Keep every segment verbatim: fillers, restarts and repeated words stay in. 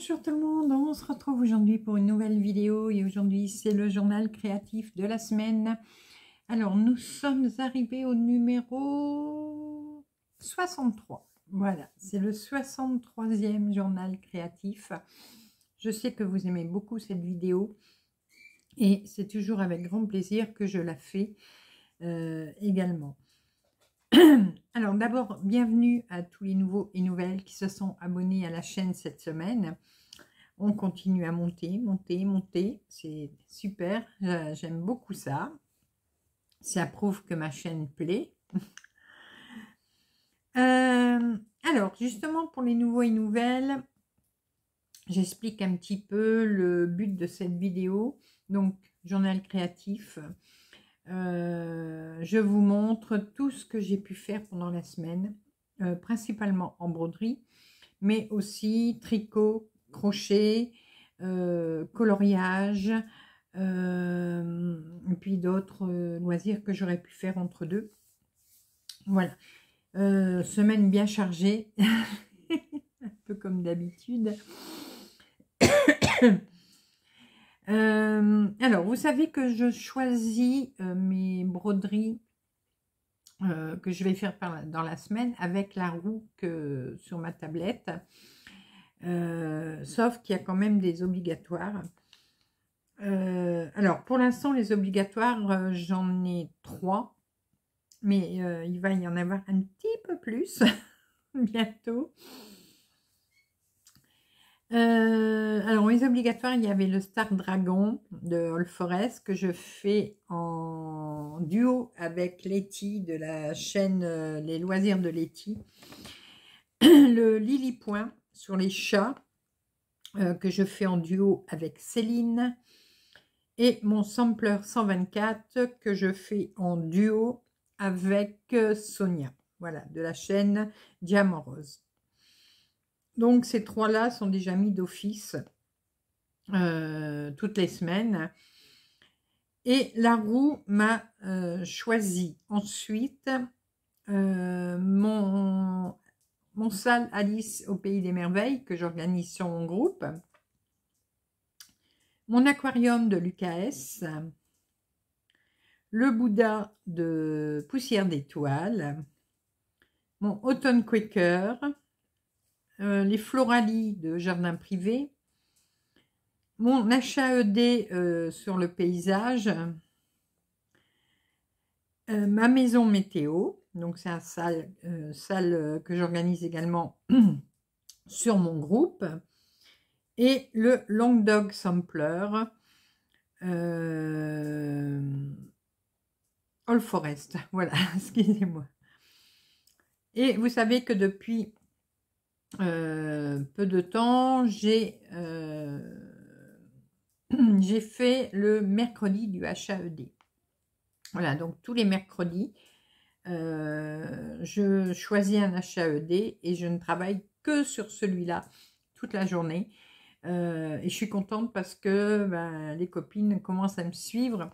Bonjour tout le monde, on se retrouve aujourd'hui pour une nouvelle vidéo et aujourd'hui c'est le journal créatif de la semaine. Alors nous sommes arrivés au numéro soixante-trois, voilà, c'est le soixante-troisième journal créatif. Je sais que vous aimez beaucoup cette vidéo et c'est toujours avec grand plaisir que je la fais euh, également. Alors d'abord, bienvenue à tous les nouveaux et nouvelles qui se sont abonnés à la chaîne cette semaine. On continue à monter, monter, monter. C'est super, euh, j'aime beaucoup ça. Ça prouve que ma chaîne plaît. euh, alors justement, pour les nouveaux et nouvelles, j'explique un petit peu le but de cette vidéo. Donc, journal créatif. Euh, je vous montre tout ce que j'ai pu faire pendant la semaine, euh, principalement en broderie, mais aussi tricot, crochet, euh, coloriage, euh, et puis d'autres euh, loisirs que j'aurais pu faire entre deux. Voilà, euh, semaine bien chargée, un peu comme d'habitude. Euh, alors, vous savez que je choisis euh, mes broderies euh, que je vais faire par, dans la semaine avec la roue que, sur ma tablette, euh, sauf qu'il y a quand même des obligatoires. Euh, alors, pour l'instant, les obligatoires, euh, j'en ai trois, mais euh, il va y en avoir un petit peu plus bientôt. Euh, alors les obligatoires, il y avait le Star Dragon de Owl Forest que je fais en duo avec Laety de la chaîne euh, Les Loisirs de Laety, le Lily Point sur les chats euh, que je fais en duo avec Céline et mon Sampler cent vingt-quatre que je fais en duo avec euh, Sonia, voilà, de la chaîne Diamant Rose. Donc, ces trois-là sont déjà mis d'office euh, toutes les semaines. Et la roue m'a euh, choisi. Ensuite, euh, mon, mon salle Alice au Pays des Merveilles que j'organise sur mon groupe. Mon aquarium de Lucas. Le Bouddha de Poussière d'Étoiles. Mon Autumn Quaker. Euh, les Floralies de Jardin Privé, mon H A E D euh, sur le paysage, euh, ma maison météo, donc c'est un salle, euh, salle que j'organise également sur mon groupe, et le Long Dog Sampler, euh, Owl Forest, voilà, excusez-moi. Et vous savez que depuis Euh, peu de temps, j'ai euh, j'ai fait le mercredi du H A E D. Voilà, donc tous les mercredis, euh, je choisis un H A E D et je ne travaille que sur celui-là toute la journée. Euh, et je suis contente parce que ben, les copines commencent à me suivre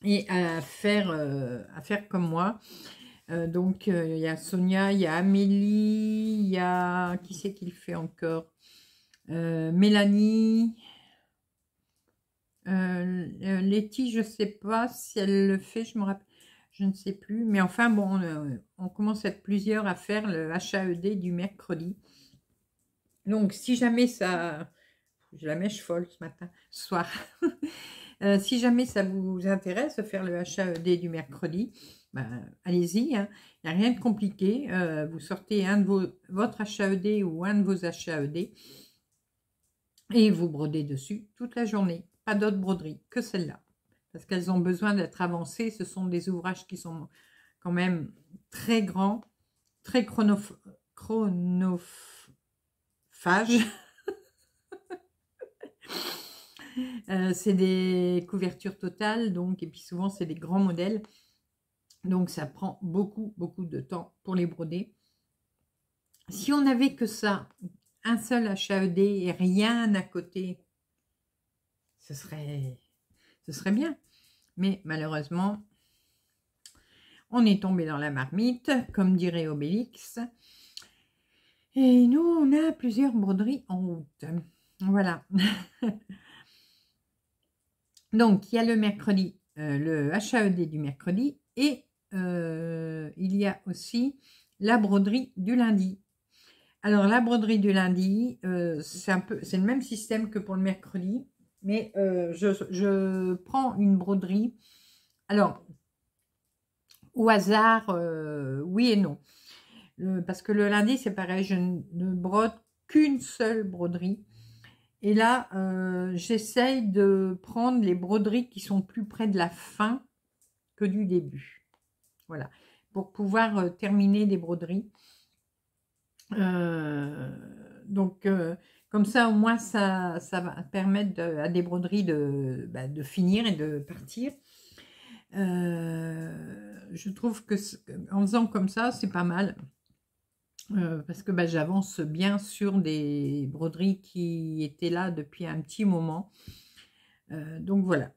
et à faire, euh, à faire comme moi. Euh, donc, il euh, y a Sonia, il y a Amélie, il y a... Qui c'est qu'il fait encore euh, Mélanie. Euh, Laety, je ne sais pas si elle le fait, je me rappelle. Je ne sais plus. Mais enfin, bon, on, euh, on commence à être plusieurs à faire le H A E D du mercredi. Donc, si jamais ça... J'ai la mèche folle ce matin, ce soir. euh, si jamais ça vous intéresse, faire le H A E D du mercredi... Ben, allez-y, hein. Il n'y a rien de compliqué. Euh, vous sortez un de vos, votre H A E D ou un de vos H A E D et vous brodez dessus toute la journée. Pas d'autres broderies que celles-là parce qu'elles ont besoin d'être avancées. Ce sont des ouvrages qui sont quand même très grands, très chronof... chronophages. euh, c'est des couvertures totales, donc, et puis souvent c'est des grands modèles. Donc, ça prend beaucoup, beaucoup de temps pour les broder. Si on n'avait que ça, un seul H A E D et rien à côté, ce serait, ce serait bien. Mais malheureusement, on est tombé dans la marmite, comme dirait Obélix. Et nous, on a plusieurs broderies en route. Voilà. Donc, il y a le mercredi, euh, le H A E D du mercredi, et euh, il y a aussi la broderie du lundi. Alors, la broderie du lundi, euh, c'est un peu, c'est le même système que pour le mercredi, mais euh, je, je prends une broderie. Alors, au hasard, euh, oui et non. Euh, parce que le lundi, c'est pareil, je ne brode qu'une seule broderie. Et là, euh, j'essaye de prendre les broderies qui sont plus près de la fin que du début. Voilà, pour pouvoir euh, terminer des broderies. Euh, donc, euh, comme ça, au moins, ça, ça va permettre de, à des broderies de, bah, de finir et de partir. Euh, je trouve que en faisant comme ça, c'est pas mal. Euh, parce que bah, j'avance bien sur des broderies qui étaient là depuis un petit moment. Euh, donc voilà.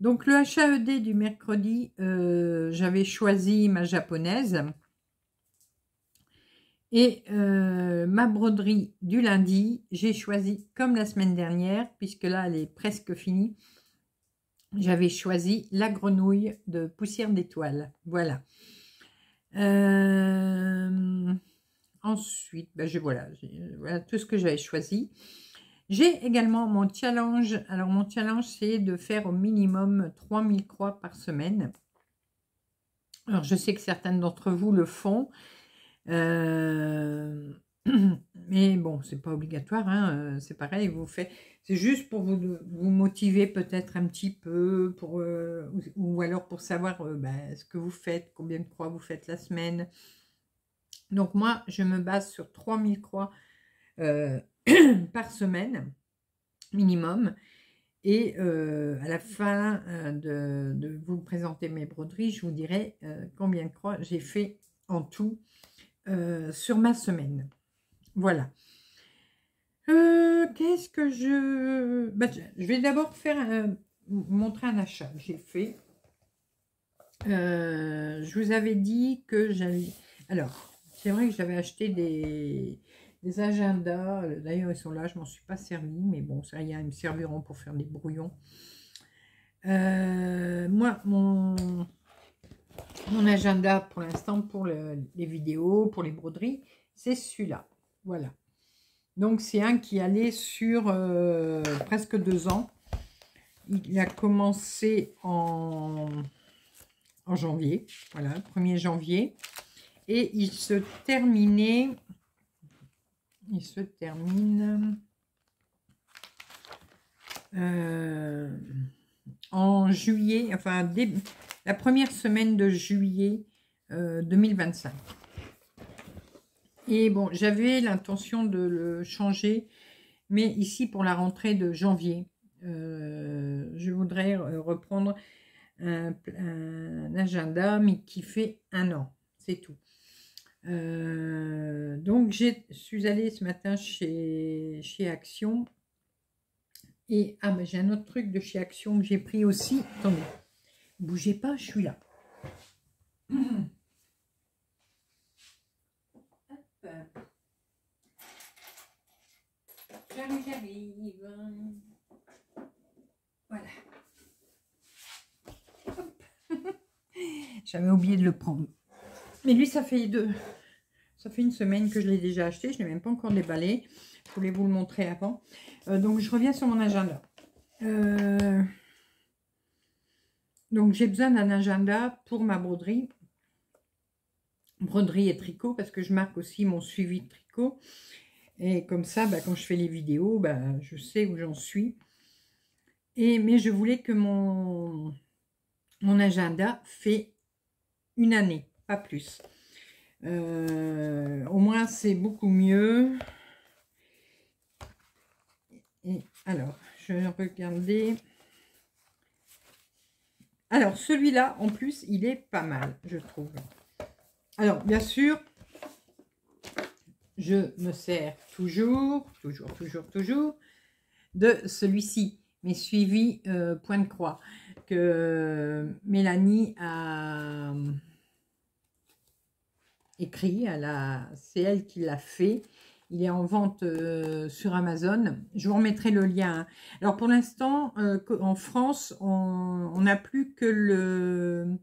Donc le H A E D du mercredi, euh, j'avais choisi ma japonaise. Et euh, ma broderie du lundi, j'ai choisi comme la semaine dernière, puisque là elle est presque finie. J'avais choisi la grenouille de Poussière d'Étoiles. Voilà. Euh, ensuite, ben je, voilà, je, voilà tout ce que j'avais choisi. J'ai également mon challenge. Alors, mon challenge, c'est de faire au minimum trois mille croix par semaine. Alors, je sais que certaines d'entre vous le font. Euh, mais bon, c'est pas obligatoire. Hein, c'est pareil, vous faites... C'est juste pour vous, vous motiver peut-être un petit peu, pour, euh, ou, ou alors pour savoir euh, ben, ce que vous faites, combien de croix vous faites la semaine. Donc moi, je me base sur trois mille croix euh, par semaine, minimum. Et euh, à la fin euh, de, de vous présenter mes broderies, je vous dirai euh, combien de croix j'ai fait en tout euh, sur ma semaine. Voilà. Euh, qu'est-ce que je... Bah, je vais d'abord faire un... montrer un achat que j'ai fait. Euh, je vous avais dit que j'avais... Alors, c'est vrai que j'avais acheté des... des agendas. D'ailleurs, ils sont là, je m'en suis pas servi. Mais bon, ça y est, ils me serviront pour faire des brouillons. Euh, moi, mon... mon agenda pour l'instant, pour le... les vidéos, pour les broderies, c'est celui-là. Voilà. Donc, c'est un qui allait sur euh, presque deux ans. Il a commencé en, en janvier, voilà, premier janvier. Et il se terminait, il se termine euh, en juillet, enfin, début, la première semaine de juillet euh, deux mille vingt-cinq. Et bon, j'avais l'intention de le changer, mais ici pour la rentrée de janvier, euh, je voudrais reprendre un, un agenda, mais qui fait un an, c'est tout. Euh, donc, je suis allée ce matin chez, chez Action. Et, ah, mais j'ai un autre truc de chez Action que j'ai pris aussi. Attendez, bougez pas, je suis là. J'arrive, j'arrive. Voilà. J'avais oublié de le prendre. Mais lui, ça fait deux. Ça fait une semaine que je l'ai déjà acheté. Je ne l'ai même pas encore déballé. Je voulais vous le montrer avant. Euh, donc, je reviens sur mon agenda. Euh... Donc, j'ai besoin d'un agenda pour ma broderie. Broderie et tricot, parce que je marque aussi mon suivi de tricot. Et comme ça, bah, quand je fais les vidéos, bah, je sais où j'en suis. Et, mais je voulais que mon, mon agenda fait une année, pas plus. Euh, au moins, c'est beaucoup mieux. Et alors, je vais regarder. Alors, celui-là, en plus, il est pas mal, je trouve. Alors, bien sûr... Je me sers toujours, toujours, toujours, toujours de celui-ci, mes suivis euh, point de croix, que Mélanie a écrit. C'est elle qui l'a fait. Il est en vente euh, sur Amazon. Je vous remettrai le lien. Alors, pour l'instant, euh, en France, on n'a plus que le,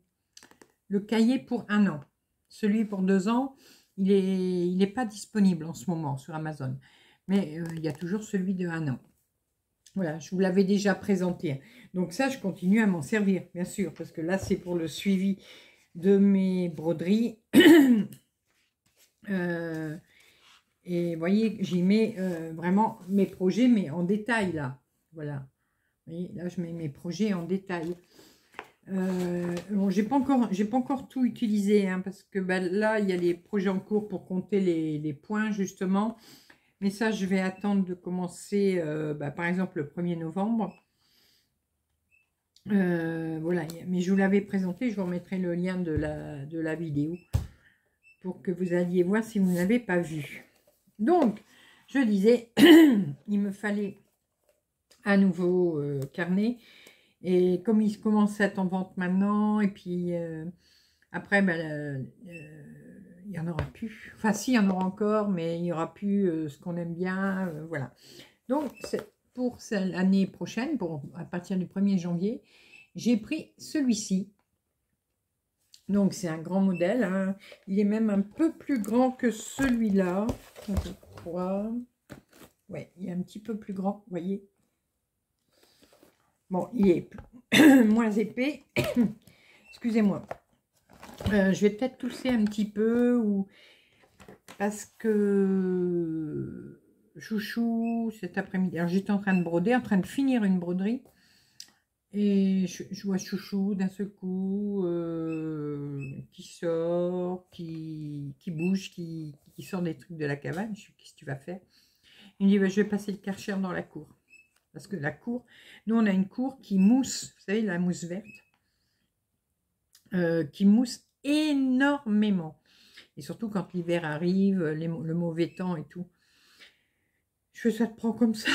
le cahier pour un an. Celui pour deux ans, il n'est il est pas disponible en ce moment sur Amazon. Mais euh, il y a toujours celui de un an. Voilà, je vous l'avais déjà présenté. Donc ça, je continue à m'en servir, bien sûr, parce que là, c'est pour le suivi de mes broderies. euh, et vous voyez, j'y mets euh, vraiment mes projets, mais en détail, là. Voilà. Vous voyez, là, je mets mes projets en détail. Euh, bon, j'ai pas encore, j'ai pas encore tout utilisé, hein, parce que ben, là, il y a les projets en cours pour compter les, les points, justement. Mais ça, je vais attendre de commencer, euh, bah, par exemple, le premier novembre. Euh, voilà, mais je vous l'avais présenté, je vous remettrai le lien de la, de la vidéo pour que vous alliez voir si vous n'avez pas vu. Donc, je disais, il me fallait un nouveau euh, carnet. Et comme il commence à être en vente maintenant, et puis euh, après, bah, euh, il n'y en aura plus. Enfin, si, il y en aura encore, mais il n'y aura plus euh, ce qu'on aime bien. Euh, voilà. Donc, pour l'année prochaine, pour, à partir du premier janvier, j'ai pris celui-ci. Donc, c'est un grand modèle. Hein. Il est même un peu plus grand que celui-là. Je crois. Ouais, il est un petit peu plus grand, vous voyez. Bon, il est moins épais. Excusez-moi. Euh, je vais peut-être tousser un petit peu ou parce que chouchou cet après-midi. Alors j'étais en train de broder, en train de finir une broderie et je, je vois chouchou d'un seul coup euh, qui sort, qui, qui bouge, qui, qui sort des trucs de la cabane. Je dis qu'est-ce que tu vas faire? Il me dit bah, je vais passer le Karcher dans la cour parce que la cour, nous on a une cour qui mousse, vous savez la mousse verte. Euh, qui mousse énormément et surtout quand l'hiver arrive les, le mauvais temps et tout je fais ça te prend comme ça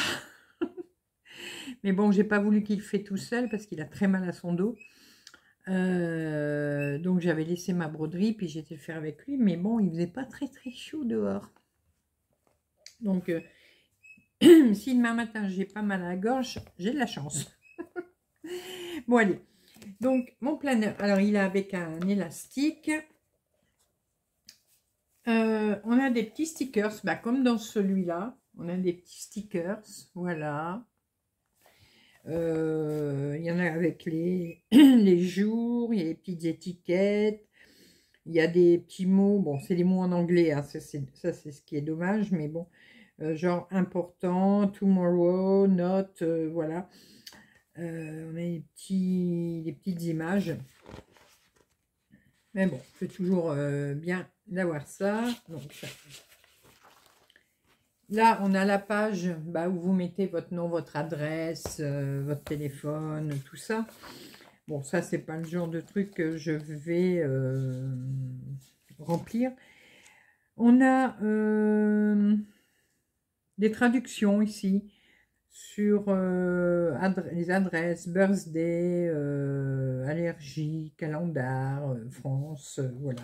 mais bon j'ai pas voulu qu'il fait tout seul parce qu'il a très mal à son dos euh, donc j'avais laissé ma broderie puis j'étais le faire avec lui mais bon il faisait pas très très chaud dehors donc euh, si demain matin j'ai pas mal à la gorge j'ai de la chance bon allez. Donc, mon planeur, alors il est avec un élastique. Euh, on a des petits stickers, bah, comme dans celui-là. On a des petits stickers, voilà. Euh, il y en a avec les, les jours, il y a des petites étiquettes. Il y a des petits mots, bon, c'est des mots en anglais, hein, ça c'est ce qui est dommage, mais bon. Euh, genre important, tomorrow, note, euh, voilà. Euh, on a des, petits, des petites images. Mais bon, c'est toujours euh, bien d'avoir ça. Donc, ça. Là, on a la page bah, où vous mettez votre nom, votre adresse, euh, votre téléphone, tout ça. Bon, ça, c'est pas le genre de truc que je vais euh, remplir. On a euh, des traductions ici. Sur euh, adre les adresses, birthday, euh, allergie, calendar, euh, France, euh, voilà.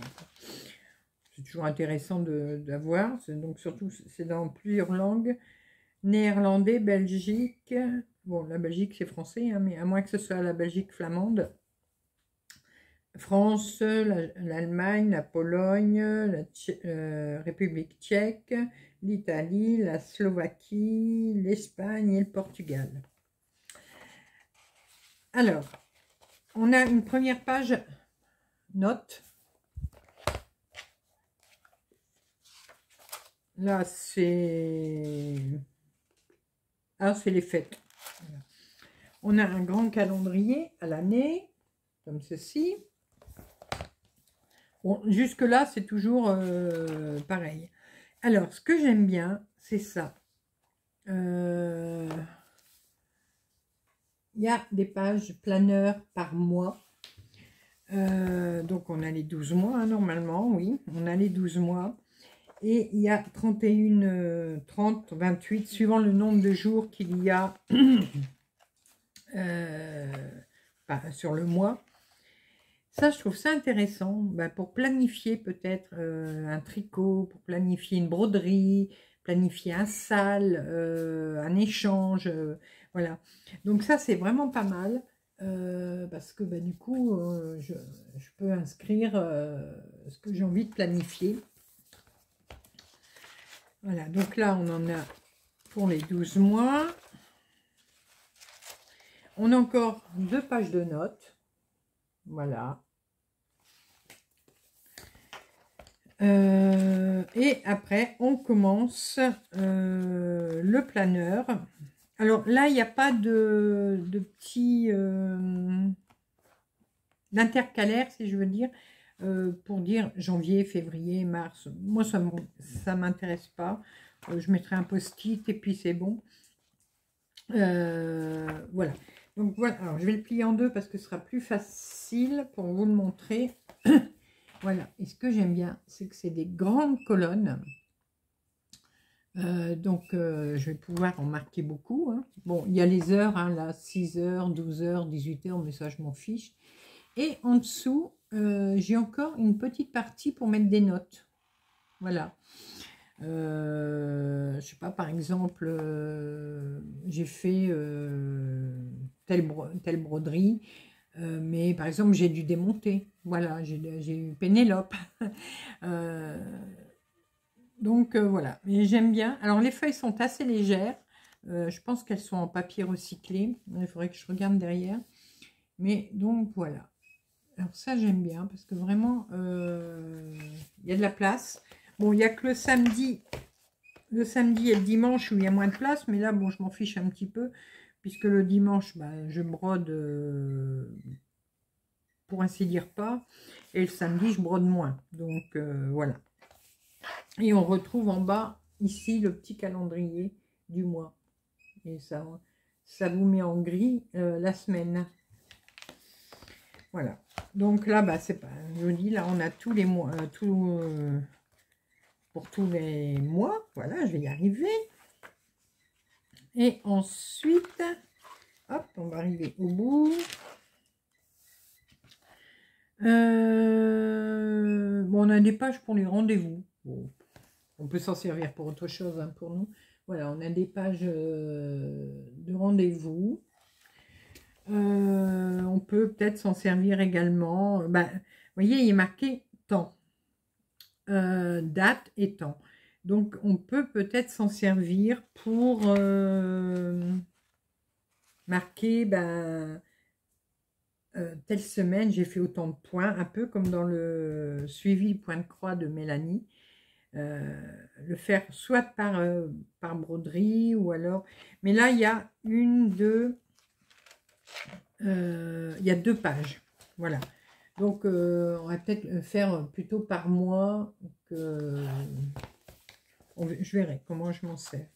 C'est toujours intéressant d'avoir, donc surtout c'est dans plusieurs langues, néerlandais, Belgique, bon la Belgique c'est français, hein, mais à moins que ce soit la Belgique flamande, France, l'Allemagne, la, la Pologne, la Tch euh, République tchèque, l'Italie, la Slovaquie, l'Espagne et le Portugal. Alors, on a une première page note. Là, c'est... Ah, c'est les fêtes. Voilà. On a un grand calendrier à l'année, comme ceci. Bon, jusque-là, c'est toujours euh, pareil. Alors, ce que j'aime bien, c'est ça. Il euh, y a des pages planeurs par mois. Euh, donc, on a les douze mois, hein, normalement, oui. On a les douze mois. Et il y a trente et un, trente, vingt-huit, suivant le nombre de jours qu'il y a euh, bah, sur le mois. Ça, je trouve ça intéressant ben, pour planifier peut-être euh, un tricot, pour planifier une broderie, planifier un sal, euh, un échange, euh, voilà. Donc ça, c'est vraiment pas mal, euh, parce que bah, du coup, euh, je, je peux inscrire euh, ce que j'ai envie de planifier. Voilà, donc là, on en a pour les douze mois. On a encore deux pages de notes. Voilà. Euh, et après, on commence euh, le planeur. Alors là, il n'y a pas de, de petit... Euh, d'intercalaire, si je veux dire, euh, pour dire janvier, février, mars. Moi, ça ne m'intéresse pas. Euh, je mettrai un post-it et puis c'est bon. Euh, voilà. Donc voilà, alors je vais le plier en deux parce que ce sera plus facile pour vous le montrer. Voilà, et ce que j'aime bien, c'est que c'est des grandes colonnes. Euh, donc euh, je vais pouvoir en marquer beaucoup. Hein. Bon, il y a les heures, hein, là, six heures, douze heures, dix-huit heures, mais ça je m'en fiche. Et en dessous, euh, j'ai encore une petite partie pour mettre des notes. Voilà. Euh, je ne sais pas, par exemple, euh, j'ai fait euh, telle, bro telle broderie, euh, mais par exemple, j'ai dû démonter. Voilà, j'ai eu Pénélope. euh, donc, euh, voilà, j'aime bien. Alors, les feuilles sont assez légères. Euh, je pense qu'elles sont en papier recyclé. Il faudrait que je regarde derrière. Mais donc, voilà. Alors, ça, j'aime bien parce que vraiment, euh, y a de la place. Bon, il n'y a que le samedi, le samedi et le dimanche où il y a moins de place, mais là, bon, je m'en fiche un petit peu, puisque le dimanche, ben, je brode, euh, pour ainsi dire pas, et le samedi, je brode moins. Donc, euh, voilà. Et on retrouve en bas, ici, le petit calendrier du mois. Et ça, ça vous met en gris euh, la semaine. Voilà. Donc là, ben, c'est pas joli. Là, on a tous les mois, euh, tout... Euh, pour tous les mois, voilà, je vais y arriver. Et ensuite, hop, on va arriver au bout. Euh, bon, on a des pages pour les rendez-vous. Bon, on peut s'en servir pour autre chose, hein, pour nous. Voilà, on a des pages euh, de rendez-vous. Euh, on peut peut-être s'en servir également. Ben, vous voyez, il est marqué temps. Euh, date et temps, donc on peut peut-être s'en servir pour euh, marquer ben, euh, telle semaine j'ai fait autant de points, un peu comme dans le suivi point de croix de Mélanie, euh, le faire soit par, euh, par broderie ou alors, mais là il y a une, deux euh, il y a deux pages, voilà. Donc, euh, on va peut-être le faire plutôt par mois. Que, euh, on, je verrai comment je m'en sers.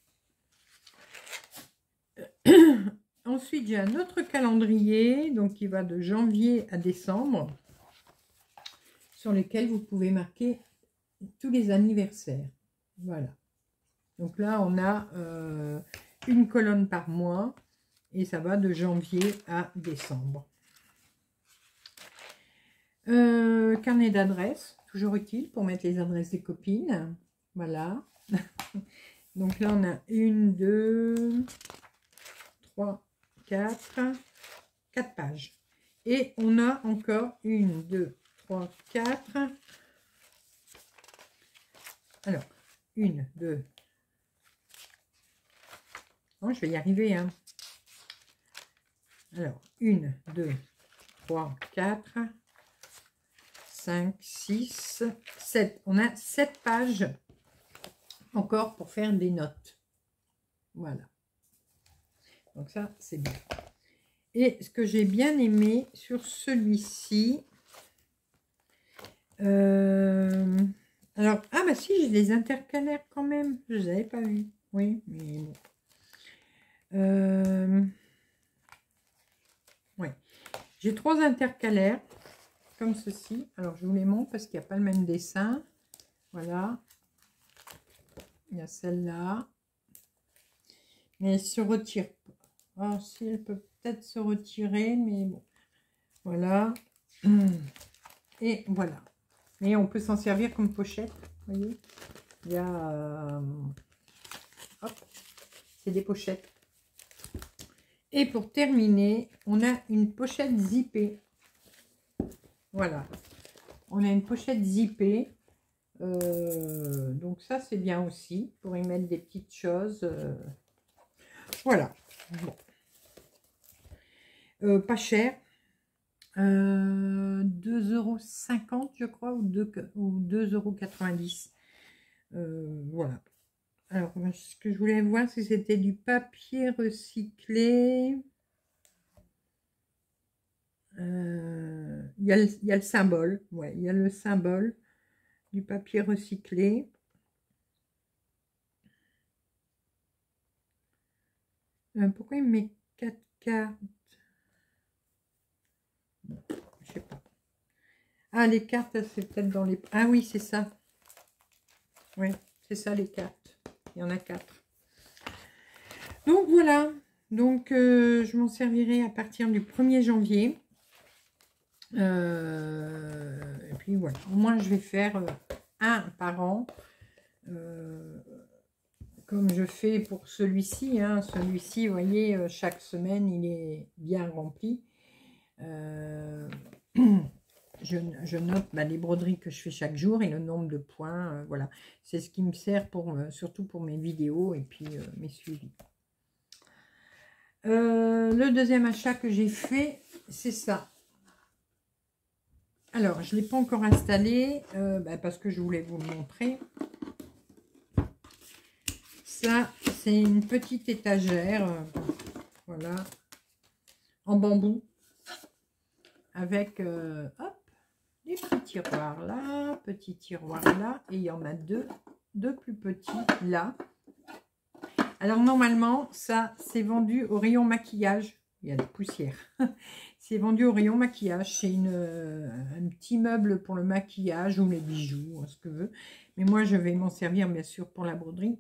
Ensuite, j'ai un autre calendrier donc qui va de janvier à décembre sur lequel vous pouvez marquer tous les anniversaires. Voilà. Donc là, on a euh, une colonne par mois et ça va de janvier à décembre. Euh, carnet d'adresses, toujours utile pour mettre les adresses des copines, voilà. Donc là on a une, deux, trois, quatre, quatre pages et on a encore une, deux, trois, quatre, alors une, deux, bon, je vais y arriver hein. Alors une, deux, trois, quatre, cinq, six, sept. On a sept pages encore pour faire des notes. Voilà. Donc ça, c'est bien. Et ce que j'ai bien aimé sur celui-ci... Euh, alors, ah bah si, j'ai des intercalaires quand même. Je ne les avais pas vus. Oui, mais bon. Euh, ouais. J'ai trois intercalaires. Comme ceci. Alors, je vous les montre parce qu'il n'y a pas le même dessin. Voilà. Il y a celle-là. Mais elle se retire. Alors, si elle peut peut-être se retirer, mais bon. Voilà. Et voilà. Mais on peut s'en servir comme pochette. Vous voyez, il y a... Euh, c'est des pochettes. Et pour terminer, on a une pochette zippée. Voilà, on a une pochette zippée. Euh, donc ça, c'est bien aussi pour y mettre des petites choses. Euh, voilà, bon. Euh, pas cher, euh, deux euros cinquante je crois, ou deux euros quatre-vingt-dix. Euh, voilà. Alors, ce que je voulais voir, si c'était du papier recyclé. Il euh, y, y a le symbole, ouais, il y a le symbole du papier recyclé. Euh, pourquoi il met quatre cartes? Je sais pas. Ah, les cartes, c'est peut-être dans les... Ah oui, c'est ça. Oui, c'est ça, les cartes. Il y en a quatre. Donc, voilà. Donc, euh, je m'en servirai à partir du premier janvier. Euh, et puis, voilà. Au moins, je vais faire un par an. Euh, comme je fais pour celui-ci. Hein. Celui-ci, vous voyez, chaque semaine, il est bien rempli. Euh, je, je note bah, les broderies que je fais chaque jour et le nombre de points, euh, voilà, c'est ce qui me sert pour euh, surtout pour mes vidéos et puis euh, mes suivis. Euh, le deuxième achat que j'ai fait, c'est ça. Alors je ne l'ai pas encore installé euh, bah, parce que je voulais vous le montrer. Ça, c'est une petite étagère, euh, voilà, en bambou, avec euh, hop, des petits tiroirs là, petits tiroirs là, et il y en a deux, deux plus petits là. Alors normalement, ça, c'est vendu au rayon maquillage. Il y a de la poussière. C'est vendu au rayon maquillage. C'est une un petit meuble pour le maquillage ou les bijoux, ce que veut. Mais moi, je vais m'en servir, bien sûr, pour la broderie.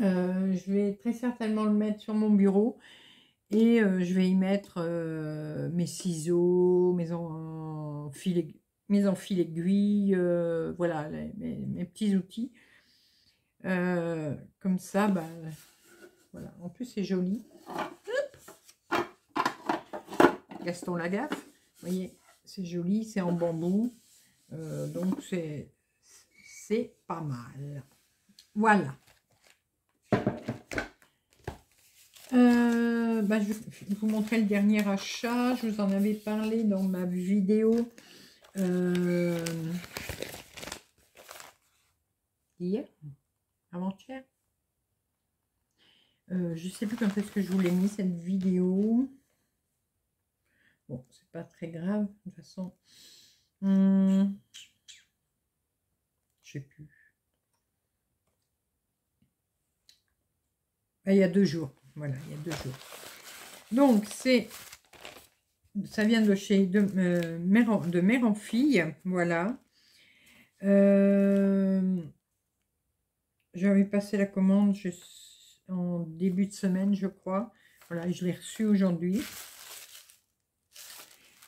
Euh, je vais très certainement le mettre sur mon bureau. Et euh, je vais y mettre euh, mes ciseaux, mes en fil, mes en fil aiguille, euh, voilà, les, mes, mes petits outils. Euh, comme ça, bah, voilà. En plus, c'est joli. Hop. Gaston Lagaffe, vous voyez, c'est joli, c'est en bambou. Euh, donc, c'est c'est pas mal. Voilà. Euh, bah je vais vous montrer le dernier achat. Je vous en avais parlé dans ma vidéo euh, hier, avant-hier. Euh, je ne sais plus quand est-ce que je vous l'ai mis, cette vidéo. Bon, c'est pas très grave, de toute façon. Hum, je ne sais plus. Ah, il y a deux jours. Voilà, il y a deux jours. Donc, c'est, ça vient de chez de, euh, mère en, de Mère en Fille. Voilà. Euh, J'avais passé la commande je, en début de semaine, je crois. Voilà, je l'ai reçue aujourd'hui.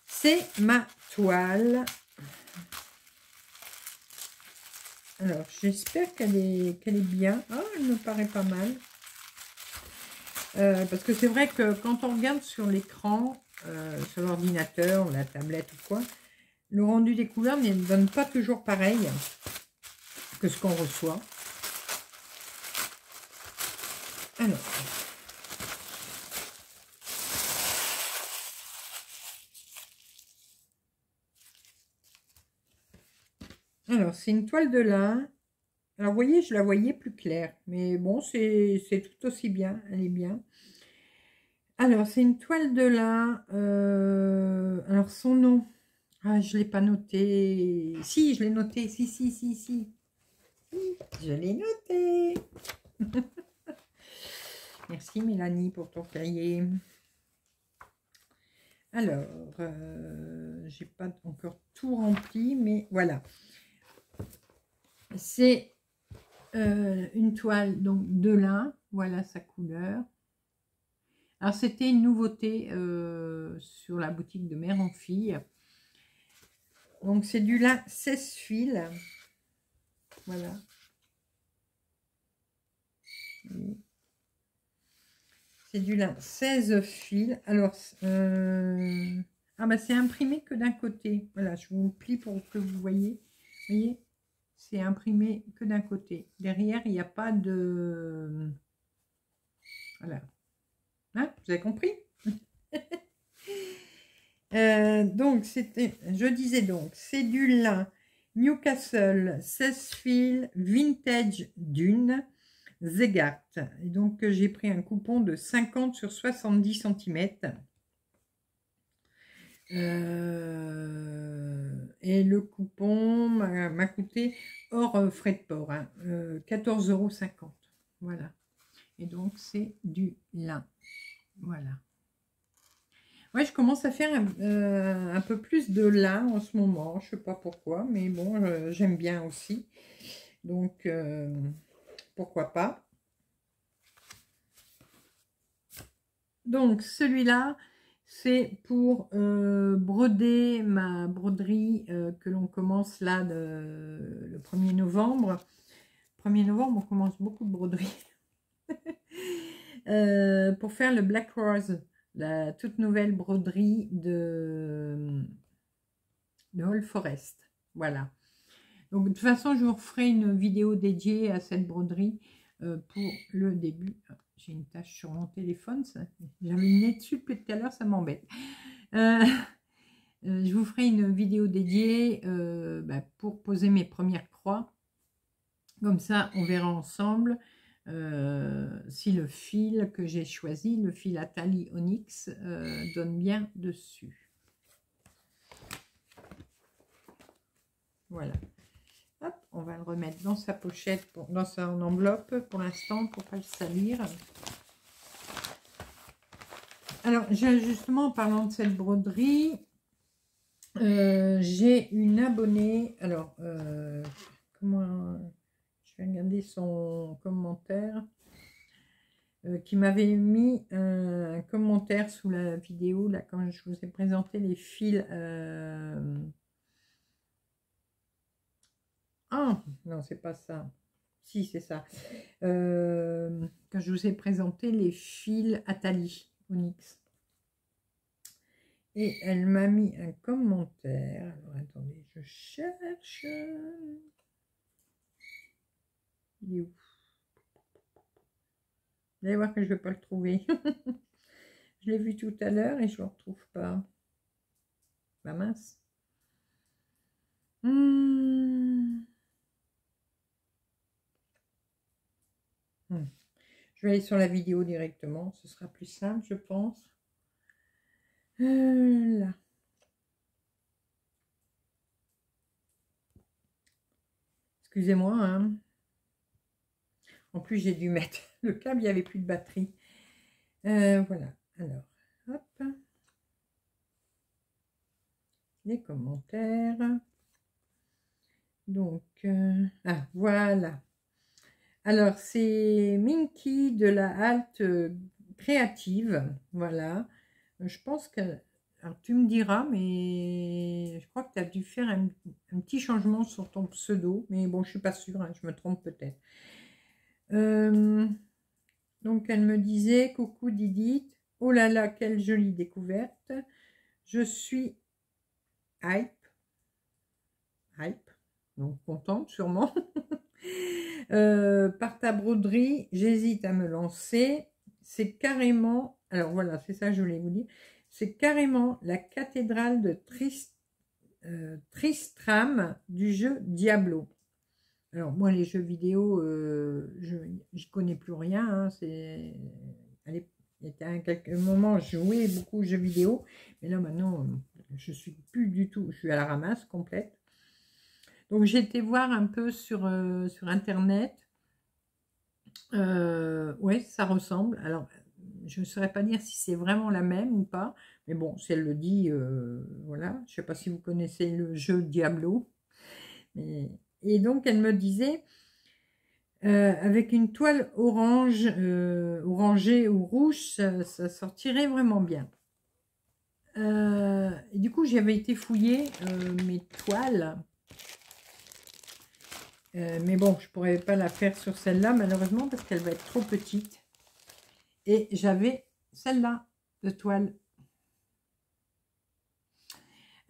C'est ma toile. Alors, j'espère qu'elle est, qu'elle est bien. Ah, elle me paraît pas mal. Euh, parce que c'est vrai que quand on regarde sur l'écran, euh, sur l'ordinateur, la tablette ou quoi, le rendu des couleurs ne donne pas toujours pareil que ce qu'on reçoit. Alors, Alors c'est une toile de lin. Alors, vous voyez, je la voyais plus claire. Mais bon, c'est tout aussi bien. Elle est bien. Alors, c'est une toile de lin. Euh, alors, son nom. Ah, je ne l'ai pas noté. Si, je l'ai noté. Si, si, si, si. Je l'ai noté. Merci, Mélanie, pour ton cahier. Alors, euh, je n'ai pas encore tout rempli. Mais voilà. C'est... Euh, une toile donc de lin, voilà sa couleur. Alors c'était une nouveauté euh, sur la boutique de Mère en Fille. Donc c'est du lin seize fils, voilà. C'est du lin seize fils. Alors, euh... ah bah c'est imprimé que d'un côté. Voilà, je vous le plie pour que vous voyez. Vous voyez, c'est imprimé que d'un côté. Derrière, il n'y a pas de... Voilà. Hein, vous avez compris? euh, donc, c'était... Je disais donc, c'est du lin Newcastle, seize fils, vintage d'une, Zegart. Et donc, j'ai pris un coupon de cinquante sur soixante-dix centimètres. Euh, et le coupon m'a coûté, hors frais de port, hein, euh, quatorze euros cinquante. Voilà. Et donc, c'est du lin. Voilà. Ouais, je commence à faire un, euh, un peu plus de lin en ce moment. Je sais pas pourquoi, mais bon, euh, j'aime bien aussi. Donc, euh, pourquoi pas. Donc, celui-là, c'est pour euh, broder ma broderie euh, que l'on commence là de, le premier novembre. premier novembre, on commence beaucoup de broderies. euh, pour faire le Black Rose, la toute nouvelle broderie de, de Owl Forest. Voilà. Donc, de toute façon, je vous referai une vidéo dédiée à cette broderie euh, pour le début. J'ai une tache sur mon téléphone. J'avais le nez dessus depuis tout à l'heure, ça m'embête. Euh, euh, je vous ferai une vidéo dédiée euh, bah, pour poser mes premières croix. Comme ça, on verra ensemble euh, si le fil que j'ai choisi, le fil Atalie Onyx, euh, donne bien dessus. Voilà. Hop, on va le remettre dans sa pochette, pour, dans sa enveloppe pour l'instant, pour pas le salir. Alors, justement, en parlant de cette broderie, euh, j'ai une abonnée. Alors, euh, comment je vais regarder son commentaire, euh, qui m'avait mis un commentaire sous la vidéo, là, quand je vous ai présenté les fils. Euh, Ah, non, c'est pas ça. Si, c'est ça. Euh, quand je vous ai présenté les fils Atalie Onyx. Et elle m'a mis un commentaire. Alors, attendez, je cherche. Il est où? Vous allez voir que je ne vais pas le trouver. Je l'ai vu tout à l'heure et je ne le retrouve pas. Bah mince. Hum... Hum. Je vais aller sur la vidéo directement, ce sera plus simple, je pense. Euh, là. Excusez-moi. Hein. En plus, j'ai dû mettre le câble, il n'y avait plus de batterie. Euh, voilà. Alors, hop. Les commentaires. Donc, euh... ah, voilà. Alors, c'est Minky de la halte créative. Voilà. Je pense que... Alors, tu me diras, mais je crois que tu as dû faire un, un petit changement sur ton pseudo. Mais bon, je ne suis pas sûre. Hein, je me trompe peut-être. Euh, donc, elle me disait, coucou Didit. Oh là là, quelle jolie découverte. Je suis hype. Hype. Donc, contente sûrement. Euh, par ta broderie, j'hésite à me lancer. C'est carrément, alors voilà, c'est ça que je voulais vous dire. C'est carrément la cathédrale de Trist, euh, Tristram du jeu Diablo. Alors moi, les jeux vidéo, euh, je n'y connais plus rien. Hein, c'est, il y a un quelques moments, je jouais beaucoup aux jeux vidéo, mais là maintenant, je suis plus du tout. Je suis à la ramasse complète. Donc, j'ai été voir un peu sur, euh, sur Internet. Euh, oui, ça ressemble. Alors, je ne saurais pas dire si c'est vraiment la même ou pas. Mais bon, si elle le dit, euh, voilà. Je ne sais pas si vous connaissez le jeu Diablo. Mais, et donc, elle me disait, euh, avec une toile orange, euh, orangée ou rouge, ça, ça sortirait vraiment bien. Euh, et du coup, j'avais été fouiller euh, mes toiles. Euh, mais bon, je ne pourrais pas la faire sur celle-là, malheureusement, parce qu'elle va être trop petite. Et j'avais celle-là de toile.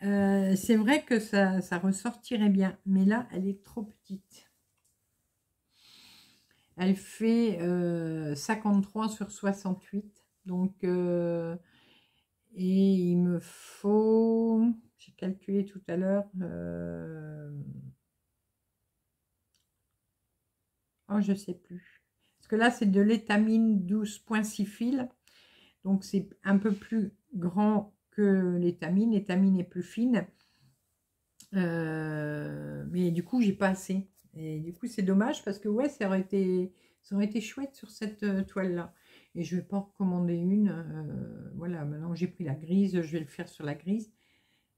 Euh, c'est vrai que ça, ça ressortirait bien, mais là, elle est trop petite. Elle fait euh, cinquante-trois sur soixante-huit. Donc, euh, et il me faut, j'ai calculé tout à l'heure, euh, oh, je ne sais plus. Parce que là, c'est de l'étamine douze virgule six fils. Donc, c'est un peu plus grand que l'étamine. L'étamine est plus fine. Euh, mais du coup, j'ai pas assez. Et du coup, c'est dommage parce que, ouais, ça aurait été, ça aurait été chouette sur cette euh, toile-là. Et je ne vais pas recommander une. Euh, voilà, maintenant j'ai pris la grise, je vais le faire sur la grise.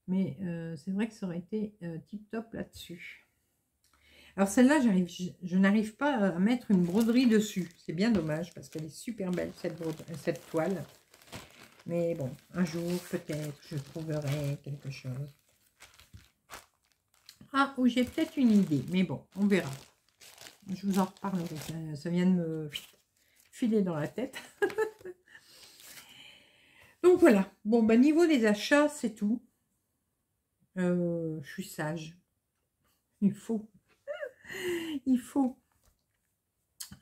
Mais euh, c'est vrai que ça aurait été euh, tip-top là-dessus. Alors celle-là, j'arrive, je, je n'arrive pas à mettre une broderie dessus. C'est bien dommage parce qu'elle est super belle, cette, cette toile. Mais bon, un jour, peut-être, je trouverai quelque chose. Ah, ou j'ai peut-être une idée. Mais bon, on verra. Je vous en reparlerai. Ça, ça vient de me filer dans la tête. Donc voilà. Bon, ben, niveau des achats, c'est tout. Euh, je suis sage. Il faut... Il faut...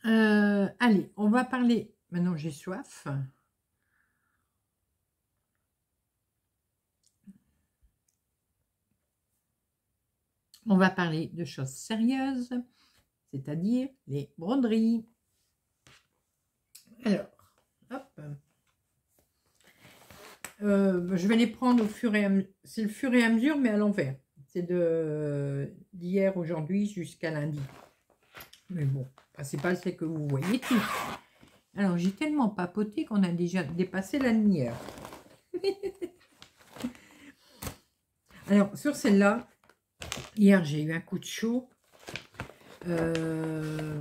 Euh, allez, on va parler... Maintenant, j'ai soif. On va parler de choses sérieuses, c'est-à-dire les broderies. Alors, hop. Euh, je vais les prendre au fur et à mesure. C'est le fur et à mesure, mais à l'envers. De d'hier aujourd'hui jusqu'à lundi, mais bon, le principal c'est que vous voyez tout. Alors j'ai tellement papoté qu'on a déjà dépassé la demi-heure. Alors sur celle là hier j'ai eu un coup de chaud. Euh...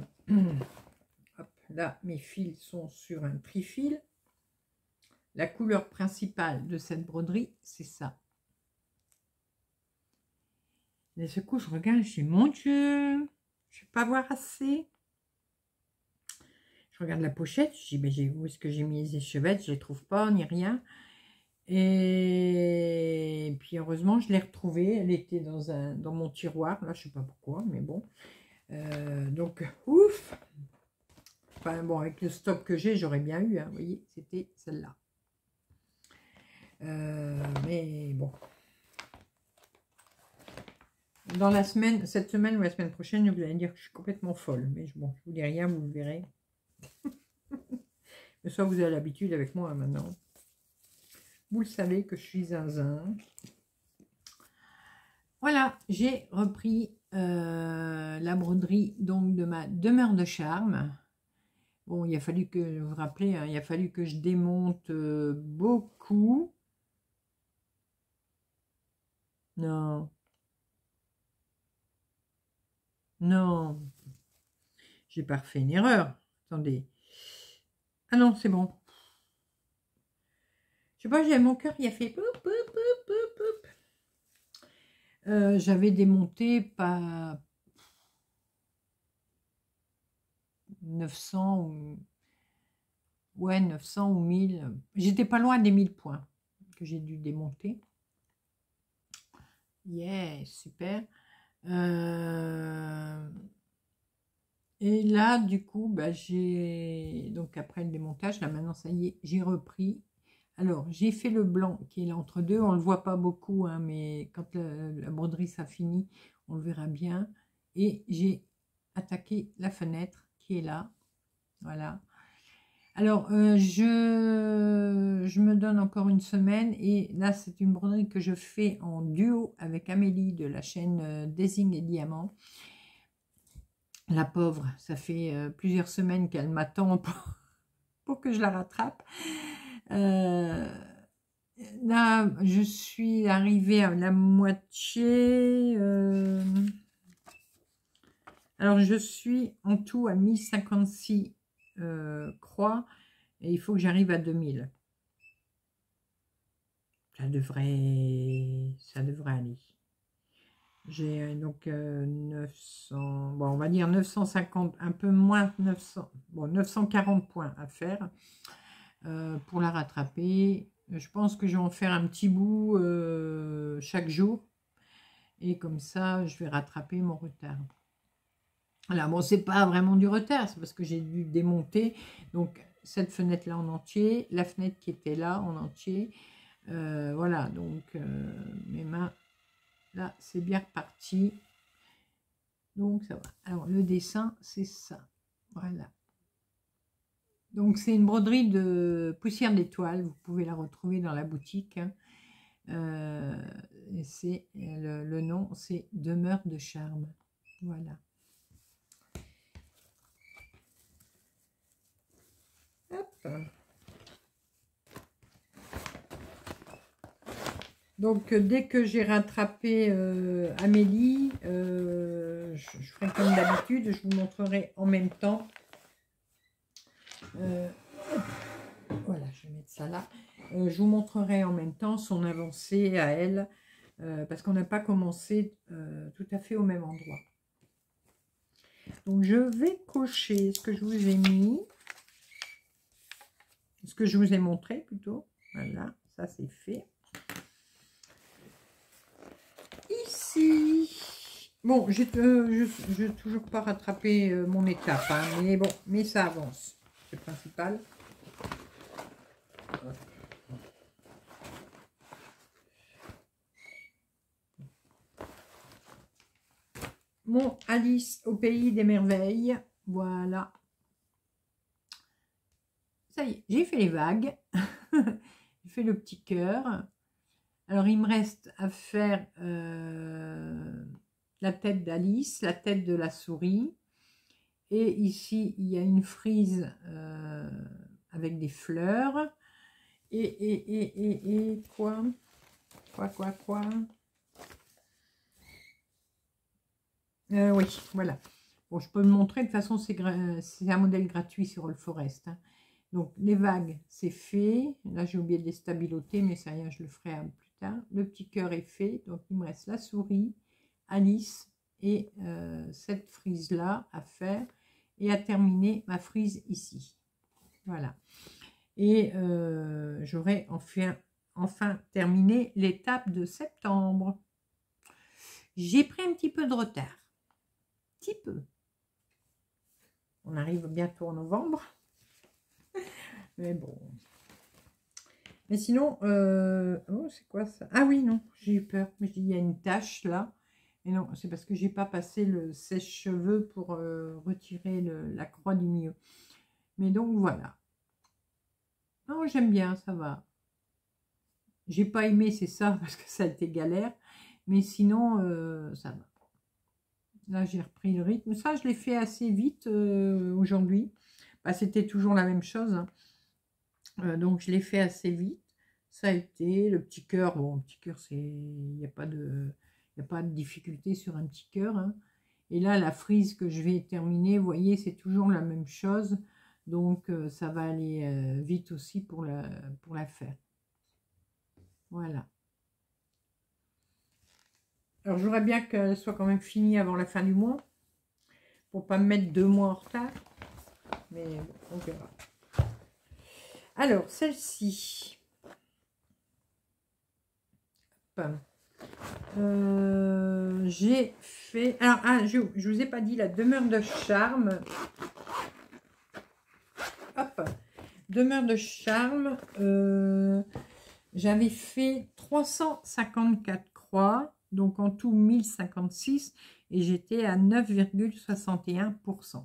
Hop, là mes fils sont sur un trifil. La couleur principale de cette broderie c'est ça. Et ce coup, je regarde, je dis, mon Dieu, je ne vais pas voir assez. Je regarde la pochette, je dis, mais j'ai, où est-ce que j'ai mis les échevettes? Je ne les trouve pas, ni rien. Et... Et puis, heureusement, je l'ai retrouvée. Elle était dans, un, dans mon tiroir. Là, je ne sais pas pourquoi, mais bon. Euh, donc, ouf. Enfin, bon, avec le stock que j'ai, j'aurais bien eu. Hein, vous voyez, c'était celle-là. Euh, mais bon. Dans la semaine, cette semaine ou la semaine prochaine, vous allez dire que je suis complètement folle. Mais bon, je vous dis rien, vous le verrez. Mais ça, vous avez l'habitude avec moi maintenant. Vous le savez que je suis zinzin. Voilà, j'ai repris euh, la broderie donc de ma demeure de charme. Bon, il a fallu que, vous vous rappelez, hein, il a fallu que je démonte euh, beaucoup. Non. Non, j'ai pas refait une erreur. Attendez. Ah non, c'est bon. Je sais pas, j'ai mon cœur, il a fait. Euh, J'avais démonté pas neuf cents ou ouais neuf cents ou mille. J'étais pas loin des mille points que j'ai dû démonter. Yeah, super. Euh... Et là, du coup, bah, j'ai donc après le démontage, là maintenant ça y est, j'ai repris. Alors j'ai fait le blanc qui est là entre deux, on le voit pas beaucoup, hein, mais quand la, la broderie ça finit, on le verra bien. Et j'ai attaqué la fenêtre qui est là, voilà. Alors euh, je je me donne encore une semaine et là c'est une broderie que je fais en duo avec Amélie de la chaîne euh, Designs et Diamant. La pauvre, ça fait euh, plusieurs semaines qu'elle m'attend pour, pour que je la rattrape. Euh, là je suis arrivée à la moitié. Euh, alors je suis en tout à mille cinquante-six. Euh, croix et il faut que j'arrive à deux mille. Ça devrait ça devrait aller. J'ai donc euh, neuf cents, bon on va dire neuf cent cinquante, un peu moins neuf cents, bon neuf cent quarante points à faire. euh, pour la rattraper. Je pense que je vais en faire un petit bout euh, chaque jour. Et comme ça, je vais rattraper mon retard. Alors, bon, c'est pas vraiment du retard, c'est parce que j'ai dû démonter. Donc, cette fenêtre-là en entier, la fenêtre qui était là en entier. Euh, voilà, donc, euh, mes mains, là, c'est bien reparti. Donc, ça va. Alors, le dessin, c'est ça. Voilà. Donc, c'est une broderie de Poussière d'Étoiles. Vous pouvez la retrouver dans la boutique. Hein. Euh, et c'est le, le nom, c'est Demeure de Charme. Voilà. Hop. Donc dès que j'ai rattrapé euh, Amélie, euh, je, je ferai comme d'habitude, je vous montrerai en même temps. Euh, voilà, je vais mettre ça là. Euh, je vous montrerai en même temps son avancée à elle, euh, parce qu'on n'a pas commencé euh, tout à fait au même endroit. Donc je vais cocher ce que je vous ai mis, ce que je vous ai montré plutôt. Voilà, ça c'est fait. Ici, bon, j'ai euh, je n'ai toujours pas rattrapé euh, mon étape, hein, mais bon, mais ça avance, c'est le principal. Mon Alice au pays des merveilles, voilà. Ça y est, j'ai fait les vagues, j'ai fait le petit cœur. Alors, il me reste à faire euh, la tête d'Alice, la tête de la souris. Et ici, il y a une frise euh, avec des fleurs. Et, et, et, et, et, quoi Quoi, quoi, quoi euh, Oui, voilà. Bon, je peux le montrer. De toute façon, c'est un modèle gratuit sur Owl Forest. Hein. Donc, les vagues, c'est fait. Là, j'ai oublié de les stabiloter, mais ça rien, je le ferai un peu. Le petit cœur est fait, donc il me reste la souris, Alice et euh, cette frise là à faire et à terminer ma frise ici. Voilà. Et euh, j'aurai enfin, enfin terminé l'étape de septembre. J'ai pris un petit peu de retard. Petit peu. On arrive bientôt en novembre. Mais bon... Mais sinon, euh, oh, c'est quoi ça? Ah oui, non, j'ai eu peur. Mais il y a une tache là. Et non, c'est parce que j'ai pas passé le sèche-cheveux pour euh, retirer le, la croix du milieu. Mais donc, voilà. Non, j'aime bien, ça va. J'ai pas aimé, c'est ça, parce que ça a été galère. Mais sinon, euh, ça va. Là, j'ai repris le rythme. Ça, je l'ai fait assez vite euh, aujourd'hui. Bah, c'était toujours la même chose, hein. Euh, donc je l'ai fait assez vite, ça a été, le petit cœur, bon, le petit cœur, c'est, il n'y a pas de, il n'y a pas de difficulté sur un petit cœur, hein. Et là, la frise que je vais terminer, vous voyez, c'est toujours la même chose, donc euh, ça va aller euh, vite aussi pour la, pour la faire. Voilà. Alors, j'aurais bien qu'elle soit quand même finie avant la fin du mois, pour ne pas me mettre deux mois en retard, mais on verra. Alors, celle-ci, euh, j'ai fait, alors, ah, je ne vous ai pas dit la demeure de charme, hop, demeure de charme, euh, j'avais fait trois cent cinquante-quatre croix, donc en tout mille cinquante-six, et j'étais à neuf virgule soixante et un pour cent.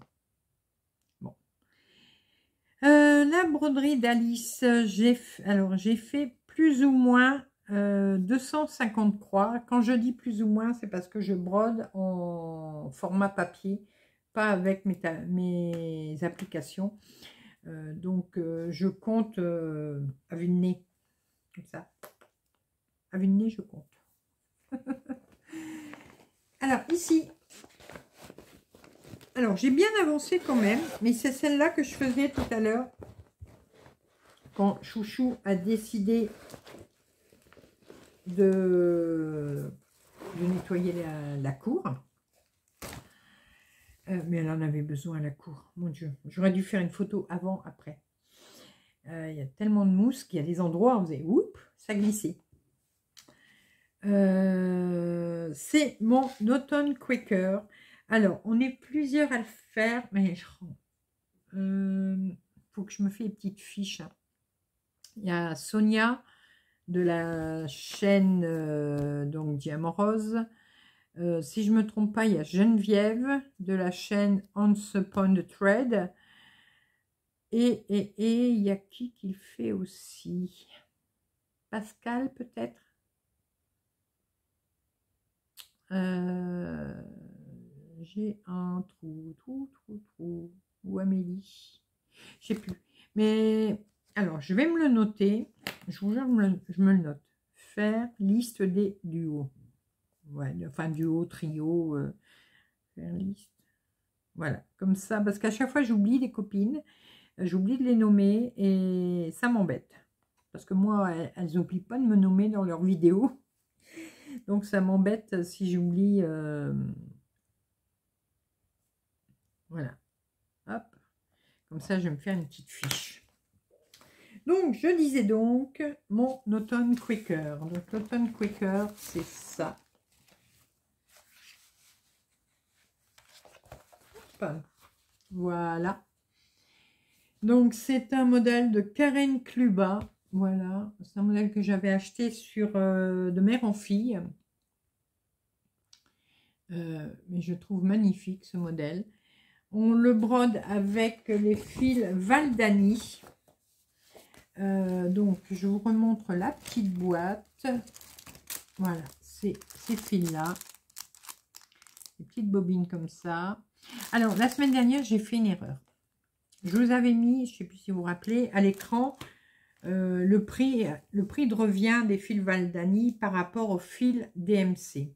Euh, la broderie d'Alice, j'ai alors j'ai fait plus ou moins euh, deux cent cinquante croix. Quand je dis plus ou moins, c'est parce que je brode en format papier, pas avec mes, mes applications. Euh, donc euh, je compte euh, à vue de nez, comme ça. À vue de nez, je compte. Alors ici. Alors, j'ai bien avancé quand même, mais c'est celle-là que je faisais tout à l'heure quand Chouchou a décidé de, de nettoyer la, la cour. Euh, mais elle en avait besoin à la cour, mon Dieu. J'aurais dû faire une photo avant, après. Euh, il y a tellement de mousse qu'il y a des endroits où vous avez, oup, ça glissait. Euh, c'est mon automne Quaker. Alors, on est plusieurs à le faire, mais je... euh, faut que je me fais les petites fiches. Il y a Sonia de la chaîne euh, donc Diamant Rose. Euh, si je ne me trompe pas, il y a Geneviève de la chaîne Once Upon the Thread. Et il et, et, y a qui qui le fait aussi? Pascal peut-être. Euh, J'ai un trou, trou, trou, trou. Ou Amélie. Je ne sais plus. Mais alors, je vais me le noter. Je vous jure, je me le, je me le note. Faire liste des duos. Ouais, enfin, duo, trio. Euh, faire liste. Voilà, comme ça. Parce qu'à chaque fois, j'oublie les copines. J'oublie de les nommer et ça m'embête. Parce que moi, elles n'oublient pas de me nommer dans leurs vidéos. Donc, ça m'embête si j'oublie. Euh... Voilà. Hop. Comme ça, je vais me faire une petite fiche. Donc, je disais donc mon automne Quaker. Donc, l'automne Quaker, c'est ça. Hop. Voilà. Donc, c'est un modèle de Karen Kluba. Voilà, c'est un modèle que j'avais acheté sur euh, de Mère en Fille. Euh, mais je trouve magnifique ce modèle. On le brode avec les fils Valdani. Euh, donc, je vous remontre la petite boîte. Voilà, c'est ces fils-là. Des petites bobines comme ça. Alors, la semaine dernière, j'ai fait une erreur. Je vous avais mis, je ne sais plus si vous vous rappelez, à l'écran, euh, le, prix, le prix de revient des fils Valdani par rapport aux fils D M C.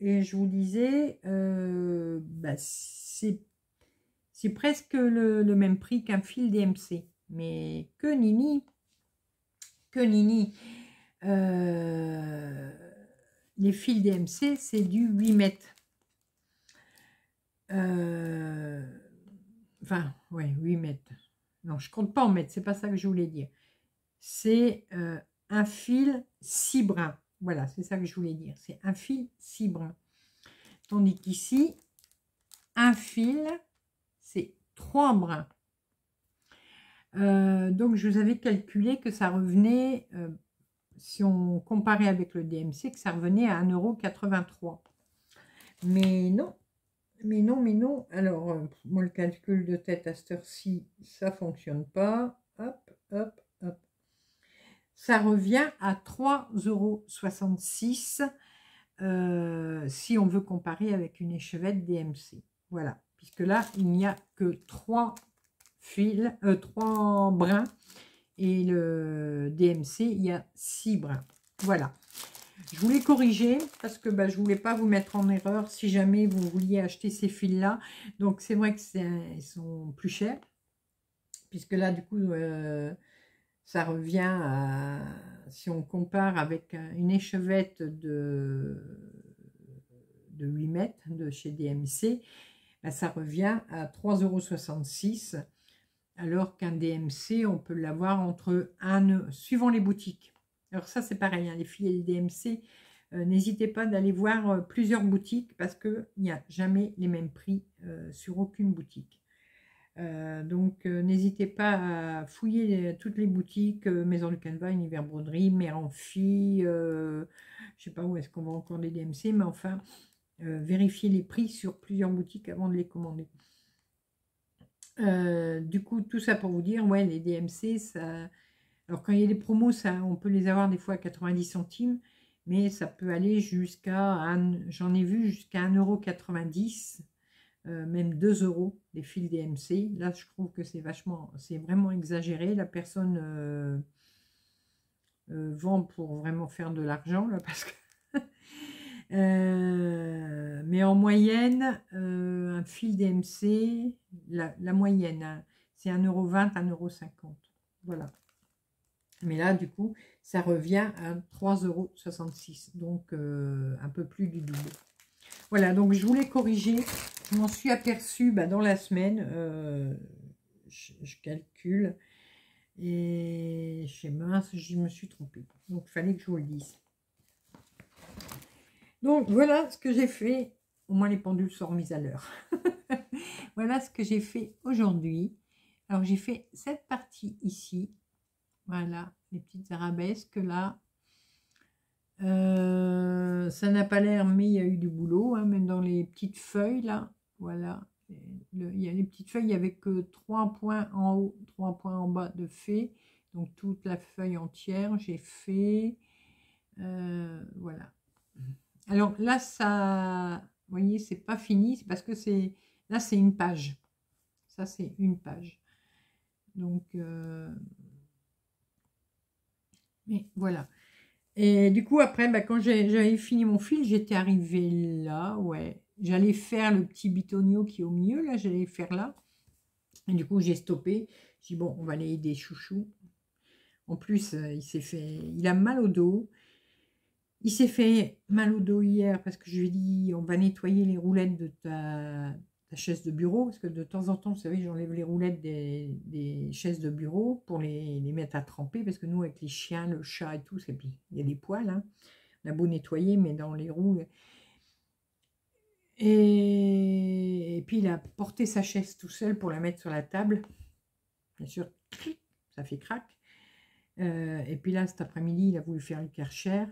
Et je vous disais, euh, bah c'est presque le, le même prix qu'un fil D M C. Mais que nini, que nini. Euh, les fils D M C, c'est du huit mètres. Euh... Enfin, ouais, huit mètres. Non, je compte pas en mètres, c'est pas ça que je voulais dire. C'est euh, un fil six brins. Voilà, c'est ça que je voulais dire. C'est un fil six brins. Tandis qu'ici, un fil, c'est trois brins. Euh, donc, je vous avais calculé que ça revenait, euh, si on comparait avec le D M C, que ça revenait à un euro quatre-vingt-trois. Mais non. Mais non, mais non. Alors, euh, moi, le calcul de tête à cette heure-ci, ça fonctionne pas. Hop, hop, hop. Ça revient à trois euros soixante-six euh, si on veut comparer avec une échevette D M C. Voilà. Puisque là, il n'y a que trois fils, euh, trois brins. Et le D M C, il y a six brins. Voilà. Je voulais corriger parce que bah, je ne voulais pas vous mettre en erreur si jamais vous vouliez acheter ces fils-là. Donc, c'est vrai qu'ils sont plus chers. Puisque là, du coup, euh, ça revient à... Si on compare avec une échevette de, de huit mètres de chez D M C, bah, ça revient à trois euros soixante-six. Alors qu'un D M C, on peut l'avoir entre un... Suivant les boutiques. Alors ça, c'est pareil, hein, les filles D M C, euh, n'hésitez pas d'aller voir euh, plusieurs boutiques parce qu'il n'y a jamais les mêmes prix euh, sur aucune boutique. Euh, donc, euh, n'hésitez pas à fouiller les, toutes les boutiques, euh, Maison de Canevas, Univers Broderie, Mère en Fille, euh, je ne sais pas où est-ce qu'on va encore des D M C, mais enfin, euh, vérifiez les prix sur plusieurs boutiques avant de les commander. Euh, du coup, tout ça pour vous dire, ouais, les D M C, ça... Alors, quand il y a des promos, ça, on peut les avoir des fois à quatre-vingt-dix centimes, mais ça peut aller jusqu'à, j'en ai vu, jusqu'à un euro quatre-vingt-dix, euh, même deux euros des fils D M C. Là, je trouve que c'est vachement, c'est vraiment exagéré. La personne euh, euh, vend pour vraiment faire de l'argent, là, parce que... euh, mais en moyenne, euh, un fil D M C, la, la moyenne, hein, c'est un euro vingt, un euro cinquante. Voilà. Mais là, du coup, ça revient à trois euros soixante-six, donc euh, un peu plus du double. Voilà, donc je voulais corriger. Je m'en suis aperçue bah, dans la semaine. Euh, je, je calcule. Et je sais mince, je me suis trompée. Donc, il fallait que je vous le dise. Donc, voilà ce que j'ai fait. Au moins, les pendules sont remises à l'heure. Voilà ce que j'ai fait aujourd'hui. Alors, j'ai fait cette partie ici. Voilà, les petites arabesques là. Euh, ça n'a pas l'air, mais il y a eu du boulot, hein, même dans les petites feuilles là. Voilà, le, il y a les petites feuilles avec trois points en haut, trois points en bas de fait. Donc toute la feuille entière, j'ai fait. Euh, voilà. Alors là, ça, vous voyez, c'est pas fini, c'est parce que c'est là, c'est une page. Ça, c'est une page. Donc euh, mais voilà. Et du coup, après, bah, quand j'avais fini mon fil, j'étais arrivée là, ouais. J'allais faire le petit bitonio qui est au milieu, là, j'allais faire là. Et du coup, j'ai stoppé. J'ai dit, bon, on va aller aider Chouchou. En plus, il s'est fait... Il a mal au dos. Il s'est fait mal au dos hier parce que je lui ai dit, on va nettoyer les roulettes de ta, ta chaise de bureau. Parce que de temps en temps, vous savez, j'enlève les roulettes des, des chaises de bureau pour les, les mettre à tremper. Parce que nous, avec les chiens, le chat et tout, et puis, il y a des poils. Hein. On a beau nettoyer, mais dans les roues... Et... et puis il a porté sa chaise tout seul pour la mettre sur la table. Bien sûr, ça fait crac. Euh, et puis là, cet après-midi, il a voulu faire le karcher.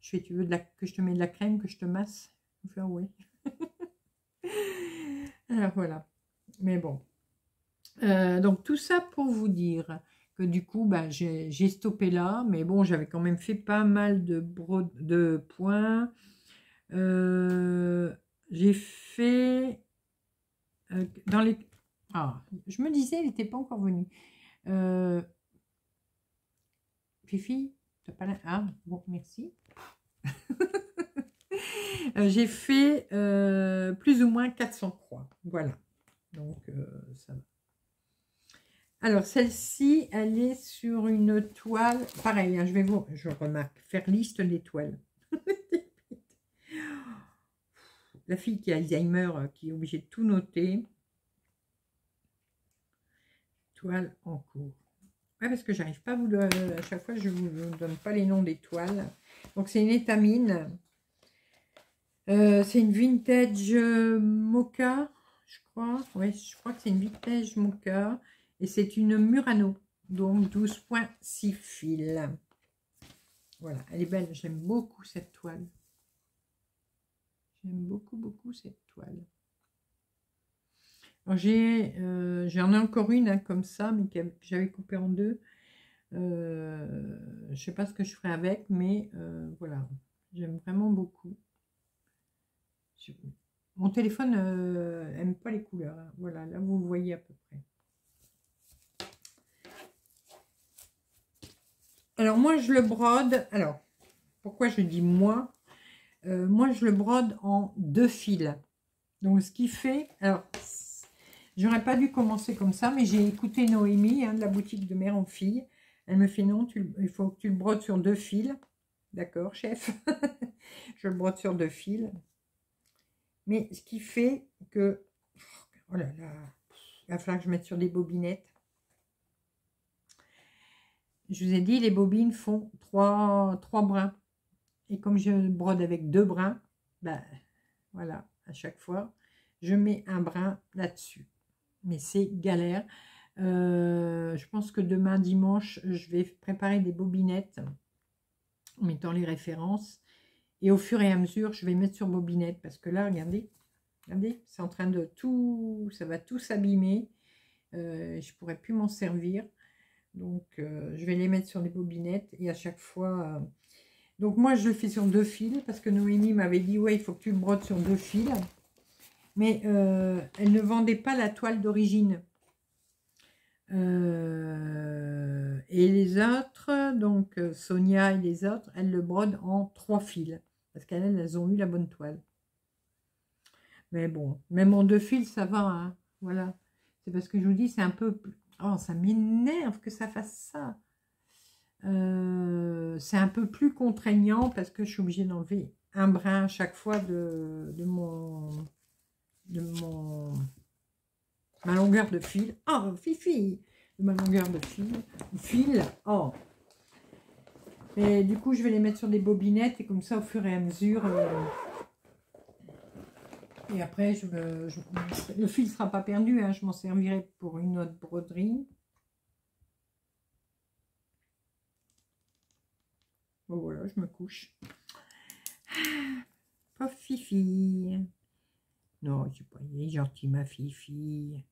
Je fais, tu veux de la... que je te mets de la crème, que je te masse? Il fait, oui. Alors voilà. Mais bon. Euh, donc tout ça pour vous dire que du coup, ben, j'ai stoppé là. Mais bon, j'avais quand même fait pas mal de, bro... de points. Euh... J'ai fait euh, dans les... Ah, je me disais, il n'était pas encore venu. Euh... Fifi, t'as pas la... Ah, bon, merci. J'ai fait euh, plus ou moins quatre cents croix. Voilà. Donc, euh, ça va. Alors, celle-ci, elle est sur une toile. Pareil, hein, je vais vous... Je remarque, faire liste des toiles. La fille qui a Alzheimer, qui est obligée de tout noter. Toile en cours. Ouais, parce que j'arrive pas à vous le... À chaque fois, je ne vous, vous donne pas les noms des toiles. Donc, c'est une étamine. Euh, c'est une vintage mocha, je crois. Oui, je crois que c'est une vintage mocha. Et c'est une Murano. Donc, douze virgule six fils. Voilà, elle est belle. J'aime beaucoup cette toile. J'aime beaucoup, beaucoup cette toile. Alors, j'ai, euh, j'en ai encore une hein, comme ça, mais que j'avais coupée en deux. Euh, je ne sais pas ce que je ferai avec, mais euh, voilà. J'aime vraiment beaucoup. Je... Mon téléphone n'aime euh, pas les couleurs. Hein. Voilà, là, vous voyez à peu près. Alors, moi, je le brode. Alors, pourquoi je dis moi ? Euh, moi, je le brode en deux fils. Donc, ce qui fait... Alors, j'aurais pas dû commencer comme ça, mais j'ai écouté Noémie, hein, de la boutique de Mère en Fille. Elle me fait, non, tu, il faut que tu le brodes sur deux fils. D'accord, chef. Je le brode sur deux fils. Mais ce qui fait que... Oh là là, il va falloir que je mette sur des bobinettes. Je vous ai dit, les bobines font trois, trois brins. Et comme je brode avec deux brins, ben voilà, à chaque fois, je mets un brin là-dessus. Mais c'est galère. Euh, je pense que demain, dimanche, je vais préparer des bobinettes en mettant les références. Et au fur et à mesure, je vais mettre sur bobinette. Parce que là, regardez, regardez, c'est en train de tout, ça va tout s'abîmer. Euh, je ne pourrais plus m'en servir. Donc, euh, je vais les mettre sur les bobinettes. Et à chaque fois... Euh, Donc, moi, je le fais sur deux fils, parce que Noémie m'avait dit, ouais, il faut que tu le brodes sur deux fils. Mais euh, elle ne vendait pas la toile d'origine. Euh, et les autres, donc Sonia et les autres, elles le brodent en trois fils. Parce qu'elles, elles ont eu la bonne toile. Mais bon, même en deux fils, ça va. Hein, voilà. C'est parce que je vous dis, c'est un peu... Oh, ça m'énerve que ça fasse ça. Euh, c'est un peu plus contraignant parce que je suis obligée d'enlever un brin à chaque fois de, de mon de mon Ma longueur de fil. Oh, Fifi! Ma longueur de fil. Fil. Oh! Et du coup, je vais les mettre sur des bobinettes et comme ça, au fur et à mesure. Euh, et après, je me, je, le fil ne sera pas perdu. Hein, je m'en servirai pour une autre broderie. Bon, voilà, je me couche. Ah, pauvre Fifi. Non, c'est pas, il est gentil, ma Fifi.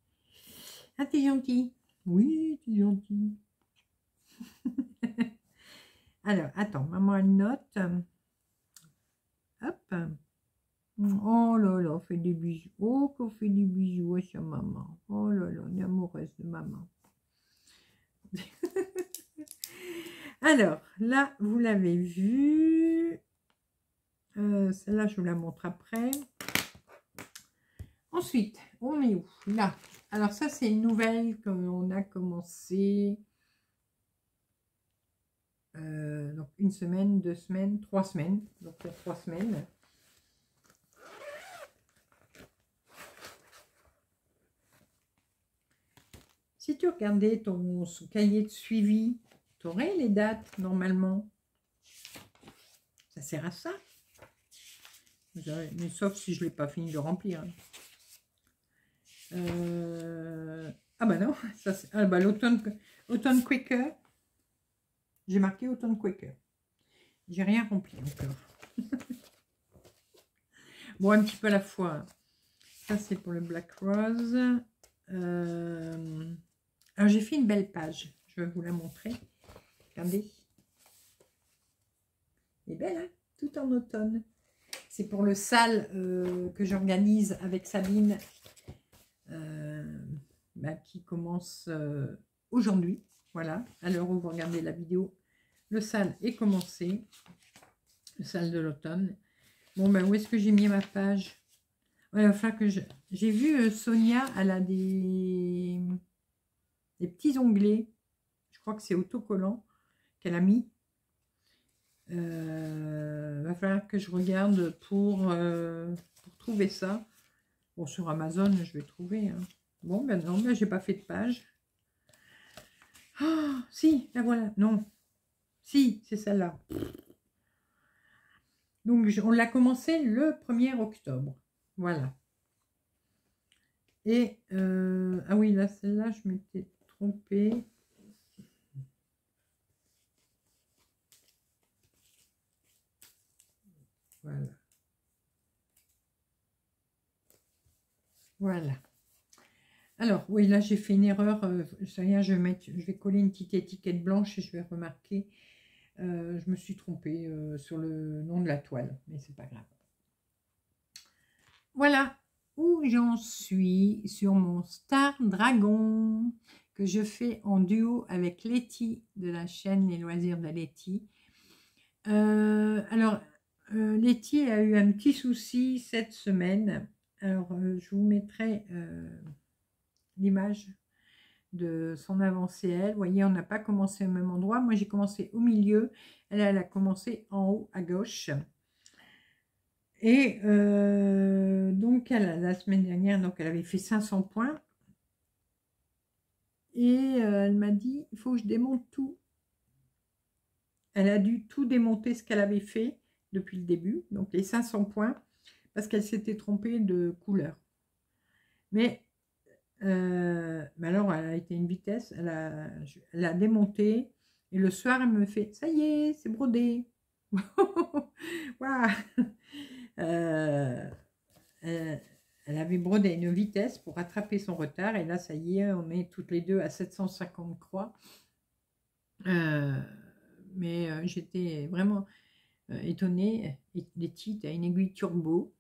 Ah, t'es gentil. Oui, t'es gentil. Alors, attends, maman, elle note. Hop. Oh là là, on fait des bisous. Oh, qu'on fait des bisous à sa maman. Oh là là, on est amoureuse de maman. Alors, là, vous l'avez vu. Euh, Celle-là, je vous la montre après. Ensuite, on est où? Là. Alors, ça, c'est une nouvelle qu'on a commencé. Euh, donc, une semaine, deux semaines, trois semaines. Donc, il y a trois semaines. Si tu regardais ton cahier de suivi, tu aurais les dates, normalement. Ça sert à ça. Mais sauf si je ne l'ai pas fini de remplir. Hein. Euh... Ah bah non, ça c'est... Ah bah l'automne automne Quaker. J'ai marqué automne Quaker. J'ai rien rempli encore. Bon, un petit peu à la fois. Ça c'est pour le Black Rose. Euh... Alors j'ai fait une belle page. Je vais vous la montrer. Regardez. Elle est belle, hein, tout en automne. C'est pour le sale euh, que j'organise avec Sabine. Euh, bah, qui commence euh, aujourd'hui, voilà, à l'heure où vous regardez la vidéo, le sale est commencé, le sale de l'automne. Bon ben, où est-ce que j'ai mis ma page? Ouais, il va falloir que je... J'ai vu euh, Sonia, elle a des... des petits onglets, je crois que c'est autocollant qu'elle a mis. Euh, va falloir que je regarde pour, euh, pour trouver ça. Bon, sur Amazon, je vais trouver. Hein. Bon, ben non, ben, j'ai pas fait de page. Ah, si, la voilà. Non. Si, c'est celle-là. Donc, on l'a commencé le premier octobre. Voilà. Et, euh, ah oui, là, celle-là, je m'étais trompée. Voilà. Voilà. Alors, oui, là, j'ai fait une erreur. Euh, ça y est, je vais, mettre, je vais coller une petite étiquette blanche et je vais remarquer. Euh, je me suis trompée euh, sur le nom de la toile, mais c'est pas grave. Voilà où j'en suis sur mon Star Dragon que je fais en duo avec Laety de la chaîne Les Loisirs de Laety. Euh, alors, euh, Laety a eu un petit souci cette semaine. Alors, euh, je vous mettrai euh, l'image de son avancée, elle. Vous voyez, on n'a pas commencé au même endroit. Moi, j'ai commencé au milieu. Elle, elle a commencé en haut, à gauche. Et euh, donc, elle, la semaine dernière, donc, elle avait fait cinq cents points. Et euh, elle m'a dit, il faut que je démonte tout. Elle a dû tout démonter ce qu'elle avait fait depuis le début. Donc, les cinq cents points. Parce qu'elle s'était trompée de couleur. Mais, euh, mais alors, elle a été une vitesse. Elle a, elle a démonté. Et le soir, elle me fait, ça y est, c'est brodé. Waouh. euh, elle, elle avait brodé une vitesse pour rattraper son retard. Et là, ça y est, on est toutes les deux à sept cent cinquante croix. Euh, mais euh, j'étais vraiment euh, étonnée. Laety à une aiguille turbo.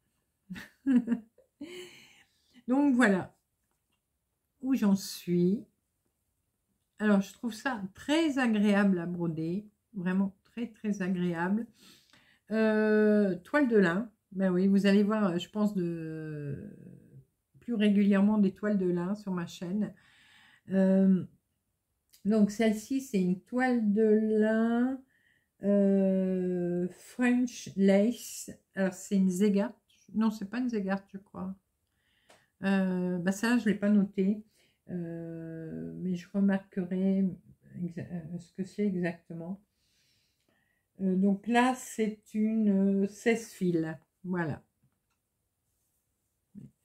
Donc voilà où j'en suis. Alors je trouve ça très agréable à broder, vraiment très très agréable. Euh, toile de lin, ben oui, vous allez voir, je pense, de plus régulièrement des toiles de lin sur ma chaîne. Euh, donc celle-ci, c'est une toile de lin euh, French lace. Alors c'est une Zegart, non, c'est pas une Zegart, je crois. Euh, bah ça, je ne l'ai pas noté, euh, mais je remarquerai ce que c'est exactement. Euh, donc là, c'est une euh, seize fils. Voilà.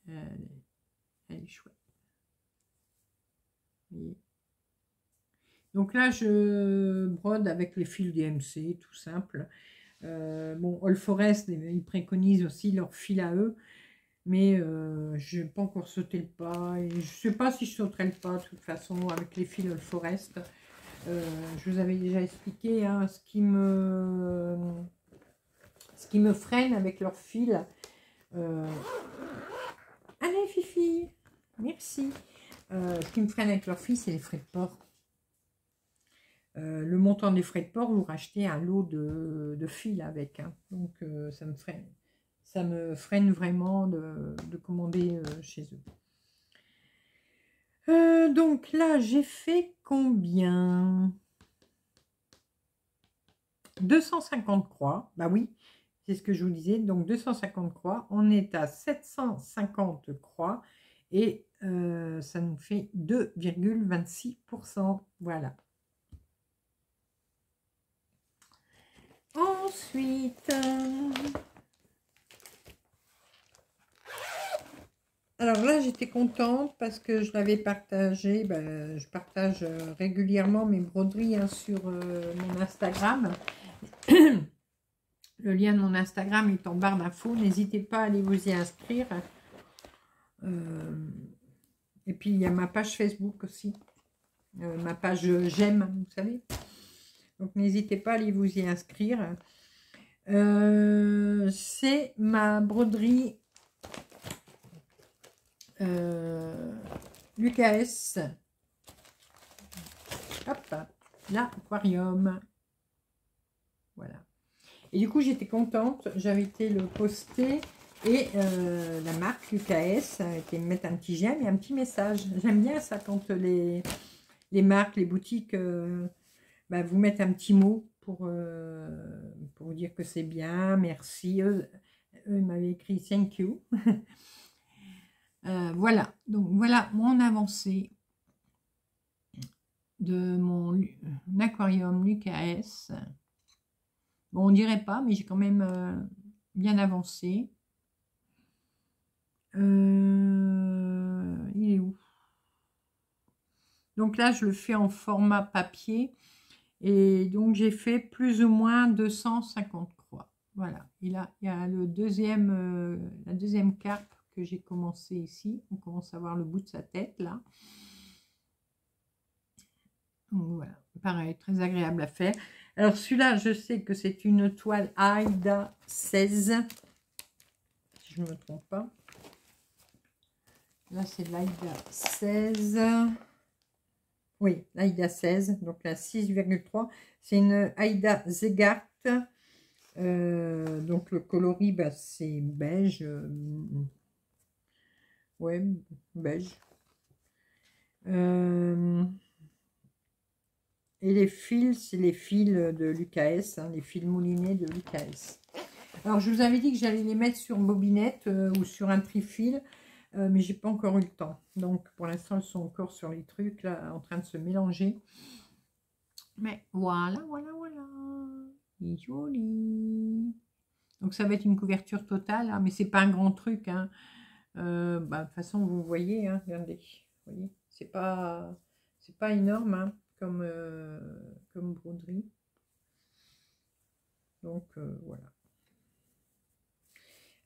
Elle est, elle est chouette. Et donc là, je brode avec les fils D M C, tout simple. Euh, bon, Owl Forest, ils préconisent aussi leurs fils à eux, mais euh, je n'ai pas encore sauté le pas. Et je ne sais pas si je sauterai le pas, de toute façon, avec les fils Owl Forest. Euh, je vous avais déjà expliqué hein, ce qui me ce qui me freine avec leurs fils. Euh... Allez, Fifi, merci. Euh, ce qui me freine avec leurs fils, c'est les frais de port. Euh, le montant des frais de port, vous rachetez un lot de, de fils avec. Hein. Donc, euh, ça me freine. Ça me freine vraiment de, de commander euh, chez eux. Euh, donc là, j'ai fait combien? deux cent cinquante croix. Bah oui, c'est ce que je vous disais. Donc, deux cent cinquante croix. On est à sept cent cinquante croix. Et euh, ça nous fait deux virgule vingt-six pour cent. Voilà. Ensuite... Alors là, j'étais contente parce que je l'avais partagé. Ben, je partage régulièrement mes broderies hein, sur euh, mon Instagram. Le lien de mon Instagram est en barre d'infos. N'hésitez pas à aller vous y inscrire. Euh, et puis, il y a ma page Facebook aussi. Euh, ma page J'aime, vous savez. Donc, n'hésitez pas à aller vous y inscrire. Euh, C'est ma broderie... Euh, Lucas, hop, l'aquarium, voilà. Et du coup, j'étais contente, j'avais été le poster et euh, la marque Lucas qui me met un petit j'aime et un petit message. J'aime bien ça quand les, les marques, les boutiques euh, bah, vous mettent un petit mot pour, euh, pour vous dire que c'est bien, merci. Eux, eux ils m'avaient écrit thank you. Euh, voilà, donc voilà mon avancée de mon aquarium Lucas. Bon, on dirait pas, mais j'ai quand même euh, bien avancé. Euh, il est où? Donc là, je le fais en format papier. Et donc, j'ai fait plus ou moins deux cent cinquante croix. Voilà, et là, il y a le deuxième, euh, la deuxième carpe que j'ai commencé ici. On commence à voir le bout de sa tête là. Donc, voilà, pareil, très agréable à faire. Alors celui-là, je sais que c'est une toile Aïda seize, si je ne me trompe pas. Là, c'est l'Aïda seize. Oui, l'Aïda seize, donc la six virgule trois. C'est une Aïda Zegart. Euh, donc le coloris, bah, c'est beige. Ouais, beige. Euh, et les fils, c'est les fils de Lucas, hein, les fils moulinés de Lucas. Alors, je vous avais dit que j'allais les mettre sur bobinette euh, ou sur un trifil, euh, mais j'ai pas encore eu le temps. Donc, pour l'instant, ils sont encore sur les trucs, là, en train de se mélanger. Mais voilà, voilà, voilà. Il est joli. Donc, ça va être une couverture totale, hein, mais c'est pas un grand truc, hein. Euh, bah, de toute façon, vous voyez, hein, regardez, voyez, c'est pas, c'est pas énorme hein, comme, euh, comme broderie. Donc euh, voilà.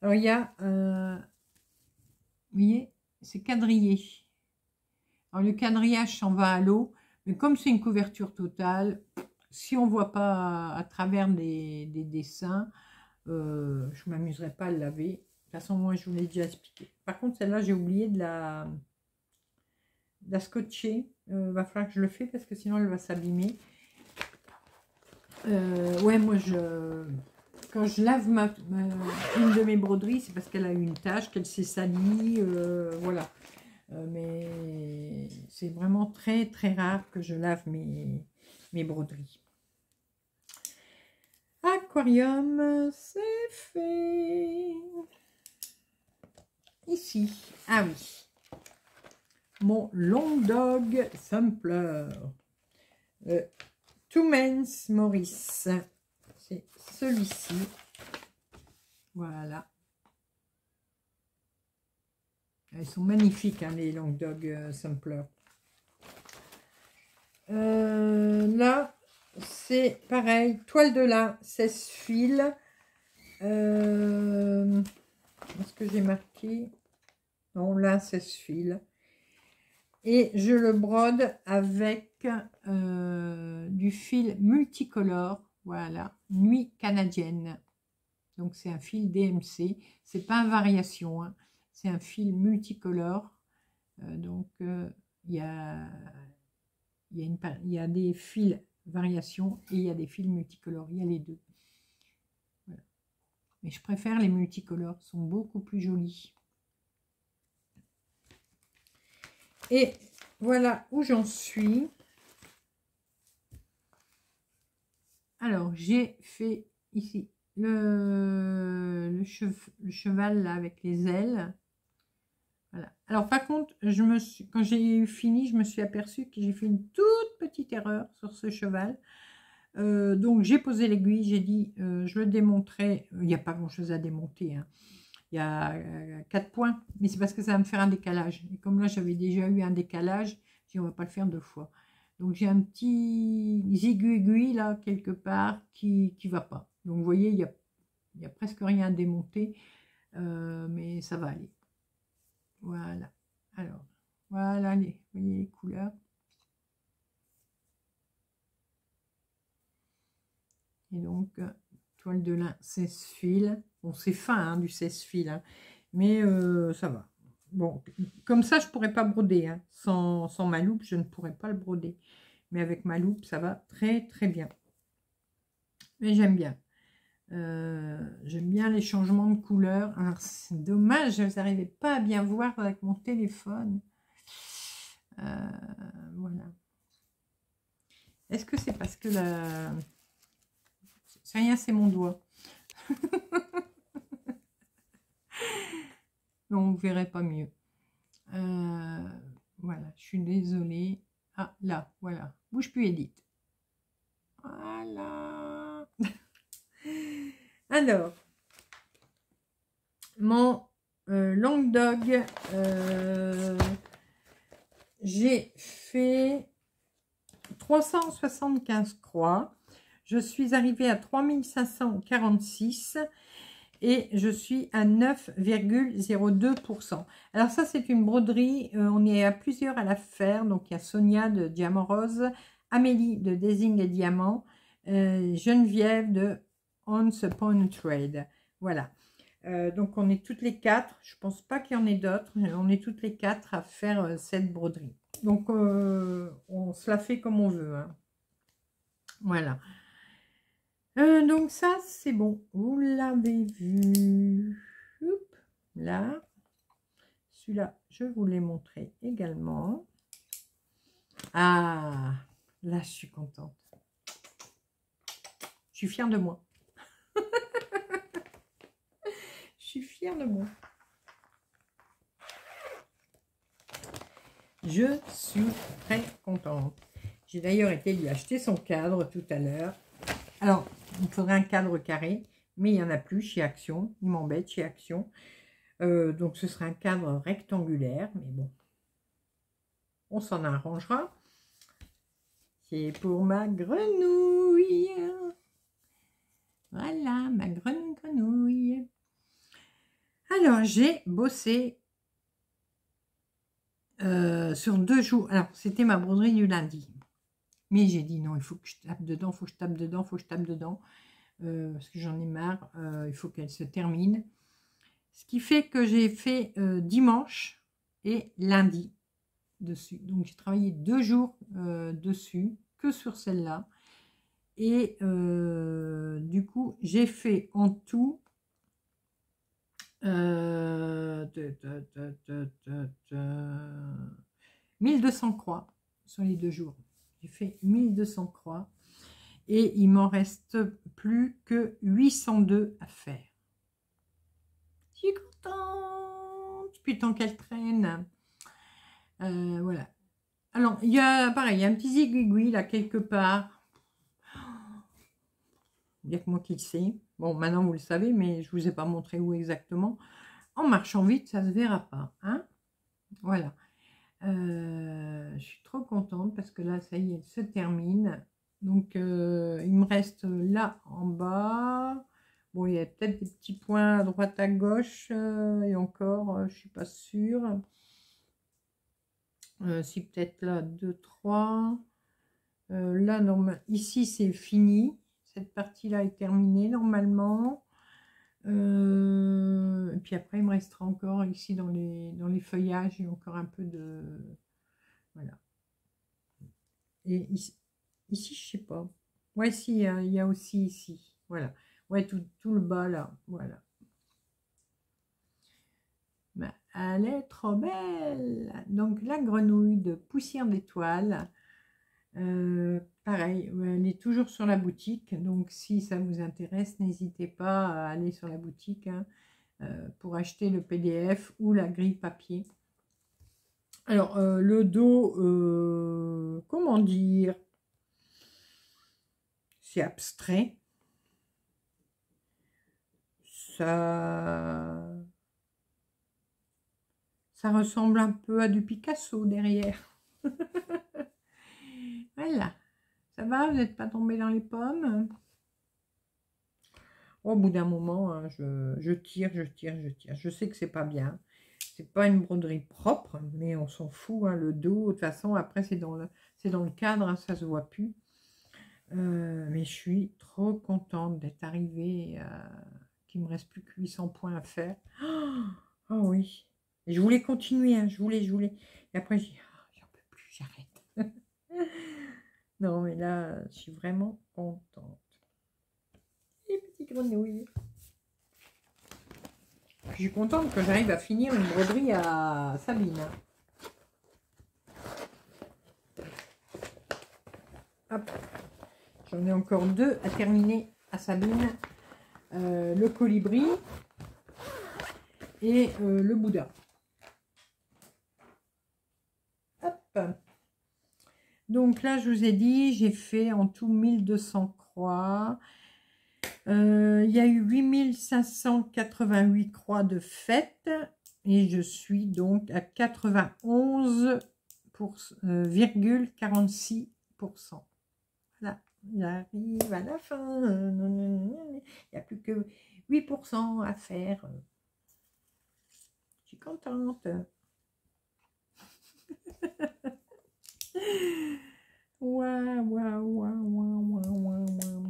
Alors il y a, euh, vous voyez, c'est quadrillé. Alors le quadrillage s'en va à l'eau, mais comme c'est une couverture totale, si on voit pas à, à travers des, des dessins, euh, je m'amuserai pas à le laver. De toute façon, moi, je vous l'ai déjà expliqué. Par contre, celle-là, j'ai oublié de la, de la scotcher. Euh, va falloir que je le fasse parce que sinon, elle va s'abîmer. Euh, ouais, moi, je quand je lave ma, ma, une de mes broderies, c'est parce qu'elle a eu une tache, qu'elle s'est salie, euh, voilà. Euh, mais c'est vraiment très, très rare que je lave mes, mes broderies. Aquarium, c'est fait. ici. Ah oui. Mon Long Dog Sampler. Euh, Toomans Morris. C'est celui-ci. Voilà. Elles sont magnifiques, hein, les Long Dog Sampler. Euh, là, c'est pareil. Toile de lin, seize fils. Euh, Est-ce que j'ai marqué? Non, là, seize fils. Et je le brode avec euh, du fil multicolore. Voilà. Nuit canadienne. Donc, c'est un fil D M C. C'est pas une variation, hein. C'est un fil multicolore. Euh, donc, il euh, y a... Il y, a une, il y a des fils variations et il y a des fils multicolores. Il y a les deux. Voilà. Mais je préfère les multicolores. Ils sont beaucoup plus jolis. Et voilà où j'en suis. Alors, j'ai fait ici le, le, chev, le cheval là, avec les ailes. Voilà. Alors par contre, je me suis, quand j'ai eu fini, je me suis aperçue que j'ai fait une toute petite erreur sur ce cheval. Euh, donc j'ai posé l'aiguille, j'ai dit, euh, je le démontrais. Il n'y a pas grand-chose à démonter, hein. Il y a euh, quatre points, mais c'est parce que ça va me faire un décalage. Et comme là, j'avais déjà eu un décalage, je dis, on ne va pas le faire deux fois. Donc j'ai un petit aigu-aiguille là, quelque part, qui ne va pas. Donc vous voyez, il n'y a, a presque rien à démonter, euh, mais ça va aller. Voilà, alors, voilà, les, voyez les couleurs. Et donc, toile de lin, seize fils. Bon, c'est fin, hein, du seize fils, hein, mais euh, ça va. Bon, comme ça, je ne pourrais pas broder, hein. Sans, sans ma loupe, je ne pourrais pas le broder. Mais avec ma loupe, ça va très, très bien. Mais j'aime bien. Euh, j'aime bien les changements de couleur. Alors c'est dommage, je n'arrivais pas à bien voir avec mon téléphone. Euh, voilà. Est-ce que c'est parce que la... C'est rien, c'est mon doigt. Non, on ne verrait pas mieux. Euh, voilà, je suis désolée. Ah, là, voilà. Bouge plus, Edith. Voilà. Alors, mon euh, Long Dog, euh, j'ai fait trois cent soixante-quinze croix. Je suis arrivée à trois mille cinq cent quarante-six et je suis à neuf virgule zéro deux pour cent. Alors ça, c'est une broderie, euh, on est à plusieurs à la faire. Donc, il y a Sonia de Diamant Rose, Amélie de Designs et Diamant, euh, Geneviève de Once Upon a Trade. Voilà. Euh, donc, on est toutes les quatre. Je ne pense pas qu'il y en ait d'autres. On est toutes les quatre à faire euh, cette broderie. Donc, euh, on se la fait comme on veut, hein. Voilà. Euh, donc, ça, c'est bon. Vous l'avez vu. Oups, là. Celui-là, je vous l'ai montré également. Ah, là, je suis contente. Je suis fière de moi. Je suis fière de moi. Je suis très contente. J'ai d'ailleurs été lui acheter son cadre tout à l'heure. Alors, il me faudrait un cadre carré, mais il n'y en a plus chez Action. Il m'embête chez Action. Euh, donc, ce sera un cadre rectangulaire, mais bon, on s'en arrangera. C'est pour ma grenouille. Voilà, ma grande grenouille. Alors, j'ai bossé euh, sur deux jours. Alors, c'était ma broderie du lundi. Mais j'ai dit non, il faut que je tape dedans, il faut que je tape dedans, il faut que je tape dedans. Euh, parce que j'en ai marre, euh, il faut qu'elle se termine. Ce qui fait que j'ai fait euh, dimanche et lundi dessus. Donc, j'ai travaillé deux jours euh, dessus, que sur celle-là. Et euh, du coup, j'ai fait en tout euh, de, de, de, de, de, de, mille deux cents croix sur les deux jours. J'ai fait mille deux cents croix et il m'en reste plus que huit cent deux à faire. Je suis contente. depuis le temps qu'elle traîne. Euh, voilà. Alors, il y a, pareil, il y a un petit zigouigoui, là, quelque part. Il n'y a que moi qui le sais. Bon, maintenant, vous le savez, mais je ne vous ai pas montré où exactement. En marchant vite, ça ne se verra pas. Hein, voilà. Euh, je suis trop contente parce que là, ça y est, elle se termine. Donc, euh, il me reste là, en bas. Bon, il y a peut-être des petits points à droite, à gauche. Euh, et encore, euh, je ne suis pas sûre. Euh, si peut-être là, deux, trois. Euh, là, normal... ici, c'est fini. Cette partie-là est terminée, normalement. Euh, et puis après, il me restera encore ici, dans les, dans les feuillages, il y a encore un peu de... Voilà. Et ici, ici je sais pas. Ouais, si, hein, il y a aussi ici. Voilà. Ouais, tout, tout le bas, là. Voilà. Ben, elle est trop belle. Donc, la grenouille de Poussière d'Étoiles. Euh, pareil, elle est toujours sur la boutique, donc si ça vous intéresse, n'hésitez pas à aller sur la boutique hein, euh, pour acheter le P D F ou la grille papier. Alors, euh, le dos, euh, comment dire, c'est abstrait. Ça... ça ressemble un peu à du Picasso derrière. Voilà, ça va, vous n'êtes pas tombé dans les pommes. Au bout d'un moment, hein, je, je tire, je tire, je tire. Je sais que c'est pas bien. C'est pas une broderie propre, mais on s'en fout. Hein, le dos, de toute façon, après, c'est dans le, c'est dans le cadre, hein, ça se voit plus. Euh, mais je suis trop contente d'être arrivée. Euh, qu'il me reste plus que huit cents points à faire. Oh oui. Et je voulais continuer, hein, je voulais, je voulais. Et après, j'ai dit, oh, j'en peux plus, j'arrête. Non, mais là, je suis vraiment contente. Les petits grenouilles. Je suis contente que j'arrive à finir une broderie à Sabine. Hop. J'en ai encore deux à terminer à Sabine. Euh, le colibri et euh, le Bouddha. Hop. Donc là, je vous ai dit, j'ai fait en tout mille deux cents croix. Euh, il y a eu huit mille cinq cent quatre-vingt-huit croix de fête. Et je suis donc à quatre-vingt-onze virgule quarante-six pour cent. Euh, voilà, j'arrive à la fin. Il n'y a plus que huit pour cent à faire. Je suis contente. Ouah, ouah, ouah, ouah, ouah, ouah.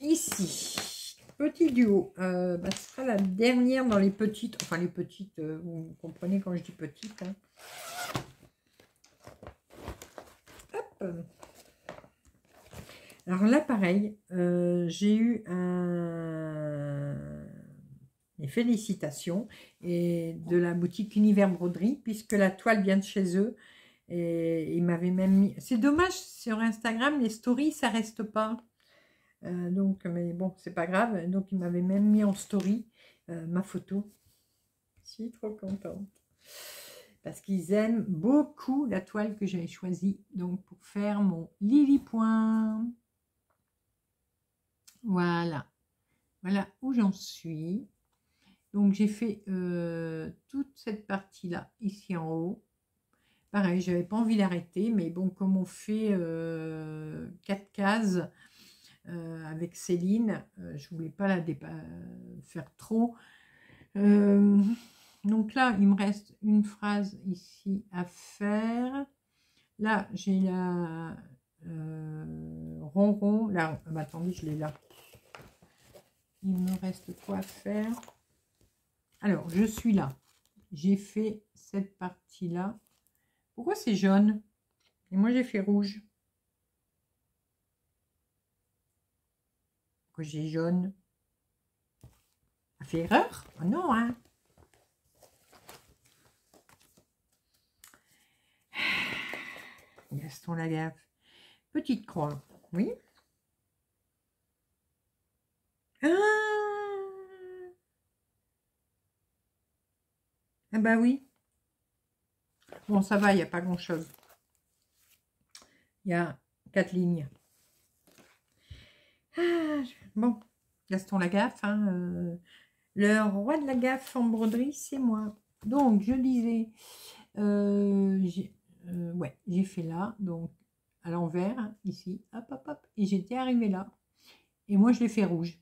Ici, petit duo. Euh, bah, ce sera la dernière dans les petites. Enfin, les petites, euh, vous comprenez quand je dis petites. Hein. Hop. Alors là, pareil, euh, j'ai eu un... des félicitations et de la boutique Univers Broderie, puisque la toile vient de chez eux. Et il m'avait même mis... C'est dommage, sur Instagram, les stories, ça reste pas. Euh, donc, mais bon, c'est pas grave. Donc, il m'avait même mis en story euh, ma photo. Je suis trop contente. Parce qu'ils aiment beaucoup la toile que j'avais choisie. Donc, pour faire mon lili point. Voilà. Voilà où j'en suis. Donc, j'ai fait euh, toute cette partie-là, ici en haut. Pareil, j'avais pas envie d'arrêter, mais bon, comme on fait euh, quatre cases euh, avec Céline, euh, je voulais pas la dépa faire trop. Euh, donc là, il me reste une phrase ici à faire. Là, j'ai la euh, ronron. Là, bah, attendez, je l'ai là. Il me reste quoi à faire? Alors, je suis là. J'ai fait cette partie-là. Pourquoi c'est jaune? Et moi, j'ai fait rouge. Pourquoi j'ai jaune? Ça fait erreur? Oh non, hein? Gaston Lagaffe. Petite croix, oui. Ah, Eh ben oui. Bon, ça va, il n'y a pas grand-chose. Il y a quatre lignes. Ah, bon, Gaston la gaffe. Hein, euh, le roi de la gaffe en broderie, c'est moi. Donc, je disais... Euh, j'ai euh, ouais, j'ai fait là, donc à l'envers, hein, ici, hop, hop, hop. Et j'étais arrivée là. Et moi, je l'ai fait rouge.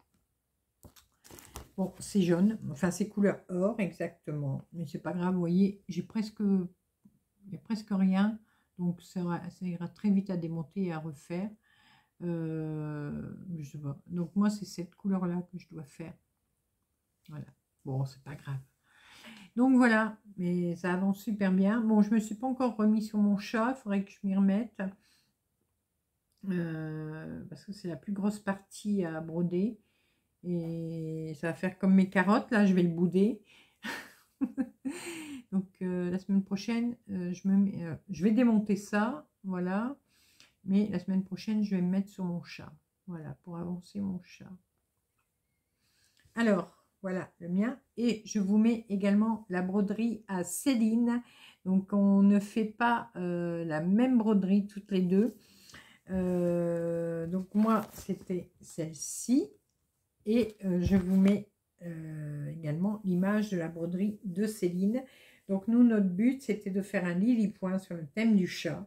Bon, c'est jaune. Enfin, c'est couleur or, exactement. Mais c'est pas grave, vous voyez, j'ai presque... Il n'y a presque rien, donc ça, ça ira très vite à démonter et à refaire. Euh, je sais pas. Donc moi, c'est cette couleur-là que je dois faire. Voilà. Bon, c'est pas grave. Donc voilà, mais ça avance super bien. Bon, je ne me suis pas encore remis sur mon chat, il faudrait que je m'y remette. Euh, parce que c'est la plus grosse partie à broder. Et ça va faire comme mes carottes, là, je vais le bouder. Donc euh, la semaine prochaine, euh, je, me mets, euh, je vais démonter ça, voilà. Mais la semaine prochaine, je vais me mettre sur mon chat, voilà, pour avancer mon chat. Alors, voilà le mien. Et je vous mets également la broderie à Céline. Donc on ne fait pas euh, la même broderie toutes les deux. Euh, donc moi, c'était celle-ci. Et euh, je vous mets euh, également l'image de la broderie de Céline. Donc nous, notre but, c'était de faire un lili-point sur le thème du chat.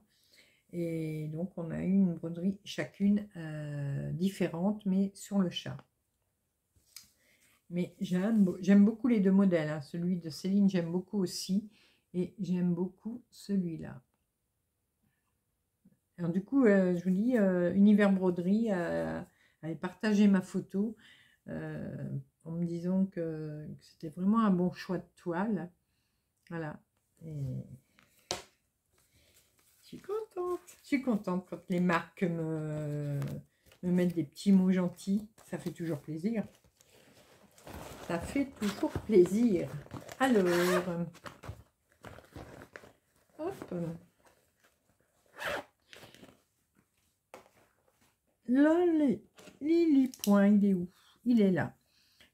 Et donc, on a eu une broderie chacune euh, différente, mais sur le chat. Mais j'aime beaucoup les deux modèles. Hein. Celui de Céline, j'aime beaucoup aussi. Et j'aime beaucoup celui-là. Alors du coup, euh, je vous dis, euh, Univers Broderie euh, avait partagé ma photo euh, en me disant que, que c'était vraiment un bon choix de toile. Voilà. Et... je suis contente, je suis contente quand les marques me, me mettent des petits mots gentils, ça fait toujours plaisir, ça fait toujours plaisir. Alors, hop, là, le lili-point, il est où? Il est là.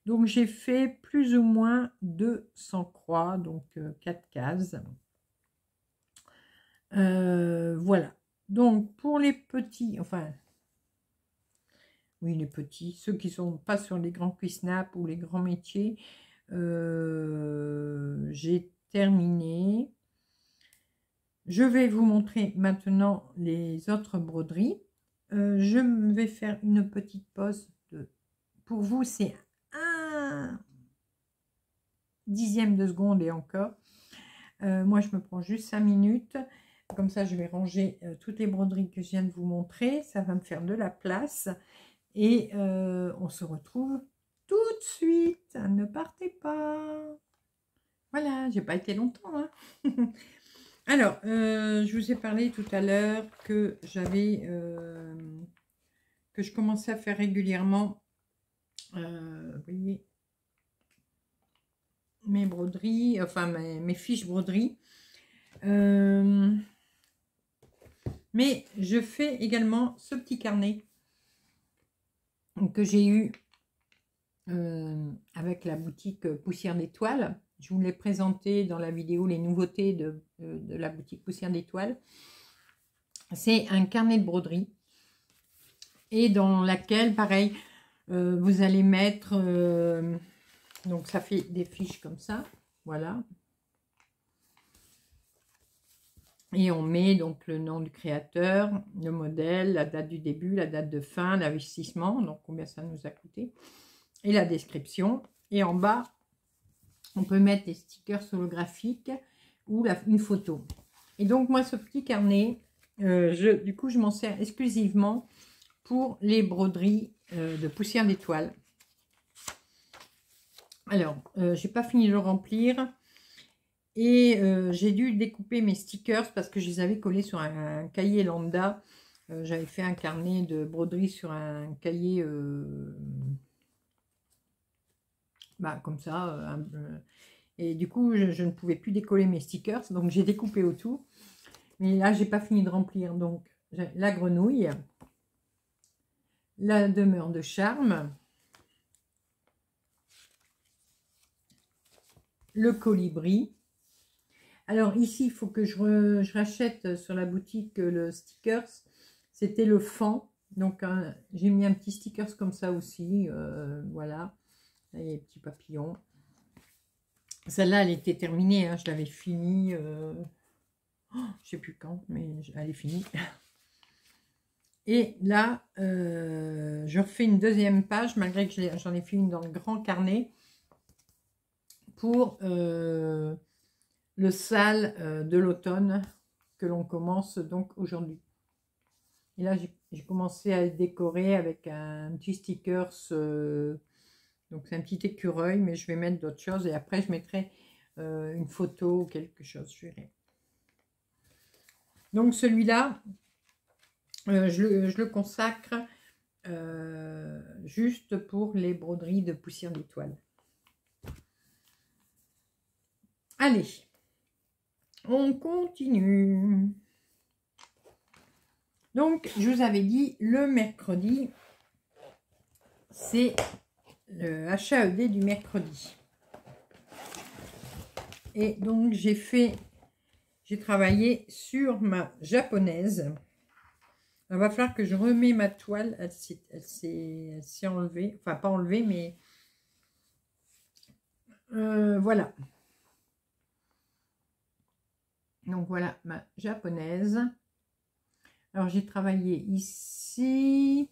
Donc j'ai fait plus ou moins deux cents croix, donc euh, quatre cases. Euh, voilà, donc pour les petits, enfin, oui les petits, ceux qui sont pas sur les grands cuisnaps ou les grands métiers, euh, j'ai terminé. Je vais vous montrer maintenant les autres broderies. Euh, je vais faire une petite pause de, pour vous c'est un dixième de seconde et encore. Euh, moi je me prends juste cinq minutes. Comme ça, je vais ranger euh, toutes les broderies que je viens de vous montrer. Ça va me faire de la place. Et euh, on se retrouve tout de suite. Ne partez pas. Voilà, j'ai pas été longtemps. Hein. Alors, euh, je vous ai parlé tout à l'heure que j'avais, euh, que je commençais à faire régulièrement, euh, vous voyez, mes broderies, enfin mes, mes fiches broderies. Euh, Mais je fais également ce petit carnet que j'ai eu euh, avec la boutique Poussière d'Étoiles. Je vous l'ai présenté dans la vidéo les nouveautés de, de, de la boutique Poussière d'Étoiles. C'est un carnet de broderie et dans laquelle, pareil, euh, vous allez mettre... Euh, donc ça fait des fiches comme ça, voilà. Et on met donc le nom du créateur, le modèle, la date du début, la date de fin, l'investissement, donc combien ça nous a coûté, et la description. Et en bas, on peut mettre des stickers holographiques ou la, une photo. Et donc moi, ce petit carnet, euh, je, du coup, je m'en sers exclusivement pour les broderies euh, de Poussière d'Étoiles. Alors, euh, j'ai pas fini de le remplir. Et euh, j'ai dû découper mes stickers parce que je les avais collés sur un, un cahier lambda. Euh, J'avais fait un carnet de broderie sur un cahier euh, bah, comme ça. Un, euh, et du coup, je, je ne pouvais plus décoller mes stickers. Donc, j'ai découpé autour. Mais là, j'ai pas fini de remplir. Donc, la grenouille, la demeure de charme, le colibri. Alors ici, il faut que je, re, je rachète sur la boutique le stickers. C'était le fan. Donc hein, j'ai mis un petit stickers comme ça aussi. Euh, voilà. Là, il y a les petits papillons. Celle-là, elle était terminée. Hein. Je l'avais finie. Euh... Oh, je ne sais plus quand, mais elle est finie. Et là, euh, je refais une deuxième page, malgré que j'en ai fait une dans le grand carnet, pour euh, le sale euh, de l'automne que l'on commence donc aujourd'hui. Et là, j'ai commencé à le décorer avec un petit stickers, euh, donc c'est un petit écureuil, mais je vais mettre d'autres choses et après je mettrai euh, une photo ou quelque chose, je verrai. Donc celui-là, euh, je, je le consacre euh, juste pour les broderies de Poussière d'Étoiles. Allez, on continue. Donc, je vous avais dit, le mercredi, c'est le H A E D du mercredi. Et donc, j'ai fait... J'ai travaillé sur ma japonaise. Il va falloir que je remets ma toile. Elle s'est enlevée. Enfin, pas enlevée, mais... Euh, voilà. Donc, voilà ma japonaise. Alors, j'ai travaillé ici.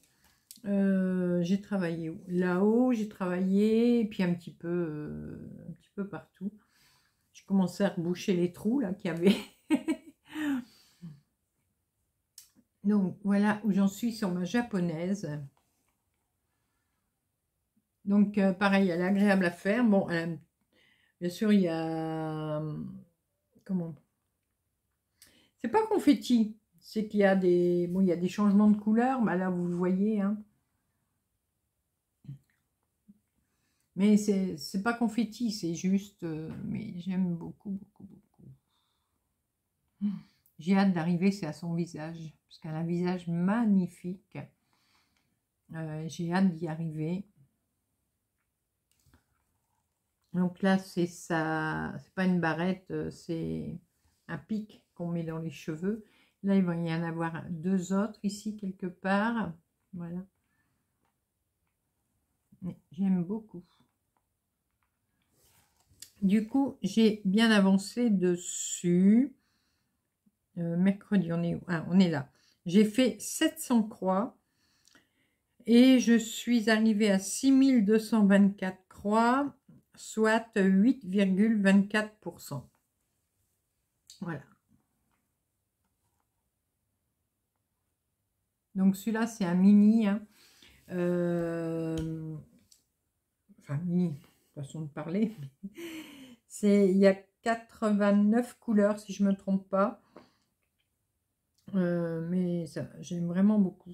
Euh, j'ai travaillé là-haut. J'ai travaillé, et puis un petit peu, euh, un petit peu partout. Je commençais à reboucher les trous là qu'il y avait. Donc voilà où j'en suis sur ma japonaise. Donc euh, pareil, elle est agréable à faire. Bon, euh, bien sûr, il y a comment c'est pas confetti, c'est qu'il y a des bon, il y a des changements de couleur. Bah, là vous le voyez, hein. Mais c'est pas confetti, c'est juste... Euh, mais j'aime beaucoup, beaucoup, beaucoup. J'ai hâte d'arriver, c'est à son visage. Parce qu'elle a un visage magnifique. Euh, j'ai hâte d'y arriver. Donc là, c'est ça... C'est pas une barrette, c'est un pic qu'on met dans les cheveux. Là, il va y en avoir deux autres ici, quelque part. Voilà. J'aime beaucoup. Du coup, j'ai bien avancé dessus. Euh, mercredi, on est où? Ah, on est là. J'ai fait sept cents croix. Et je suis arrivée à six mille deux cent vingt-quatre croix, soit huit virgule vingt-quatre pour cent. Voilà. Donc, celui-là, c'est un mini. Hein. Euh... Enfin, mini. Façon de parler, c'est il y a quatre-vingt-neuf couleurs si je me trompe pas, euh, mais ça j'aime vraiment beaucoup.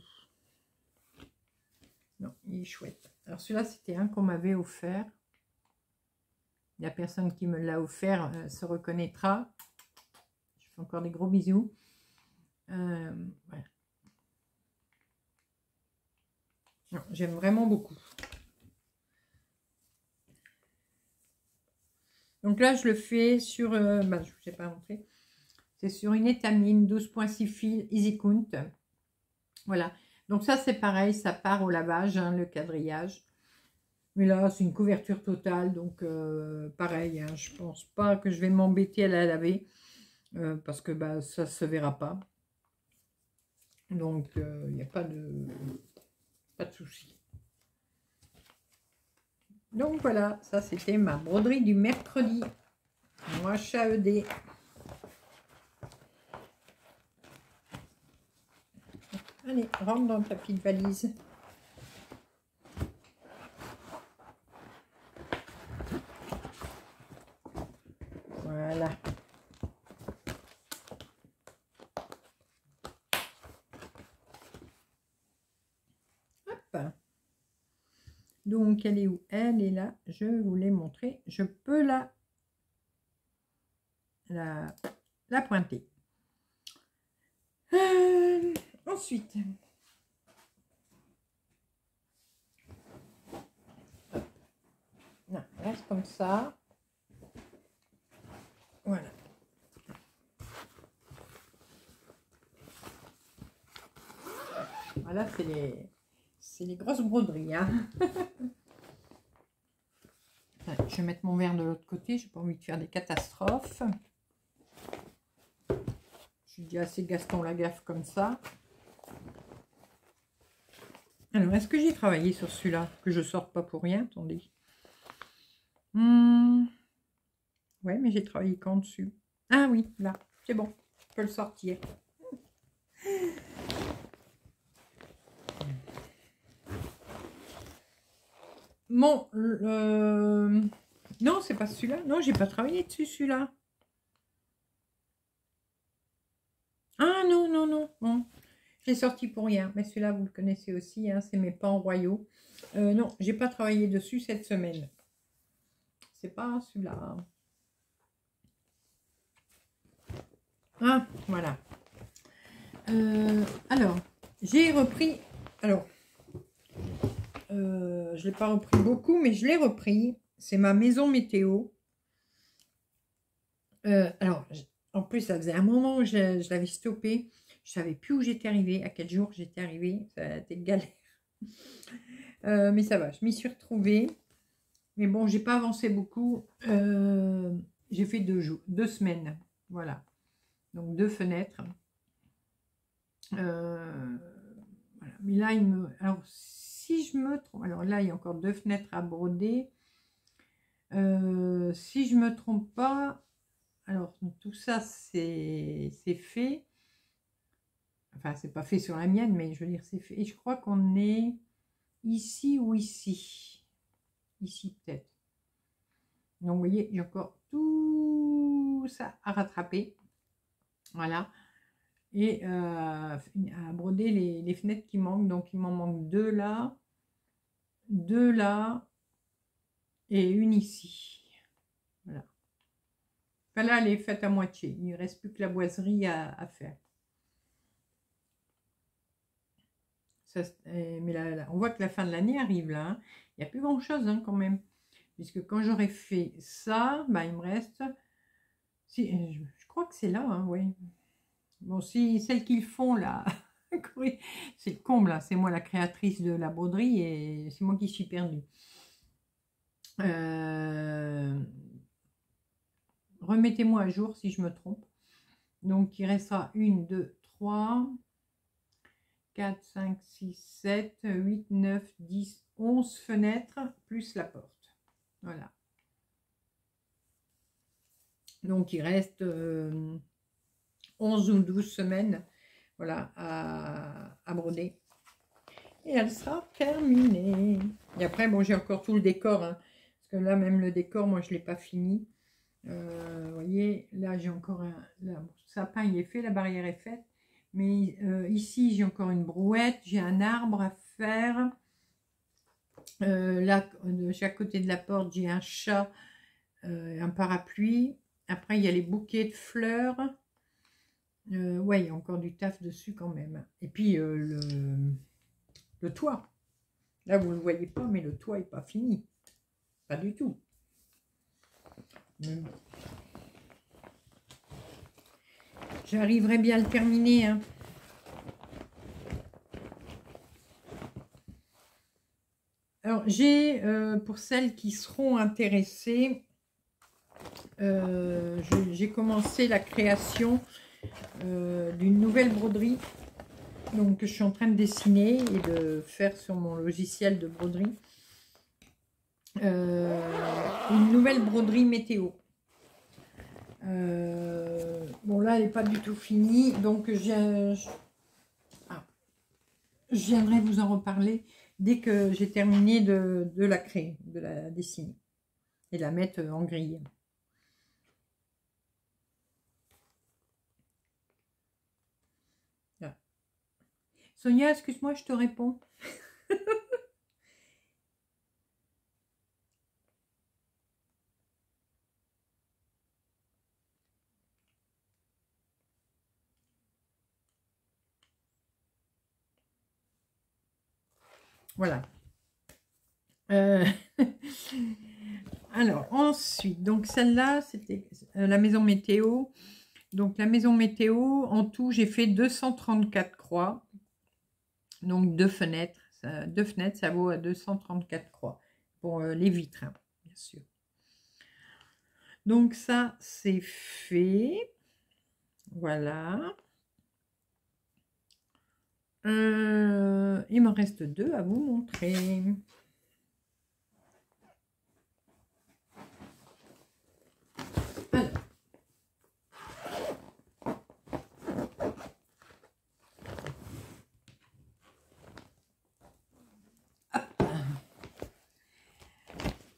Non, il est chouette. Alors celui-là, c'était un qu'on m'avait offert. La personne qui me l'a offert euh, se reconnaîtra. Je fais encore des gros bisous. Euh, voilà. J'aime vraiment beaucoup. Donc là, je le fais sur, euh, bah, je ne vous ai pas montré, c'est sur une étamine douze virgule six fils Easy Count. Voilà. Donc ça, c'est pareil, ça part au lavage, hein, le quadrillage. Mais là, c'est une couverture totale, donc euh, pareil, hein, je ne pense pas que je vais m'embêter à la laver, euh, parce que bah, ça ne se verra pas. Donc, il euh, n'y a pas de, pas de souci. Donc voilà, ça c'était ma broderie du mercredi. Moi, H A E D. Allez, rentre dans ta petite valise. Voilà. Hop. Donc, elle est où? Elle est là. Je vous l'ai montré. Je peux la, la, la pointer. Euh, ensuite. Non, reste comme ça. Voilà. Voilà, c'est les, c'est les grosses broderies. Hein. Je vais mettre mon verre de l'autre côté, j'ai pas envie de faire des catastrophes. Je dis assez Gaston Lagaffe comme ça. Alors, est-ce que j'ai travaillé sur celui-là? Que je ne sorte pas pour rien, attendez. Hum, ouais, mais j'ai travaillé quand dessus? Ah oui, là, c'est bon, je peux le sortir. Bon, euh, non, c'est pas celui-là. Non, j'ai pas travaillé dessus, celui-là. Ah non, non, non, bon. Je l'ai sorti pour rien, mais celui-là, vous le connaissez aussi, hein, c'est mes pans royaux. Euh, non, j'ai pas travaillé dessus cette semaine. C'est pas celui-là. Ah, voilà. Euh, alors, j'ai repris... Alors, euh, je l'ai pas repris beaucoup, mais je l'ai repris. C'est ma maison météo. Euh, alors, en plus, ça faisait un moment que je, je l'avais stoppé. Je savais plus où j'étais arrivée, à quel jour j'étais arrivée. Ça a été galère. Euh, mais ça va, je m'y suis retrouvée. Mais bon, j'ai pas avancé beaucoup. Euh, j'ai fait deux jours, deux semaines. Voilà. Donc, deux fenêtres. Euh, voilà. Mais là, il me... Alors, si je me trompe... Alors là, il y a encore deux fenêtres à broder. Euh, si je me trompe pas... Alors, tout ça, c'est fait. Enfin, c'est pas fait sur la mienne, mais je veux dire, c'est fait. Et je crois qu'on est ici ou ici. Ici, peut-être. Donc, vous voyez, il y a encore tout ça à rattraper. Voilà. Et euh, à broder les, les fenêtres qui manquent. Donc, il m'en manque deux là, deux là, et une ici. Voilà. Enfin, là, elle est faite à moitié. Il ne reste plus que la boiserie à, à faire. Ça, mais là, là, on voit que la fin de l'année arrive là, hein. Il n'y a plus grand chose hein, quand même, puisque quand j'aurai fait ça, bah, il me reste, si, je, je crois que c'est là, hein, oui. Bon, si celles qu'ils font là, c'est le comble, hein. C'est moi la créatrice de la broderie et c'est moi qui suis perdue. Euh, Remettez-moi à jour si je me trompe. Donc il restera une, deux, trois. quatre, cinq, six, sept, huit, neuf, dix, onze fenêtres, plus la porte. Voilà. Donc, il reste euh, onze ou douze semaines voilà, à, à broder. Et elle sera terminée. Et après, bon, j'ai encore tout le décor. Hein, parce que là, même le décor, moi, je ne l'ai pas fini. Vous euh, voyez, là, j'ai encore un... Là, bon, le sapin, il est fait, la barrière est faite. Mais euh, ici, j'ai encore une brouette, j'ai un arbre à faire. Euh, là, de chaque côté de la porte, j'ai un chat, euh, un parapluie. Après, il y a les bouquets de fleurs. Euh, ouais, il y a encore du taf dessus quand même. Et puis, euh, le, le toit. Là, vous ne le voyez pas, mais le toit n'est pas fini. Pas du tout. Mmh. J'arriverai bien à le terminer. Hein. Alors, j'ai, euh, pour celles qui seront intéressées, euh, j'ai commencé la création euh, d'une nouvelle broderie donc, que je suis en train de dessiner et de faire sur mon logiciel de broderie. Euh, une nouvelle broderie météo. Euh, bon là elle n'est pas du tout finie donc je, je, ah, je viendrai vous en reparler dès que j'ai terminé de, de la créer, de la dessiner et la mettre en grille. Là. Sonia, excuse-moi, je te réponds. Voilà. Euh, alors, ensuite, donc celle-là, c'était la maison météo. Donc, la maison météo, en tout, j'ai fait deux cent trente-quatre croix. Donc deux fenêtres, ça, deux fenêtres, ça vaut à deux cent trente-quatre croix pour euh, les vitres, hein, bien sûr. Donc ça, c'est fait. Voilà. Euh, il m'en reste deux à vous montrer.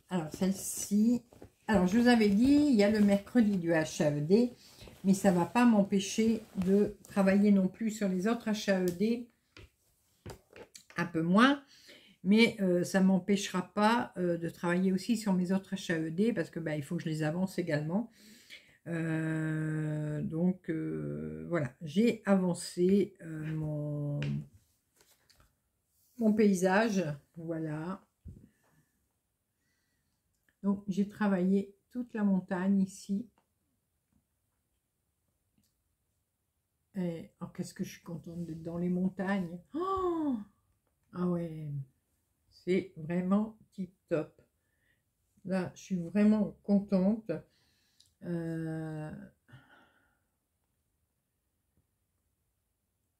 Alors, celle-ci, alors je vous avais dit, il y a le mercredi du H A E D, mais ça ne va pas m'empêcher de travailler non plus sur les autres H A E D, un peu moins, mais euh, ça ne m'empêchera pas euh, de travailler aussi sur mes autres H A E D, parce que bah, il faut que je les avance également. Euh, donc, euh, voilà, j'ai avancé euh, mon, mon paysage, voilà. Donc, j'ai travaillé toute la montagne ici. Et, alors, qu'est-ce que je suis contente d'être dans les montagnes. Oh, ah ouais, c'est vraiment tip-top. Là, je suis vraiment contente. Euh,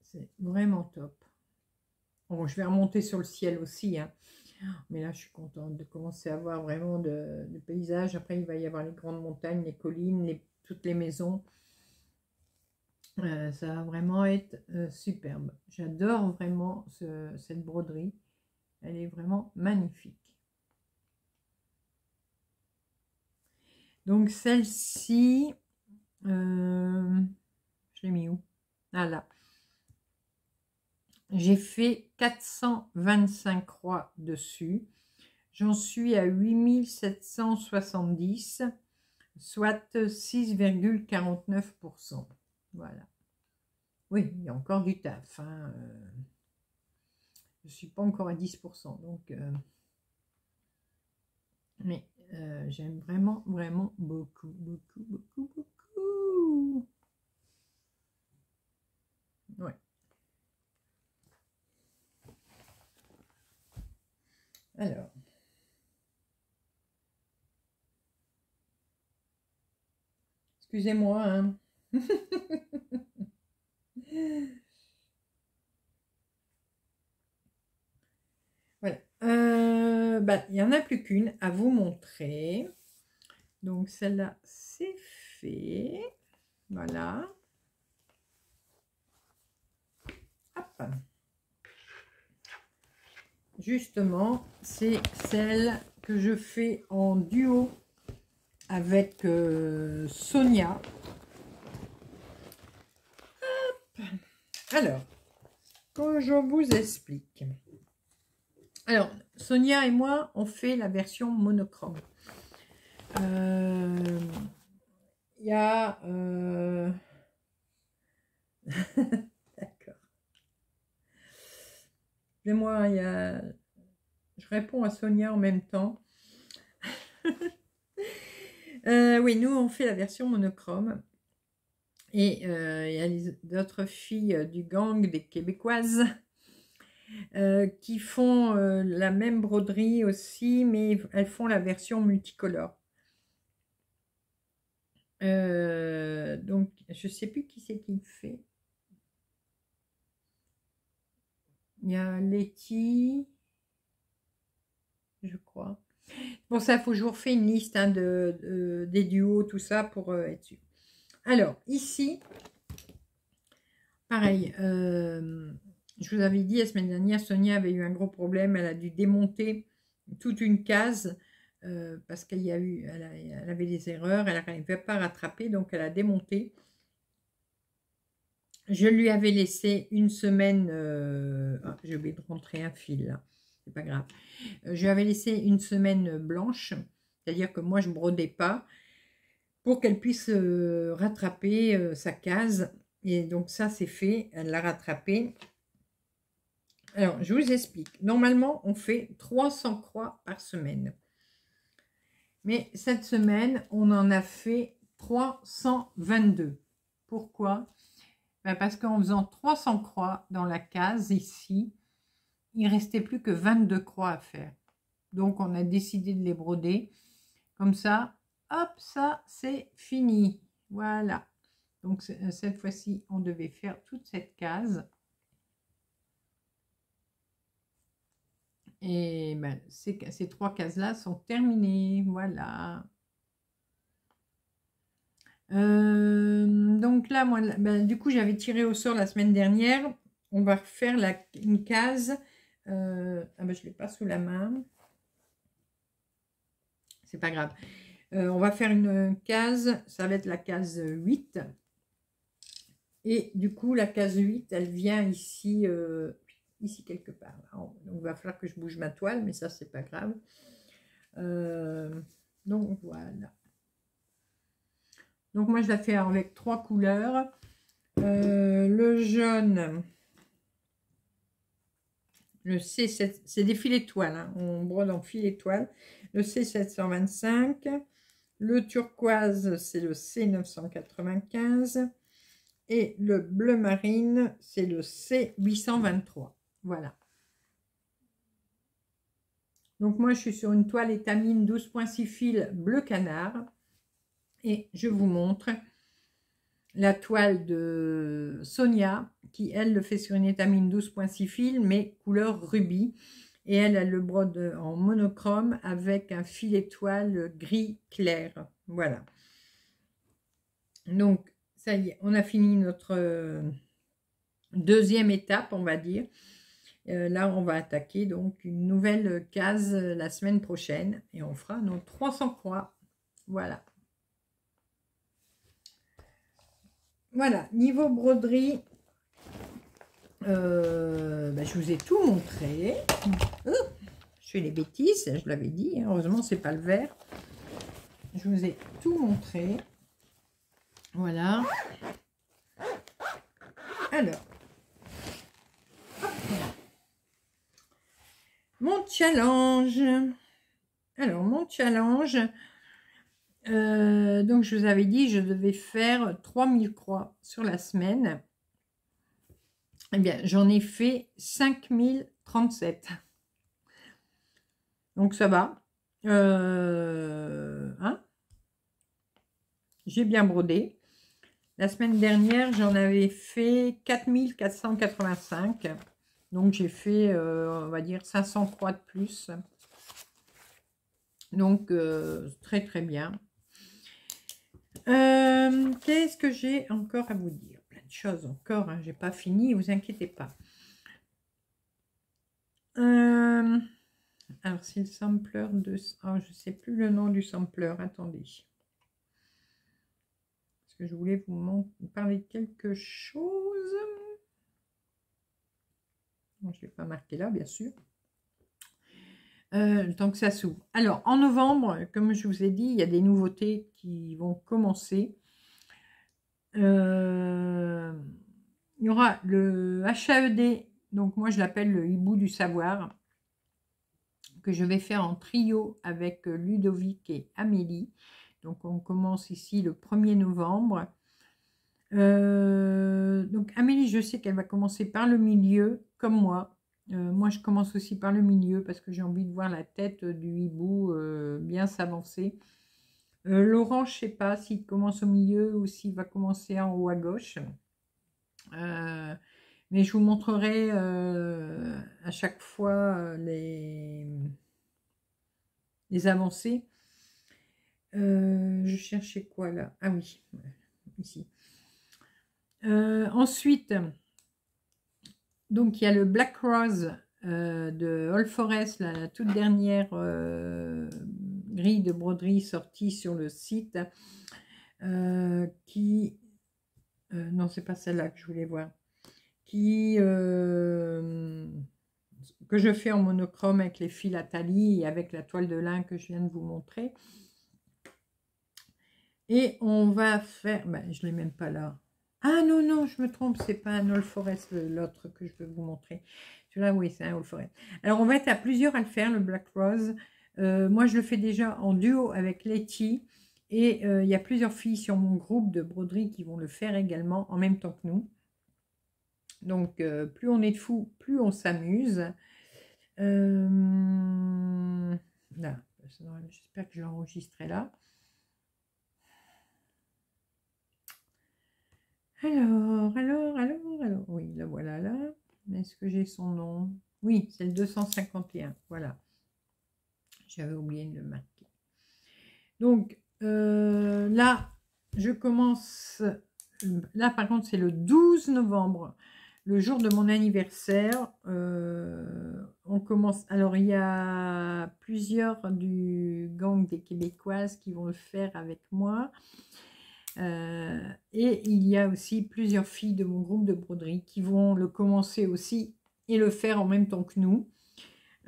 c'est vraiment top. Bon, je vais remonter sur le ciel aussi, hein. Mais là, je suis contente de commencer à voir vraiment de, de paysages. Après, il va y avoir les grandes montagnes, les collines, les, toutes les maisons. Euh, ça va vraiment être euh, superbe. J'adore vraiment ce, cette broderie. Elle est vraiment magnifique. Donc, celle-ci, euh, je l'ai mis où? Ah là. J'ai fait quatre cent vingt-cinq croix dessus. J'en suis à huit mille sept cent soixante-dix, soit six virgule quarante-neuf pour cent. Voilà. Oui, il y a encore du taf. Hein. Je ne suis pas encore à dix pour cent. Donc, euh... mais euh, j'aime vraiment, vraiment beaucoup, beaucoup, beaucoup, beaucoup. Ouais. Alors, excusez-moi, hein. Voilà. Euh, bah, il n'y en a plus qu'une à vous montrer. Donc, celle-là, c'est fait. Voilà. Hop. Justement, c'est celle que je fais en duo avec euh, Sonia. Hop. Alors, quand je vous explique. Alors, Sonia et moi, on fait la version monochrome. Il euh, y a... Euh... Mais moi, il y a... je réponds à Sonia en même temps. euh, oui, nous, on fait la version monochrome. Et euh, il y a les autres filles du gang des Québécoises euh, qui font euh, la même broderie aussi, mais elles font la version multicolore. Euh, donc, je ne sais plus qui c'est qui le fait. Il y a Laety, je crois. Bon, ça, il faut que je vous refais une liste hein, de, de, des duos, tout ça, pour euh, être sûr. Alors, ici, pareil, euh, je vous avais dit, la semaine dernière, Sonia avait eu un gros problème. Elle a dû démonter toute une case euh, parce qu'elle y a eu, elle, a, elle avait des erreurs. Elle n'arrivait pas à rattraper, donc elle a démonté. Je lui avais laissé une semaine, euh, ah, j'ai oublié de rentrer un fil là, c'est pas grave. Je lui avais laissé une semaine blanche, c'est-à-dire que moi je ne brodais pas, pour qu'elle puisse euh, rattraper euh, sa case. Et donc ça c'est fait, elle l'a rattrapée. Alors je vous explique, normalement on fait trois cents croix par semaine. Mais cette semaine on en a fait trois cent vingt-deux. Pourquoi ? Parce qu'en faisant trois cents croix dans la case ici, il ne restait plus que vingt-deux croix à faire. Donc, on a décidé de les broder. Comme ça, hop, ça, c'est fini. Voilà. Donc, cette fois-ci, on devait faire toute cette case. Et ben, ces, ces trois cases-là sont terminées. Voilà. Euh, donc là, moi, ben, du coup, j'avais tiré au sort la semaine dernière. On va refaire la, une case. Euh, ah ben, je ne l'ai pas sous la main. C'est pas grave. Euh, on va faire une case. Ça va être la case huit. Et du coup, la case huit, elle vient ici... Euh, ici quelque part. Alors, donc, il va falloir que je bouge ma toile, mais ça, c'est pas grave. Euh, donc, voilà. Donc, moi, je la fais avec trois couleurs. Euh, le jaune, le C sept, c'est des fils étoiles, hein. On brode en fil étoile. Le C sept cent vingt-cinq, le turquoise, c'est le C neuf cent quatre-vingt-quinze, et le bleu marine, c'est le C huit cent vingt-trois. Voilà. Donc moi, je suis sur une toile étamine douze virgule six fils bleu canard. Et je vous montre la toile de Sonia, qui, elle, le fait sur une étamine douze virgule six fils, mais couleur rubis. Et elle, elle le brode en monochrome avec un fil étoile gris clair. Voilà. Donc, ça y est, on a fini notre deuxième étape, on va dire. Euh, là, on va attaquer donc une nouvelle case la semaine prochaine et on fera nos trois cents croix. Voilà. Voilà, niveau broderie, euh, ben, je vous ai tout montré. Oh, je fais les bêtises, je l'avais dit. Hein, heureusement, c'est pas le vert. Je vous ai tout montré. Voilà. Alors. Mon challenge. Alors, mon challenge. Euh, donc, je vous avais dit, je devais faire trois mille croix sur la semaine. Eh bien, j'en ai fait cinq mille trente-sept. Donc, ça va. Euh, hein, j'ai bien brodé. La semaine dernière, j'en avais fait quatre mille quatre cent quatre-vingt-cinq. Donc, j'ai fait, euh, on va dire, cinq cents croix de plus. Donc, euh, très, très bien. Euh, Qu'est-ce que j'ai encore à vous dire? Plein de choses encore. Hein, je n'ai pas fini, ne vous inquiétez pas. Euh, alors, c'est le sampler de... Oh, je ne sais plus le nom du sampler. Attendez. Parce que je voulais vous parler de quelque chose. Je ne l'ai pas marqué là, bien sûr. Euh, le temps que ça s'ouvre. Alors, en novembre, comme je vous ai dit, il y a des nouveautés qui vont commencer. Euh, il y aura le H A E D. Donc, moi, je l'appelle le hibou du savoir. Que je vais faire en trio avec Ludovic et Amélie. Donc, on commence ici le premier novembre. Euh, donc, Amélie, je sais qu'elle va commencer par le milieu. Comme moi, euh, moi je commence aussi par le milieu parce que j'ai envie de voir la tête du hibou euh, bien s'avancer. Euh, Laurent, je ne sais pas s'il commence au milieu ou s'il va commencer en haut à gauche. Euh, mais je vous montrerai euh, à chaque fois les, les avancées. Euh, je cherchais quoi là? Ah oui, ici. Euh, ensuite... Donc, il y a le Black Rose euh, de Owl Forest, la, la toute dernière euh, grille de broderie sortie sur le site. Euh, qui, euh, non, c'est pas celle-là que je voulais voir. Qui, euh, que je fais en monochrome avec les fils Atalie et avec la toile de lin que je viens de vous montrer. Et on va faire... Ben, je ne l'ai même pas là. Ah non, non, je me trompe, c'est pas un Owl Forest, l'autre que je veux vous montrer. Celui-là, oui, c'est un Owl Forest. Alors, on va être à plusieurs à le faire, le Black Rose. Euh, moi, je le fais déjà en duo avec Laety. Et euh, il y a plusieurs filles sur mon groupe de broderie qui vont le faire également en même temps que nous. Donc, euh, plus on est de fous, plus on s'amuse. Euh... Là, j'espère que je l'ai enregistré là. Alors, alors, alors, alors, oui, la voilà là. Est-ce que j'ai son nom? Oui, c'est le deux cent cinquante et un, voilà. J'avais oublié de le marquer. Donc, euh, là, je commence... Là, par contre, c'est le douze novembre, le jour de mon anniversaire. Euh, on commence... Alors, il y a plusieurs du gang des Québécoises qui vont le faire avec moi. Euh, et il y a aussi plusieurs filles de mon groupe de broderie qui vont le commencer aussi et le faire en même temps que nous.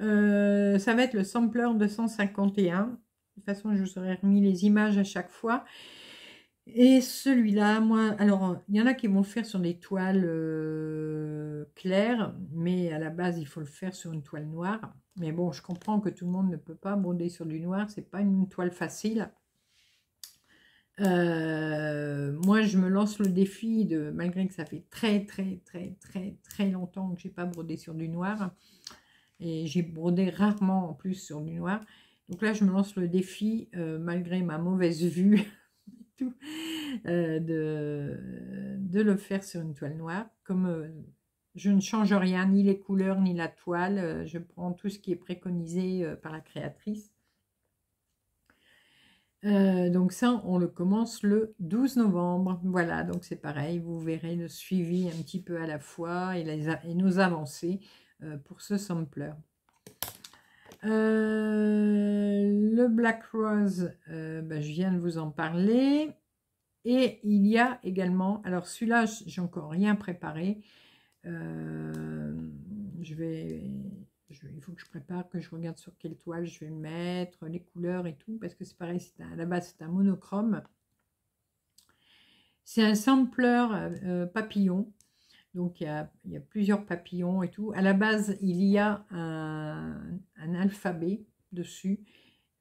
Euh, ça va être le sampler deux cent cinquante et un. De toute façon, je vous aurais remis les images à chaque fois. Et celui-là, moi, alors il y en a qui vont le faire sur des toiles euh, claires, mais à la base, il faut le faire sur une toile noire. Mais bon, je comprends que tout le monde ne peut pas broder sur du noir, c'est pas une toile facile. Euh, moi je me lance le défi de, malgré que ça fait très très très très très longtemps que j'ai pas brodé sur du noir et j'ai brodé rarement en plus sur du noir, donc là je me lance le défi euh, malgré ma mauvaise vue tout, euh, de, de le faire sur une toile noire. Comme euh, je ne change rien, ni les couleurs ni la toile, euh, je prends tout ce qui est préconisé euh, par la créatrice. Euh, donc ça, on le commence le douze novembre, voilà, donc c'est pareil, vous verrez le suivi un petit peu à la fois et, les et nos avancées euh, pour ce sampler. Euh, le Black Rose, euh, ben, je viens de vous en parler, et il y a également, alors celui-là, j'ai encore rien préparé, euh, je vais... Je, il faut que je prépare, que je regarde sur quelle toile je vais le mettre, les couleurs et tout, parce que c'est pareil, un, à la base c'est un monochrome. C'est un sampler euh, papillon, donc il y, a, il y a plusieurs papillons et tout. À la base il y a un, un alphabet dessus,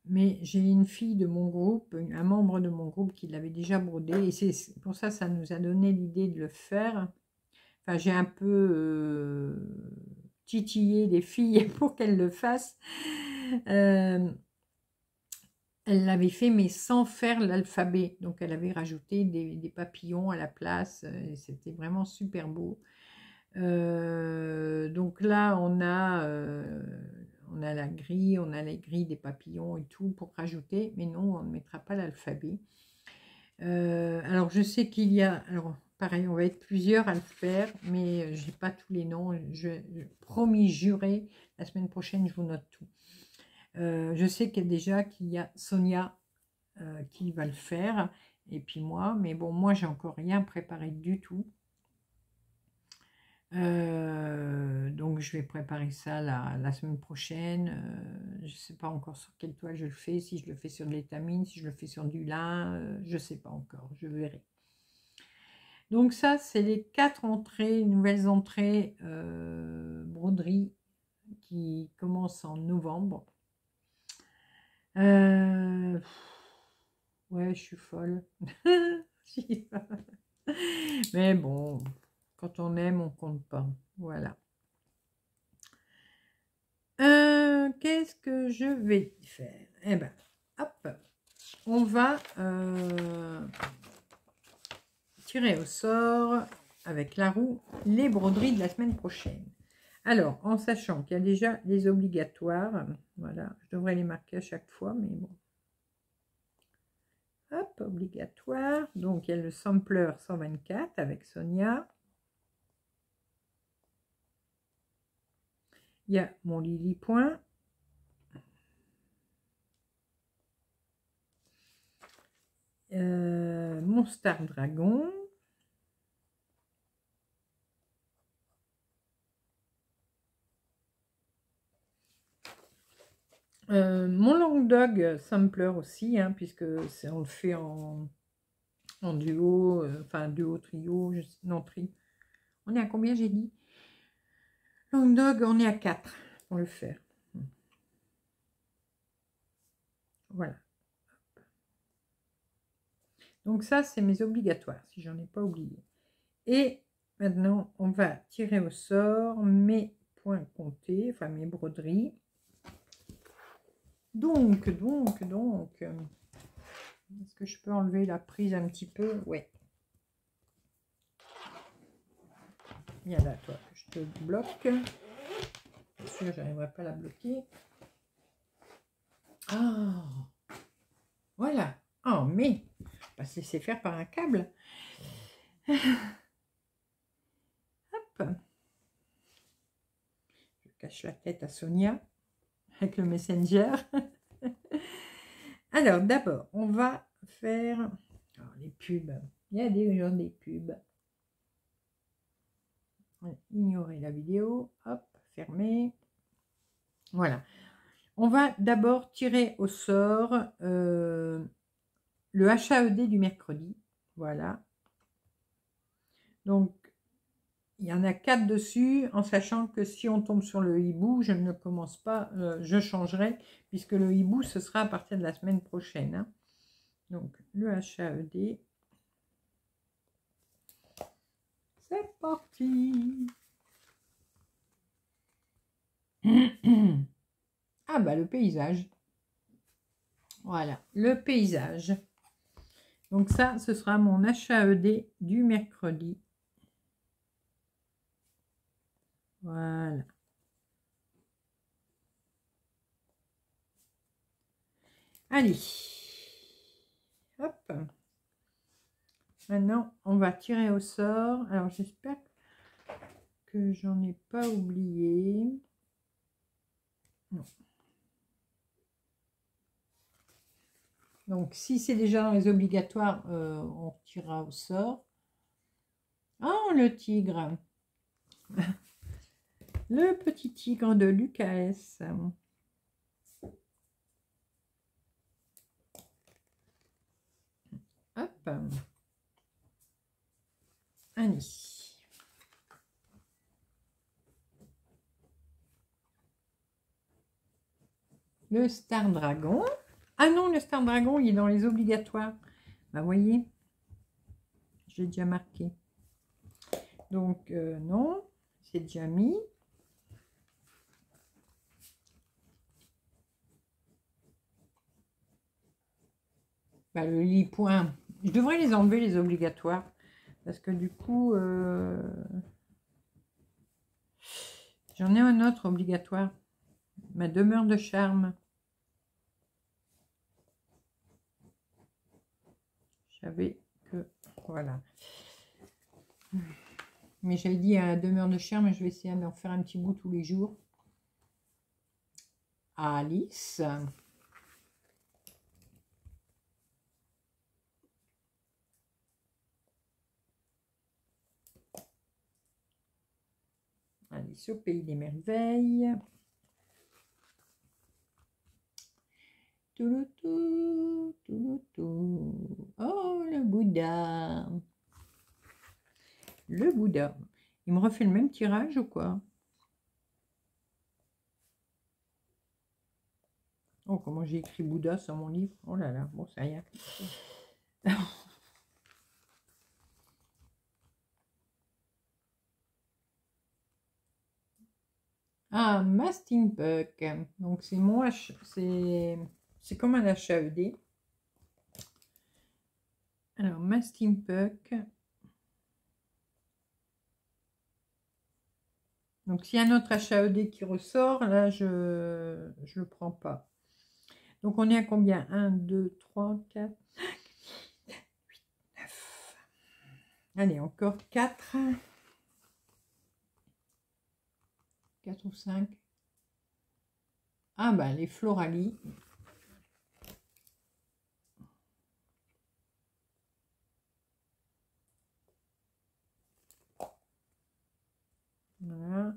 mais j'ai une fille de mon groupe, un membre de mon groupe qui l'avait déjà brodé, et c'est pour ça ça nous a donné l'idée de le faire. Enfin j'ai un peu... Euh, titiller des filles pour qu'elles le fassent. Euh, elle l'avait fait mais sans faire l'alphabet, donc elle avait rajouté des, des papillons à la place et c'était vraiment super beau. Euh, donc là on a euh, on a la grille, on a les grilles des papillons et tout pour rajouter, mais non on ne mettra pas l'alphabet. Euh, alors je sais qu'il y a, alors pareil, on va être plusieurs à le faire, mais je n'ai pas tous les noms. Je, je promis, juré, la semaine prochaine, je vous note tout. Euh, je sais qu'il y a déjà qu'il y a Sonia euh, qui va le faire, et puis moi. Mais bon, moi, j'ai encore rien préparé du tout. Euh, donc, je vais préparer ça la, la semaine prochaine. Euh, je ne sais pas encore sur quelle toile je le fais, si je le fais sur de l'étamine, si je le fais sur du lin, euh, je ne sais pas encore, je verrai. Donc ça, c'est les quatre entrées, nouvelles entrées euh, broderie qui commencent en novembre. Euh, ouais, je suis folle. Mais bon, quand on aime, on compte pas. Voilà. Euh, Qu'est-ce que je vais faire? Eh ben, hop, on va... Euh, tirer au sort avec la roue les broderies de la semaine prochaine. Alors, en sachant qu'il y a déjà les obligatoires, voilà, je devrais les marquer à chaque fois, mais bon. Hop, obligatoire. Donc, il y a le sampler cent vingt-quatre avec Sonia. Il y a mon Lily Point. Euh, mon Star Dragon. Euh, mon Long Dog Sampler aussi, hein, puisque on le fait en, en duo, euh, enfin duo, trio, je, non tri. On est à combien j'ai dit? Long Dog, on est à quatre pour le faire. Voilà. Donc ça, c'est mes obligatoires, si j'en ai pas oublié. Et maintenant, on va tirer au sort mes points comptés, enfin mes broderies. Donc, donc, donc, est-ce que je peux enlever la prise un petit peu? Ouais. Il y en a là, toi, je te bloque. Bien sûr, je n'arriverai pas à la bloquer. Ah, voilà. Ah, oh, mais, on va se laisser faire par un câble. Hop. Je cache la tête à Sonia avec le messenger. Alors, d'abord, on va faire... Alors, les pubs. Il y a des gens des pubs. Ignorer la vidéo. Hop, fermé. Voilà. On va d'abord tirer au sort euh, le H A E D du mercredi. Voilà. Donc, il y en a quatre dessus, en sachant que si on tombe sur le hibou, je ne commence pas, euh, je changerai, puisque le hibou, ce sera à partir de la semaine prochaine. Hein. Donc, le H A E D. C'est parti. Ah bah le paysage. Voilà, le paysage. Donc ça, ce sera mon H A E D du mercredi. Voilà. Allez. Hop. Maintenant, on va tirer au sort. Alors, j'espère que j'en ai pas oublié. Non. Donc, si c'est déjà dans les obligatoires, euh, on tirera au sort. Oh, le tigre. Le petit tigre de Lucas. Hop. Allez. Le Star Dragon. Ah non, le Star Dragon, il est dans les obligatoires. Bah, voyez, j'ai déjà marqué. Donc, euh, non, c'est déjà mis. Bah, le lit point. Je devrais les enlever, les obligatoires. Parce que du coup, euh, j'en ai un autre obligatoire. Ma demeure de charme. J'avais que... Voilà. Mais j'avais dit à la demeure de charme, je vais essayer d'en faire un petit bout tous les jours. Alice. Alice au pays des merveilles. Tout, tout, tout, tout. Oh, le Bouddha. Le Bouddha. Il me refait le même tirage ou quoi? Oh, comment j'ai écrit Bouddha sur mon livre. Oh là là, bon, ça y est. Ah, Mastin Puck. Donc, c'est mon H... C'est... C'est comme un H A E D. Alors, ma steampunk. Donc, s'il y a un autre H A E D qui ressort, là, je ne le prends pas. Donc, on est à combien? un, deux, trois, quatre, cinq, huit, neuf. Allez, encore quatre. quatre ou cinq. Ah, bah, les Floralis. Voilà.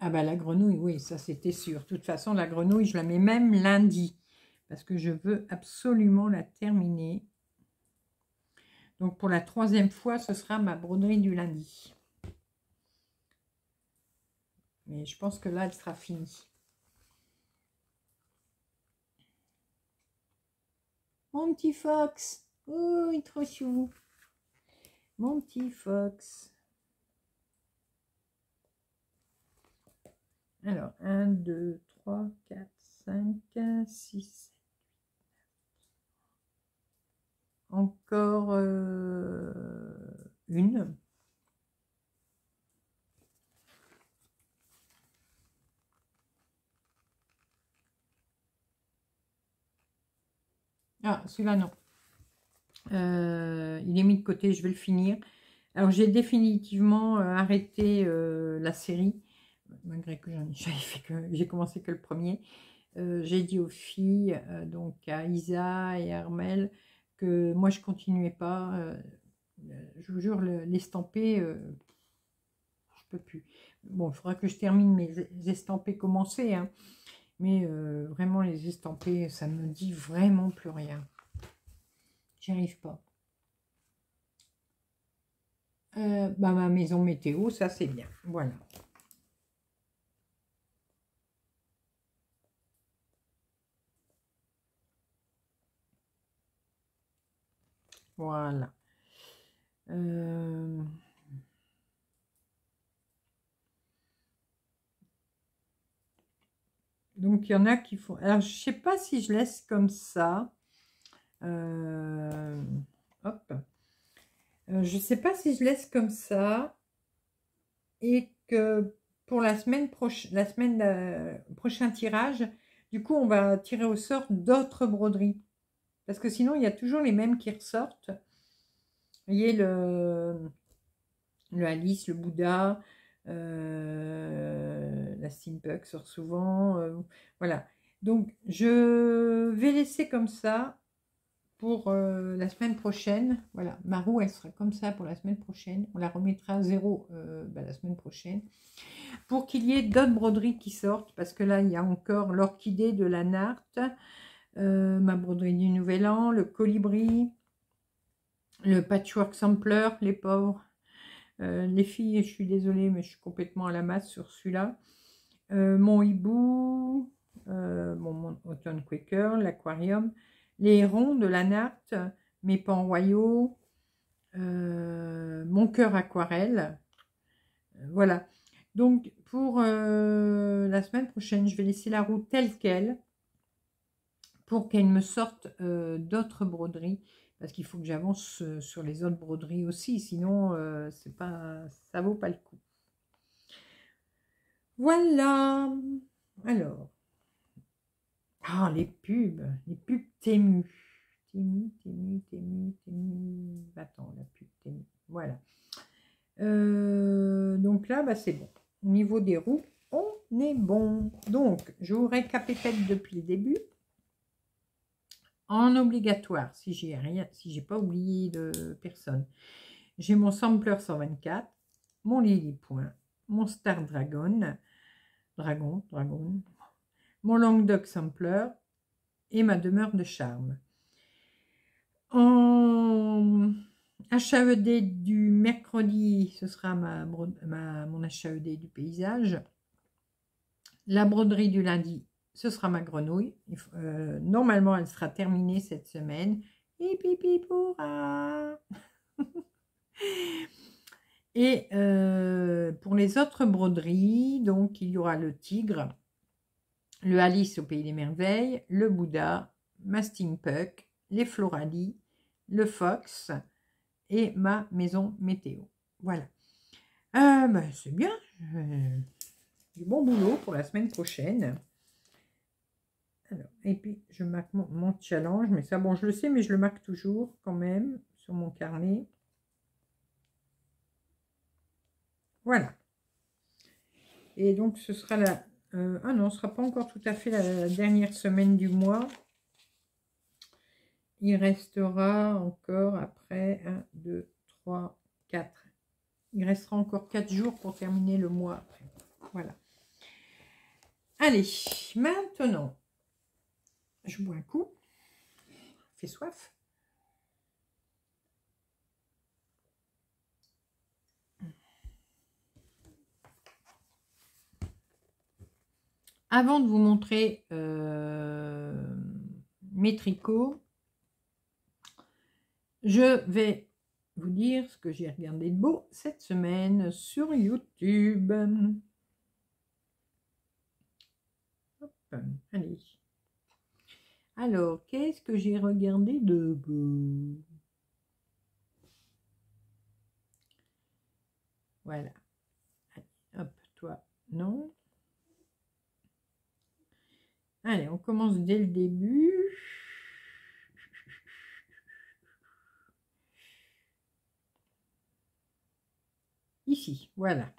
Ah bah la grenouille, oui, ça c'était sûr. De toute façon, la grenouille, je la mets même lundi. Parce que je veux absolument la terminer. Donc pour la troisième fois, ce sera ma broderie du lundi. Mais je pense que là, elle sera finie. Mon petit fox. Oh, il est trop chou. Mon petit fox. Alors, un, deux, trois, quatre, cinq, six, sept. Encore euh, une. Ah, celui-là, non. Euh, il est mis de côté, je vais le finir. Alors, j'ai définitivement euh, arrêté euh, la série, malgré que j'ai commencé que le premier. Euh, j'ai dit aux filles, euh, donc à Isa et à Armel, que moi je continuais pas, euh, je vous jure, l'estamper, euh, je peux plus. Bon, il faudra que je termine mes estampés commencés, hein, mais euh, vraiment les estampés, ça me dit vraiment plus rien. J'y arrive pas. Euh, bah, ma maison météo, ça c'est bien, voilà. Voilà. Euh... Donc, il y en a qui font... Alors, je ne sais pas si je laisse comme ça. Euh... Hop. Euh, je ne sais pas si je laisse comme ça. Et que pour la semaine prochaine, la semaine euh, prochain tirage, du coup, on va tirer au sort d'autres broderies. Parce que sinon, il y a toujours les mêmes qui ressortent. Vous voyez, le, le Alice, le Bouddha, euh, la Steampunk sort souvent. Euh, voilà. Donc, je vais laisser comme ça pour euh, la semaine prochaine. Voilà, ma roue, elle sera comme ça pour la semaine prochaine. On la remettra à zéro euh, bah, la semaine prochaine. Pour qu'il y ait d'autres broderies qui sortent. Parce que là, il y a encore l'orchidée de la Narthe. Euh, ma broderie du Nouvel An, le colibri, le patchwork sampler, les pauvres, euh, les filles, je suis désolée, mais je suis complètement à la masse sur celui-là, euh, mon hibou, euh, bon, mon automne quaker, l'aquarium, les hérons de la Narthe, mes pans royaux, euh, mon cœur aquarelle, euh, voilà. Donc, pour euh, la semaine prochaine, je vais laisser la roue telle qu'elle, pour qu'elle me sorte euh, d'autres broderies, parce qu'il faut que j'avance euh, sur les autres broderies aussi, sinon euh, c'est pas, ça vaut pas le coup. Voilà. Alors, ah, les pubs, les pubs Tému, Tému, Tému, Tému, Tému. Attends, la pub Tému. Voilà. Euh, donc là, bah, c'est bon. Au niveau des roues, on est bon. Donc, je vous récapitule depuis le début. En obligatoire, si j'ai rien, si j'ai pas oublié de personne, j'ai mon sampler cent vingt-quatre, mon Lily Point, mon Star Dragon, Dragon, Dragon, mon Long Dog Sampler et ma demeure de charme. En H A E D du mercredi, ce sera ma, ma, mon H A E D du paysage. La broderie du lundi, ce sera ma grenouille. Euh, normalement, elle sera terminée cette semaine. Hipipipoura. Et euh, pour les autres broderies, donc, il y aura le tigre, le Alice au Pays des Merveilles, le Bouddha, ma Steampunk, les Floralies, le Fox et ma maison météo. Voilà. Euh, bah, c'est bien. Euh, du bon boulot pour la semaine prochaine. Alors, et puis, je marque mon, mon challenge, mais ça, bon, je le sais, mais je le marque toujours quand même sur mon carnet. Voilà. Et donc, ce sera la... Euh, ah non, ce ne sera pas encore tout à fait la, la dernière semaine du mois. Il restera encore après un, deux, trois, quatre. Il restera encore quatre jours pour terminer le mois après. Voilà. Allez, maintenant... Je bois un coup, fait soif. Avant de vous montrer euh, mes tricots, Je vais vous dire ce que j'ai regardé de beau cette semaine sur YouTube. Hop, allez. Alors, qu'est-ce que j'ai regardé de beau? Voilà. Allez, hop, toi, non. Allez, on commence dès le début. Ici, voilà.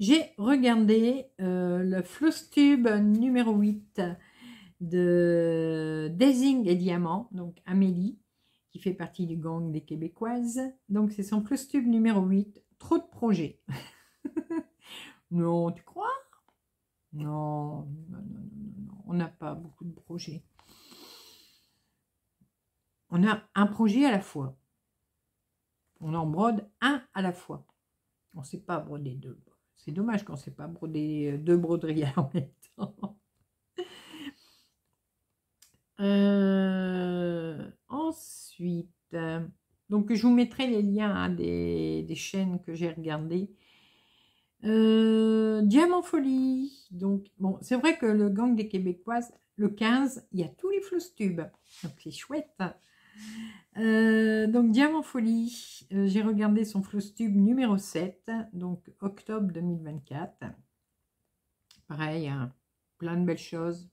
J'ai regardé euh, le Flostube numéro huit de Designs et Diamant, donc Amélie, qui fait partie du gang des Québécoises. Donc, c'est son Flostube numéro huit. Trop de projets. Non, tu crois? Non, non, non, non, non. On n'a pas beaucoup de projets. On a un projet à la fois. On en brode un à la fois. On ne sait pas broder deux. C'est dommage qu'on ne sait pas broder deux broderies en même temps. Euh, ensuite, donc je vous mettrai les liens hein, des, des chaînes que j'ai regardées. Euh, Diamant Folie. Donc, bon, c'est vrai que le gang des Québécoises, le quinze, il y a tous les flostubes. Donc, c'est chouette. Euh, donc Diamant Folie, euh, j'ai regardé son Flostube numéro sept, donc octobre deux mille vingt-quatre. Pareil, hein, plein de belles choses.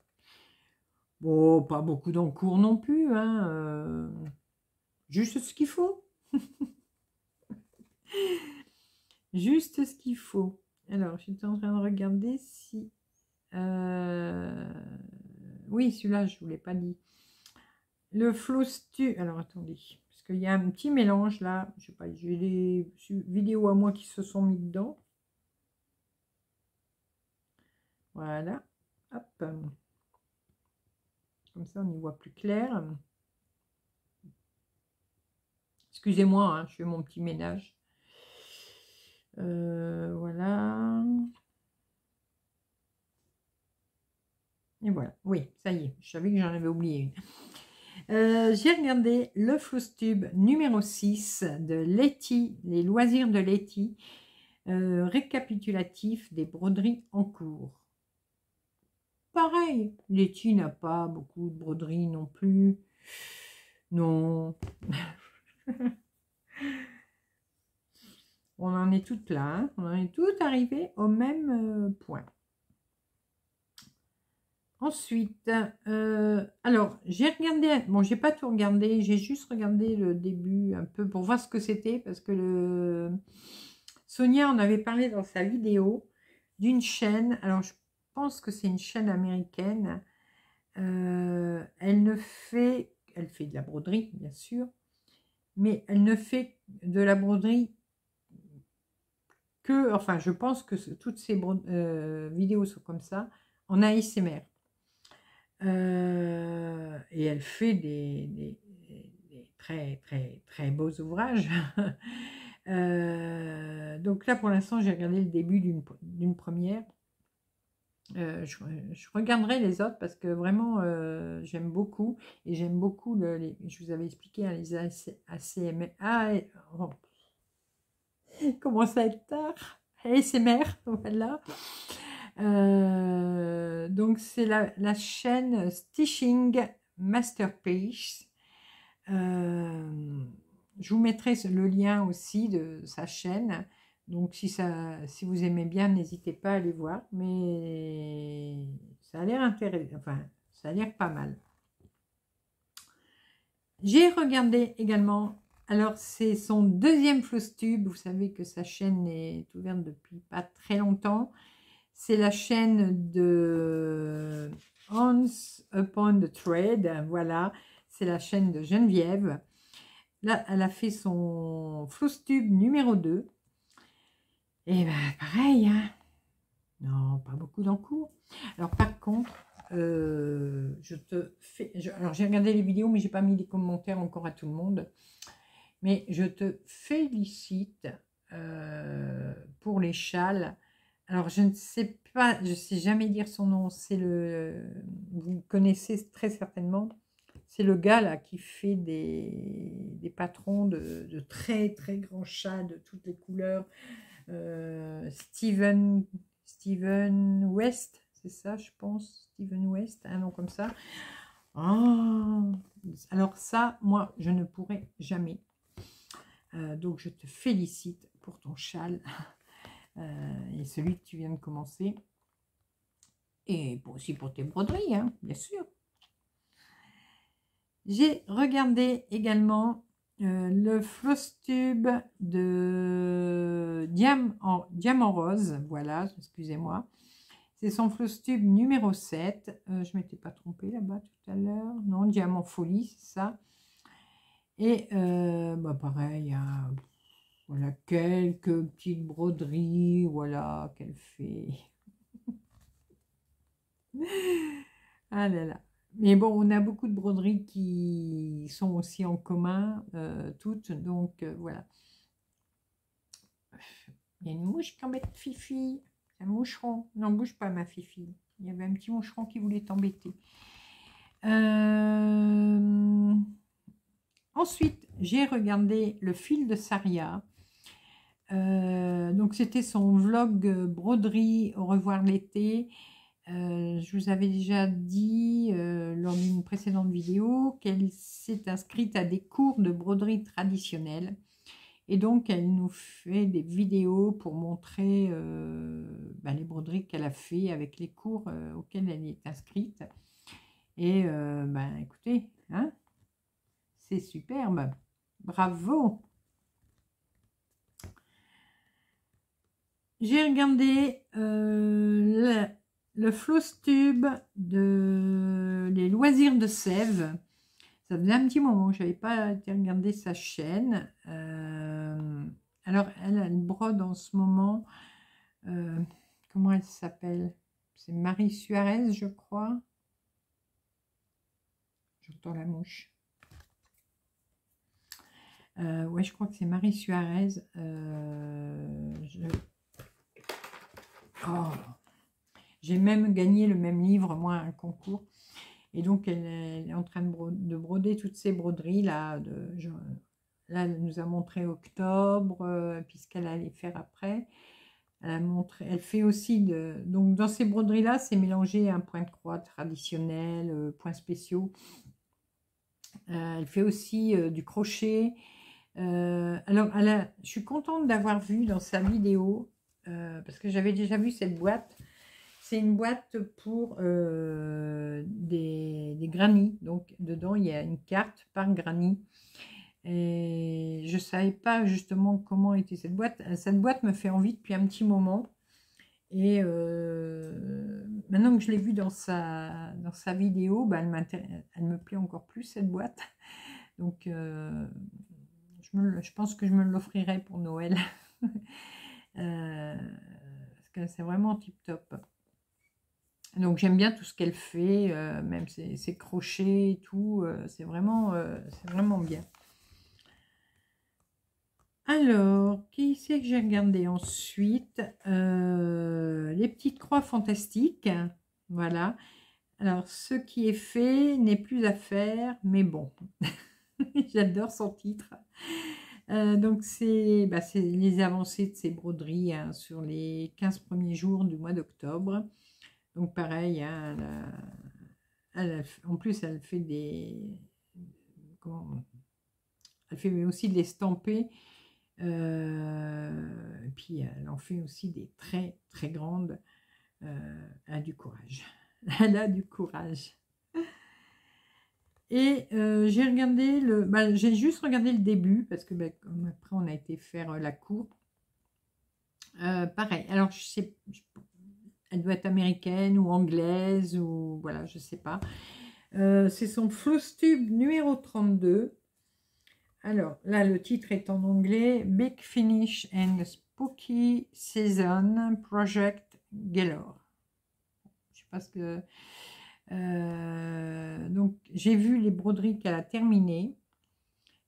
Bon, pas beaucoup d'encours non plus, hein, euh, juste ce qu'il faut. Juste ce qu'il faut. Alors, j'étais en train de regarder si... Euh... Oui, celui-là, je ne vous l'ai pas dit. Le Flostube, alors attendez, parce qu'il y a un petit mélange là, je sais pas, j'ai des vidéos à moi qui se sont mis dedans. Voilà, hop, comme ça on y voit plus clair. Excusez-moi, hein, je fais mon petit ménage. Euh, voilà. Et voilà, oui, ça y est, je savais que j'en avais oublié une. Euh, j'ai regardé le Flostube numéro six de Laety, Les Loisirs de Laety, euh, récapitulatif des broderies en cours. Pareil, Laety n'a pas beaucoup de broderies non plus. Non. On en est toutes là, hein. On en est toutes arrivées au même point. Ensuite, euh, alors, j'ai regardé, bon, j'ai pas tout regardé, j'ai juste regardé le début un peu pour voir ce que c'était, parce que le Sonia en avait parlé dans sa vidéo d'une chaîne, alors je pense que c'est une chaîne américaine, euh, elle ne fait, elle fait de la broderie, bien sûr, mais elle ne fait de la broderie que, enfin, je pense que toutes ces euh, vidéos sont comme ça, en A S M R. Euh, et elle fait des, des, des très très très beaux ouvrages. euh, donc là pour l'instant j'ai regardé le début d'une première. Euh, je, je regarderai les autres parce que vraiment euh, j'aime beaucoup et j'aime beaucoup le, les, je vous avais expliqué hein, les A S M R. Ah, oh, commence à être tard. A S M R, voilà. Euh, donc c'est la, la chaîne Stitching Masterpiece. Euh, je vous mettrai le lien aussi de sa chaîne. Donc si ça, si vous aimez bien, n'hésitez pas à aller voir. Mais ça a l'air intéressant. Enfin, ça a l'air pas mal. J'ai regardé également. Alors c'est son deuxième Flostube. Vous savez que sa chaîne est ouverte depuis pas très longtemps. C'est la chaîne de Hans Upon the Thread, voilà, c'est la chaîne de Geneviève. Là, elle a fait son Flostube numéro deux. Et ben pareil, hein. Non, pas beaucoup d'encours. Alors par contre, euh, je te fais... Je, alors j'ai regardé les vidéos, mais j'ai pas mis les commentaires encore à tout le monde. Mais je te félicite euh, pour les châles. Alors, je ne sais pas, je ne sais jamais dire son nom, c'est le, vous le connaissez très certainement, C'est le gars là qui fait des, des patrons de, de très très grands chats de toutes les couleurs. Euh, Steven, Steven West, c'est ça je pense, Steven West, un nom comme ça. Oh, alors ça, moi, je ne pourrais jamais. Euh, donc, je te félicite pour ton châle euh, et celui que tu viens de commencer. Et aussi pour tes broderies, hein, bien sûr. J'ai regardé également euh, le Flostube de Diam en... Diamant Rose. Voilà, excusez-moi. C'est son Flostube numéro sept. Euh, je ne m'étais pas trompée là-bas tout à l'heure. Non, Diamant Folie, c'est ça. Et euh, bah pareil, hein, voilà quelques petites broderies, voilà qu'elle fait. Ah là là. Mais bon, on a beaucoup de broderies qui sont aussi en commun, euh, toutes. Donc euh, voilà. Il y a une mouche qui embête Fifi. Un moucheron. Non, bouge pas ma Fifi. Il y avait un petit moucheron qui voulait t'embêter. Euh... Ensuite, j'ai regardé le fil de Saria. Euh, donc, c'était son vlog broderie, au revoir l'été. Euh, je vous avais déjà dit euh, lors d'une précédente vidéo qu'elle s'est inscrite à des cours de broderie traditionnelle. Et donc, elle nous fait des vidéos pour montrer euh, ben, les broderies qu'elle a fait avec les cours euh, auxquels elle est inscrite. Et euh, ben, écoutez, hein, c'est superbe. Bravo. J'ai regardé euh, le, le Flostube de Les Loisirs de Sèvres. Ça faisait un petit moment que je n'avais pas été regarder sa chaîne. Euh, alors, elle a une brode en ce moment. Euh, comment elle s'appelle? C'est Marie Suarez, je crois. J'entends la mouche. Euh, ouais, je crois que c'est Marie Suarez. Euh, je... oh. J'ai même gagné le même livre, moi, à un concours. Et donc, elle est en train de broder, de broder toutes ces broderies. Là, de, je, là, elle nous a montré octobre, euh, puisqu'elle allait faire après. Elle, a montré, elle fait aussi... De, donc, dans ces broderies-là, c'est mélangé un point de croix traditionnel, euh, points spéciaux. Euh, elle fait aussi euh, du crochet. Euh, alors, elle a, je suis contente d'avoir vu dans sa vidéo, euh, parce que j'avais déjà vu cette boîte. C'est une boîte pour euh, des, des granny. Donc, dedans, il y a une carte par granny. Et je ne savais pas justement comment était cette boîte. Cette boîte me fait envie depuis un petit moment. Et euh, maintenant que je l'ai vue dans sa, dans sa vidéo, bah, elle, elle me plaît encore plus, cette boîte. Donc, euh, je, me, je pense que je me l'offrirai pour Noël. euh, parce que c'est vraiment tip-top. Donc, j'aime bien tout ce qu'elle fait, euh, même ses, ses crochets et tout. Euh, c'est vraiment, euh, c'est vraiment bien. Alors, qui c'est que j'ai regardé ensuite? euh, Les petites croix fantastiques. Voilà. Alors, ce qui est fait n'est plus à faire, mais bon. J'adore son titre. Euh, donc, c'est bah, c'est les avancées de ces broderies, hein, sur les quinze premiers jours du mois d'octobre. Donc pareil, hein, elle a, elle a, en plus elle fait des, comment, elle fait aussi de l'estampé, euh, et puis elle en fait aussi des très très grandes. Euh, elle a du courage, elle a du courage. Et euh, j'ai regardé le, bah, j'ai juste regardé le début parce que bah, comme après on a été faire la cour. Euh, pareil, alors je sais. Je, Elle doit être américaine ou anglaise ou voilà, je ne sais pas. Euh, c'est son Flostube numéro trente-deux. Alors là, le titre est en anglais. Big Finish and Spooky Season Project Gaylord. Je ne sais pas ce que... Euh, donc, j'ai vu les broderies qu'elle a terminées.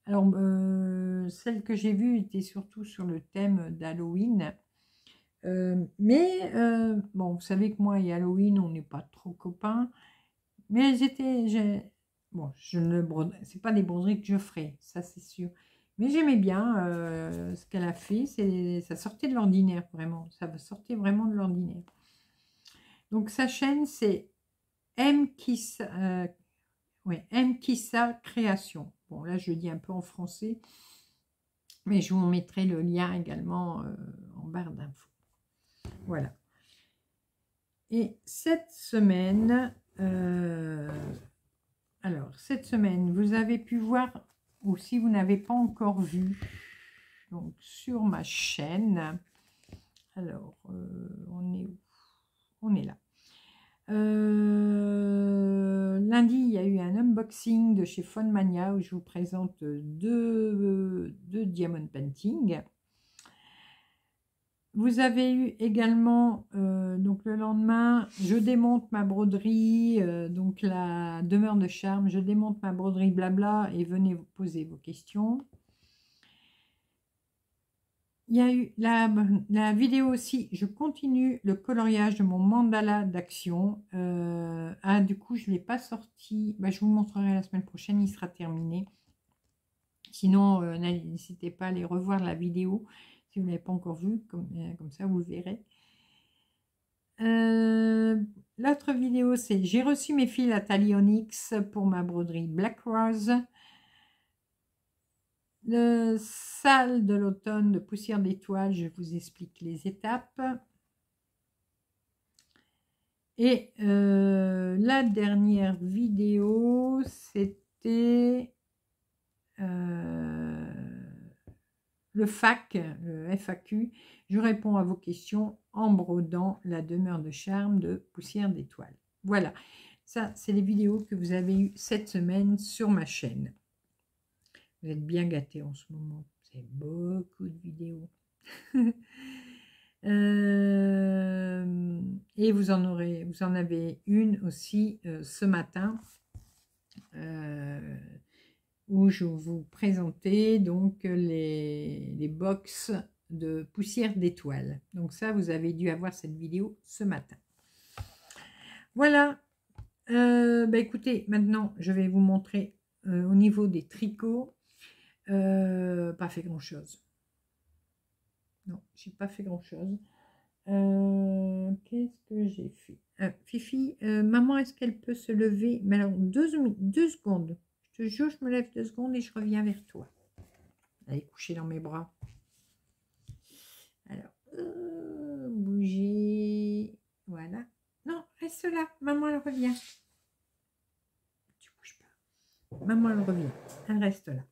Alors, euh, celle que j'ai vue était surtout sur le thème d'Halloween. Euh, mais, euh, bon, vous savez que moi et Halloween, on n'est pas trop copains, mais j'étais, Bon, je ne brode... c'est pas des broderies que je ferai, ça c'est sûr. Mais j'aimais bien euh, ce qu'elle a fait. Ça sortait de l'ordinaire, vraiment. Ça sortait vraiment de l'ordinaire. Donc, sa chaîne, c'est M Kissa, euh, ouais, M Kissa Création. Bon, là, je le dis un peu en français. Mais je vous mettrai le lien également euh, en barre d'infos. Voilà. Et cette semaine... Euh, alors, cette semaine, vous avez pu voir... ou si vous n'avez pas encore vu, donc sur ma chaîne, alors, euh, on est où? On est là. Euh, lundi, il y a eu un unboxing de chez Fonmania, où je vous présente deux, deux diamond painting. Vous avez eu également, euh, donc le lendemain, je démonte ma broderie, euh, donc la demeure de charme, je démonte ma broderie, blabla, et venez vous poser vos questions. Il y a eu la, la vidéo aussi, je continue le coloriage de mon mandala d'Action. Euh, ah, du coup, je ne l'ai pas sorti, bah, je vous montrerai la semaine prochaine, il sera terminé. Sinon, euh, n'hésitez pas à aller revoir la vidéo. Si vous ne l'avez pas encore vu, comme, comme ça vous le verrez. Euh, L'autre vidéo, c'est j'ai reçu mes fils Atalie Onyx pour ma broderie Black Rose. Le salle de l'automne de Poussière d'Étoiles, je vous explique les étapes. Et euh, la dernière vidéo, c'était... Euh, le F A Q, le F A Q, je réponds à vos questions en brodant la demeure de charme de Poussière d'Étoiles. Voilà, ça c'est les vidéos que vous avez eues cette semaine sur ma chaîne. Vous êtes bien gâtés en ce moment, c'est beaucoup de vidéos. euh, et vous en aurez, vous en avez une aussi euh, ce matin. Euh, où je vais vous présenter donc les, les box de Poussière d'Étoiles. Donc ça, vous avez dû avoir cette vidéo ce matin. Voilà. Euh, bah écoutez, maintenant, je vais vous montrer euh, au niveau des tricots. Euh, pas fait grand-chose. Non, j'ai pas fait grand-chose. Euh, Qu'est-ce que j'ai fait ah, Fifi, euh, maman, est-ce qu'elle peut se lever? Mais alors, deux, deux secondes. Je te jure, je me lève deux secondes et je reviens vers toi. Elle est couchée dans mes bras. Alors, euh, bougez. Voilà. Non, reste là. Maman, elle revient. Tu bouges pas. Maman, elle revient. Elle reste là.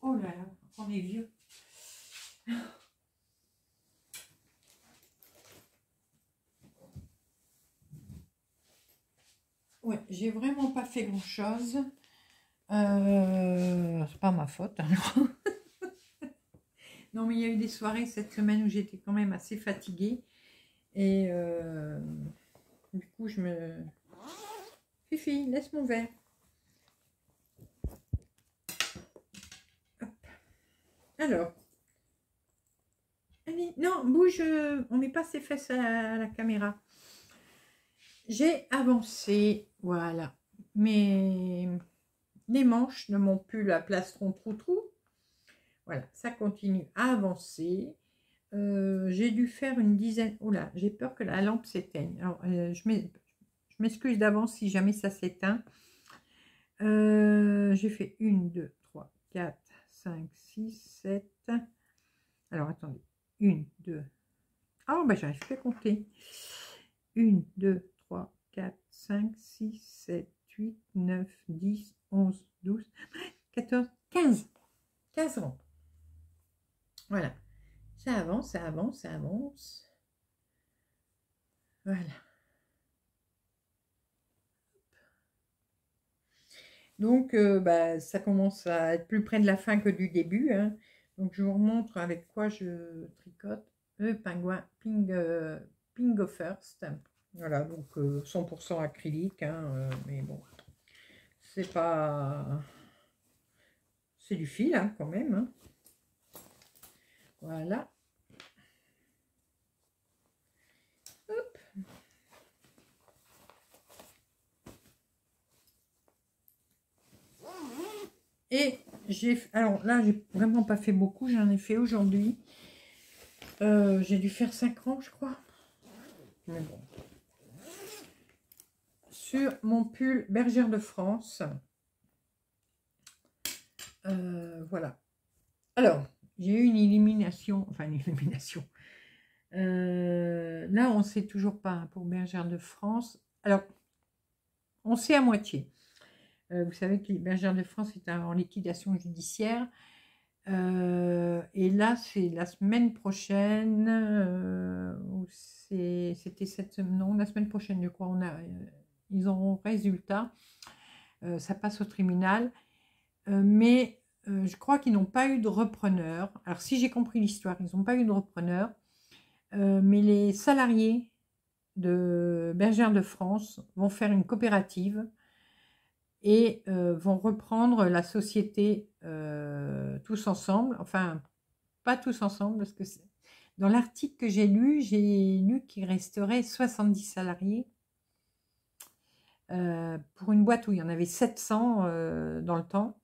Oh là là, on est vieux. Ouais, j'ai vraiment pas fait grand chose. Euh, c'est pas ma faute. Hein, non, mais il y a eu des soirées cette semaine où j'étais quand même assez fatiguée. Et euh, du coup, je me. Fifi, laisse mon verre. Hop. Alors. Allez, non, bouge. On met pas ses fesses à la, à la caméra. J'ai avancé, voilà, mais les manches de mon pull à plastron trou-trou, voilà, ça continue à avancer. Euh, j'ai dû faire une dizaine, oh là, j'ai peur que la lampe s'éteigne. Alors, euh, je m'excuse d'avance si jamais ça s'éteint. Euh, j'ai fait une, deux, trois, quatre, cinq, six, sept. Alors, attendez, une, deux. Ah, ben, j'arrive plus à compter. une, deux, trois, quatre, cinq, six, sept, huit, neuf, dix, onze, douze, treize, quatorze, quinze. quinze rangs. Voilà. Ça avance, ça avance, ça avance. Voilà. Donc, euh, bah, ça commence à être plus près de la fin que du début. Hein. Donc, je vous remontre avec quoi je tricote. Le pingouin ping, euh, Pingo First. Voilà, donc euh, cent pour cent acrylique, hein, euh, mais bon, c'est pas... C'est du fil, hein, quand même. Hein. Voilà. Hop. Et j'ai... Alors là, j'ai vraiment pas fait beaucoup. J'en ai fait aujourd'hui. Euh, j'ai dû faire cinq rangs, je crois. Mais bon. Sur mon pull Bergère de France. Euh, voilà. Alors, j'ai eu une élimination. Enfin, une élimination. Euh, là, on ne sait toujours pas hein, pour Bergère de France. Alors, on sait à moitié. Euh, vous savez que Bergère de France est en liquidation judiciaire. Euh, et là, c'est la semaine prochaine. Euh, C'était cette semaine. Non, la semaine prochaine, je crois. On a, euh, ils auront résultat. Euh, ça passe au tribunal. Euh, mais euh, je crois qu'ils n'ont pas eu de repreneur. Alors, si j'ai compris l'histoire, ils n'ont pas eu de repreneur. Euh, mais les salariés de Bergère de France vont faire une coopérative et euh, vont reprendre la société euh, tous ensemble. Enfin, pas tous ensemble, parce que dans l'article que j'ai lu, j'ai lu qu'il resterait soixante-dix salariés euh, pour une boîte où il y en avait sept cents euh, dans le temps.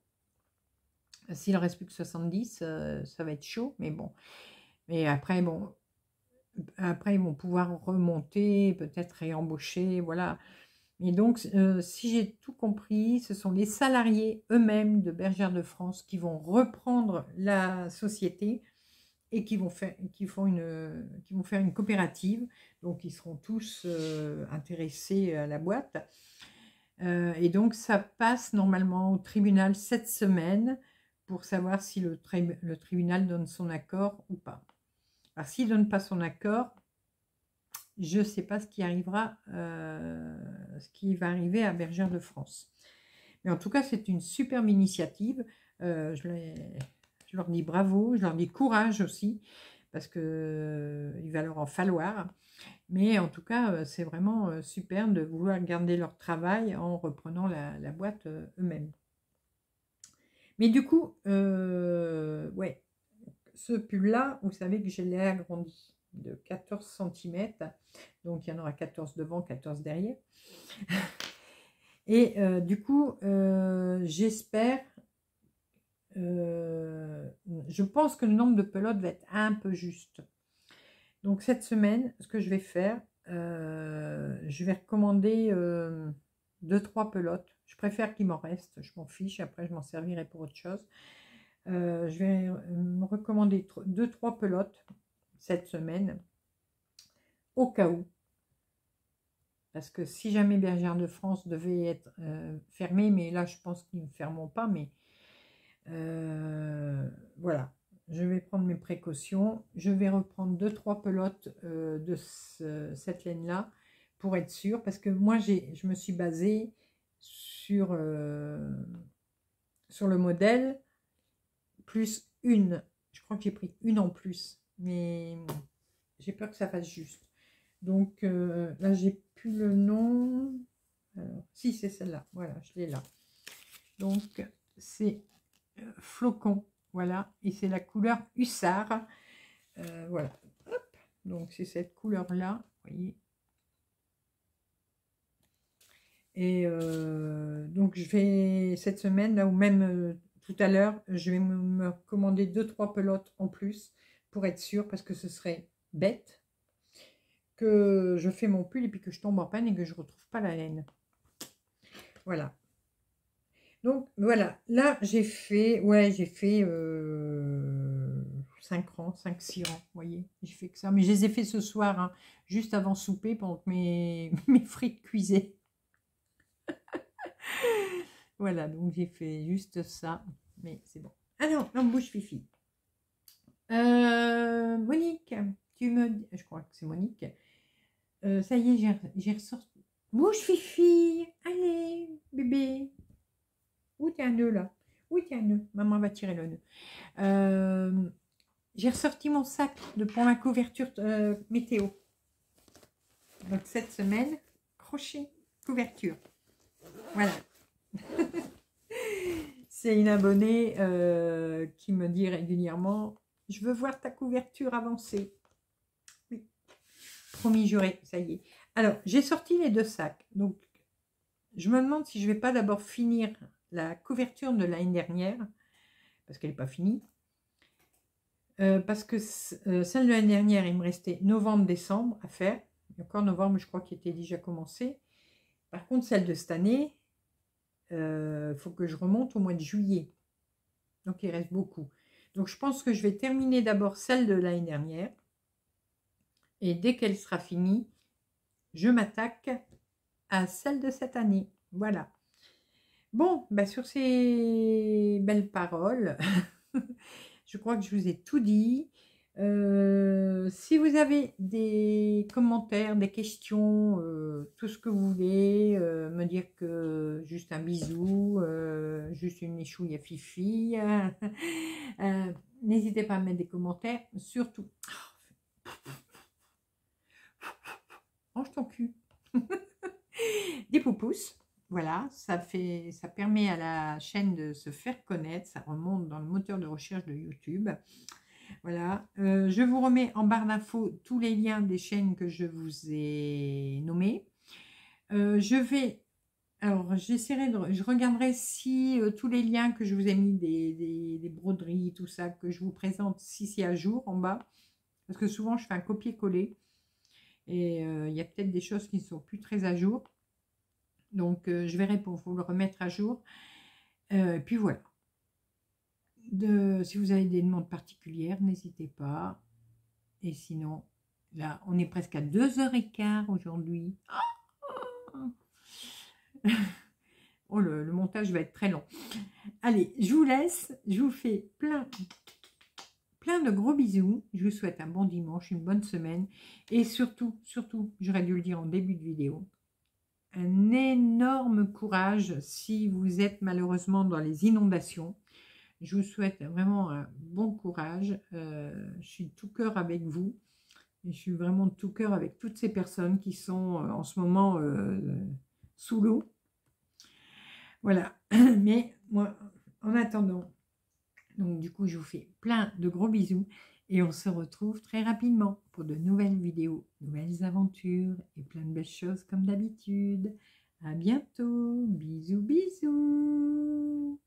S'il ne reste plus que soixante-dix, euh, ça va être chaud, mais bon. Mais après, bon... Après, ils vont pouvoir remonter, peut-être réembaucher, voilà. Et donc, euh, si j'ai tout compris, ce sont les salariés eux-mêmes de Bergère de France qui vont reprendre la société et qui vont faire, qui font une, qui vont faire une coopérative. Donc, ils seront tous euh, intéressés à la boîte. Euh, et donc, ça passe normalement au tribunal cette semaine pour savoir si le, tri- le tribunal donne son accord ou pas. Alors, s'il ne donne pas son accord, je ne sais pas ce qui arrivera, euh, ce qui va arriver à Bergère de France. Mais en tout cas, c'est une superbe initiative. Euh, je, je leur dis bravo, je leur dis courage aussi, parce qu'il euh, va leur en falloir. Mais en tout cas, c'est vraiment euh, super de vouloir garder leur travail en reprenant la, la boîte euh, eux-mêmes. Mais du coup, euh, ouais. Ce pull-là, vous savez que je l'ai agrandi de quatorze centimètres. Donc, il y en aura quatorze devant, quatorze derrière. Et euh, du coup, euh, j'espère... Euh, je pense que le nombre de pelotes va être un peu juste. Donc, cette semaine, ce que je vais faire, euh, je vais recommander euh, deux trois pelotes. Je préfère qu'il m'en reste. Je m'en fiche. Après, je m'en servirai pour autre chose. Euh, je vais me recommander deux trois pelotes cette semaine au cas où, parce que si jamais Bergère de France devait être euh, fermée, mais là je pense qu'ils ne fermeront pas, mais euh, voilà, je vais prendre mes précautions, je vais reprendre deux trois pelotes euh, de ce, cette laine là pour être sûre, parce que moi j'ai je me suis basée sur euh, sur le modèle plus une, je crois que j'ai pris une en plus, mais j'ai peur que ça fasse juste. Donc euh, là, j'ai plus le nom. Alors, si, c'est celle-là, voilà, je l'ai là. Donc c'est euh, flocon, voilà, et c'est la couleur hussard. Euh, voilà, hop, donc c'est cette couleur-là, vous voyez. Et euh, donc je vais cette semaine, là, ou même. Euh, Tout à l'heure, je vais me commander deux trois pelotes en plus pour être sûre, parce que ce serait bête que je fais mon pull et puis que je tombe en panne et que je ne retrouve pas la laine. Voilà. Donc, voilà. Là, j'ai fait... Ouais, j'ai fait euh, cinq rangs, cinq six rangs, vous voyez. J'ai fait que ça. Mais je les ai fait ce soir, hein, juste avant souper, pendant que mes, mes frites cuisaient. Voilà, donc j'ai fait juste ça, mais c'est bon. Alors, ah l'embouche Fifi. Euh, Monique, tu me... Je crois que c'est Monique. Euh, ça y est, j'ai ressorti... Bouche Fifi, allez, bébé. Où t'es un nœud, là? Où t'es un nœud? Maman va tirer le nœud. Euh, j'ai ressorti mon sac de pour la couverture euh, météo. Donc, cette semaine, crochet, couverture. Voilà. C'est une abonnée euh, qui me dit régulièrement « Je veux voir ta couverture avancer. » Oui, promis juré, ça y est. Alors, j'ai sorti les deux sacs. Donc, je me demande si je ne vais pas d'abord finir la couverture de l'année dernière, parce qu'elle n'est pas finie. Euh, parce que euh, celle de l'année dernière, il me restait novembre-décembre à faire. Encore novembre, je crois qu'il était déjà commencé. Par contre, celle de cette année, il euh, faut que je remonte au mois de juillet. Donc, il reste beaucoup. Donc, je pense que je vais terminer d'abord celle de l'année dernière. Et dès qu'elle sera finie, je m'attaque à celle de cette année. Voilà. Bon, bah sur ces belles paroles, je crois que je vous ai tout dit. Euh, si vous avez des commentaires, des questions, euh, tout ce que vous voulez, euh, me dire que juste un bisou, euh, juste une échouille à Fifi, euh, euh, n'hésitez pas à mettre des commentaires, surtout. Mange ton cul. Des pouces, voilà, ça fait, ça permet à la chaîne de se faire connaître, ça remonte dans le moteur de recherche de YouTube. Voilà, euh, je vous remets en barre d'infos tous les liens des chaînes que je vous ai nommées. Euh, je vais, alors j'essaierai de, je regarderai si euh, tous les liens que je vous ai mis, des, des, des broderies, tout ça, que je vous présente, si c'est à jour en bas. Parce que souvent je fais un copier-coller et il euh, y a peut-être des choses qui ne sont plus très à jour. Donc euh, je verrai pour vous le remettre à jour. Euh, et puis voilà. De, si vous avez des demandes particulières, n'hésitez pas. Et sinon, là, on est presque à deux heures quinze aujourd'hui. Oh, le, le montage va être très long. Allez, je vous laisse. Je vous fais plein, plein de gros bisous. Je vous souhaite un bon dimanche, une bonne semaine. Et surtout, surtout, j'aurais dû le dire en début de vidéo, un énorme courage si vous êtes malheureusement dans les inondations. Je vous souhaite vraiment un bon courage. Euh, je suis de tout cœur avec vous. Et je suis vraiment de tout cœur avec toutes ces personnes qui sont euh, en ce moment euh, sous l'eau. Voilà. Mais moi, en attendant, donc du coup, je vous fais plein de gros bisous. Et on se retrouve très rapidement pour de nouvelles vidéos, nouvelles aventures et plein de belles choses comme d'habitude. À bientôt. Bisous, bisous.